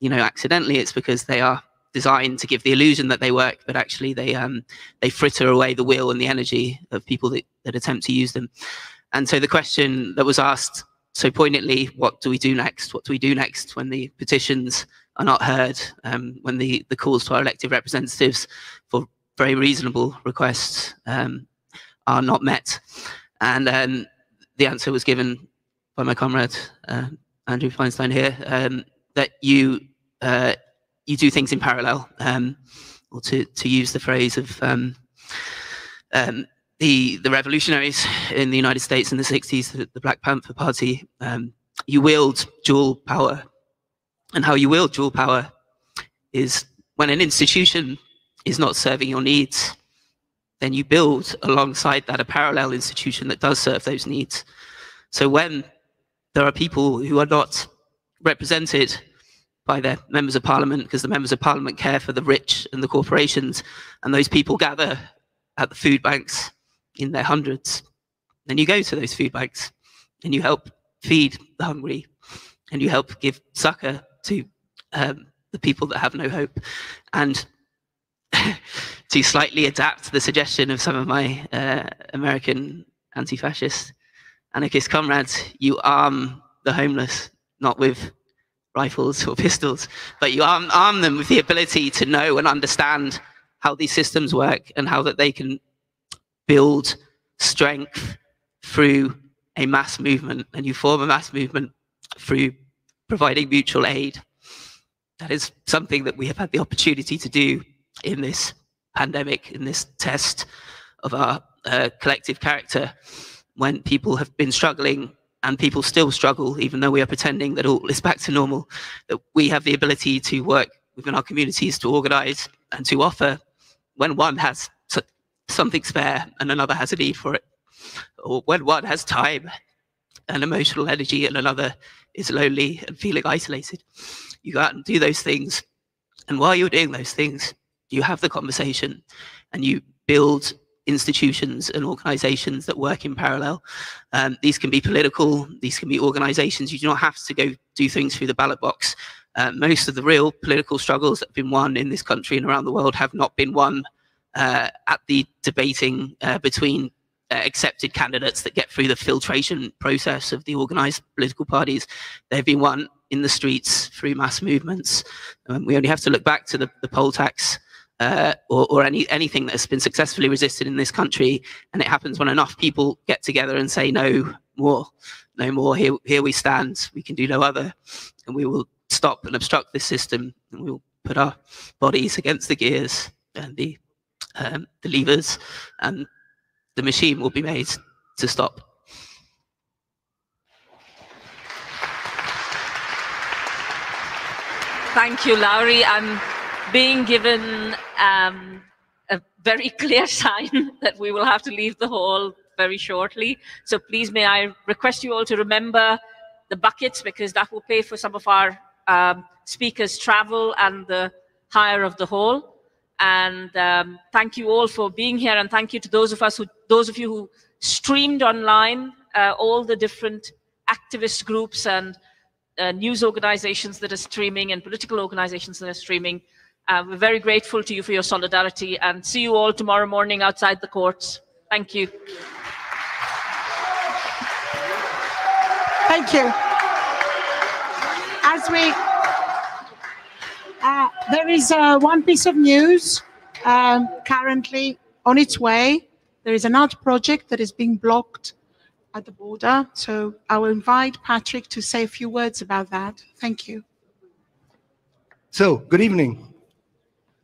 you know, accidentally, it's because they are designed to give the illusion that they work, but actually they um, they fritter away the will and the energy of people that, that attempt to use them. And so the question that was asked so poignantly, what do we do next? What do we do next when the petitions are not heard, um, when the, the calls to our elected representatives for very reasonable requests um, are not met? And um, the answer was given by my comrade, uh, Andrew Feinstein here, um, that you uh, you do things in parallel, um, or to, to use the phrase of um, um, the, the revolutionaries in the United States in the sixties, the, the Black Panther Party, um, you wield dual power. And how you wield dual power is when an institution is not serving your needs, then you build alongside that a parallel institution that does serve those needs. So when there are people who are not represented by their members of parliament, because the members of parliament care for the rich and the corporations, and those people gather at the food banks in their hundreds, then you go to those food banks and you help feed the hungry and you help give succor to um, the people that have no hope. And to slightly adapt the suggestion of some of my uh, American anti-fascist anarchist comrades, you arm the homeless not with rifles or pistols, but you arm, arm them with the ability to know and understand how these systems work and how that they can build strength through a mass movement, and you form a mass movement through providing mutual aid. That is something that we have had the opportunity to do in this pandemic, in this test of our uh, collective character, when people have been struggling and people still struggle, even though we are pretending that all is back to normal, that we have the ability to work within our communities to organize and to offer when one has something spare and another has a need for it, or when one has time and emotional energy and another is lonely and feeling isolated. You go out and do those things, and while you're doing those things, you have the conversation and you build institutions and organizations that work in parallel. Um, these can be political, these can be organizations. You do not have to go do things through the ballot box. Uh, most of the real political struggles that have been won in this country and around the world have not been won uh, at the debating uh, between uh, accepted candidates that get through the filtration process of the organized political parties. They've been won in the streets through mass movements. Um, we only have to look back to the, the poll tax Uh, or, or any anything that's been successfully resisted in this country, and it happens when enough people get together and say no more, no more. Here, here we stand. We can do no other, and we will stop and obstruct this system, and we will put our bodies against the gears and the um, the levers, and the machine will be made to stop. Thank you, Lauri. I'm being given um, a very clear sign that we will have to leave the hall very shortly. So please, may I request you all to remember the buckets, because that will pay for some of our um, speakers' travel and the hire of the hall. And um, thank you all for being here, and thank you to those of us who, those of you who streamed online, uh, all the different activist groups and uh, news organizations that are streaming and political organizations that are streaming. Uh, we're very grateful to you for your solidarity, and see you all tomorrow morning outside the courts. Thank you. Thank you. As we, uh, there is uh, one piece of news um, currently on its way. There is an art project that is being blocked at the border. So I will invite Patrick to say a few words about that. Thank you. So, good evening.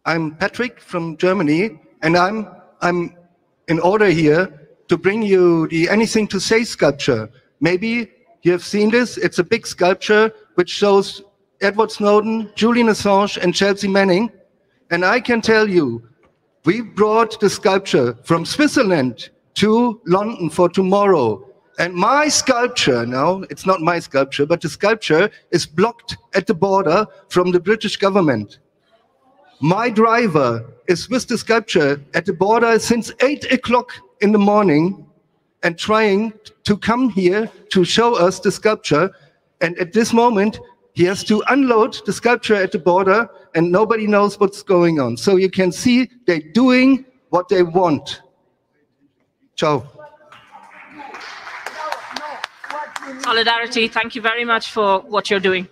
I'm Patrick from Germany, and I'm, I'm in order here to bring you the Anything to Say sculpture. Maybe you have seen this. It's a big sculpture which shows Edward Snowden, Julian Assange, and Chelsea Manning. And I can tell you, we brought the sculpture from Switzerland to London for tomorrow. And my sculpture now, it's not my sculpture, but the sculpture is blocked at the border from the British government. My driver is with the sculpture at the border since eight o'clock in the morning and trying to come here to show us the sculpture. And at this moment, he has to unload the sculpture at the border, and nobody knows what's going on. So you can see they're doing what they want. Ciao. Solidarity, thank you very much for what you're doing.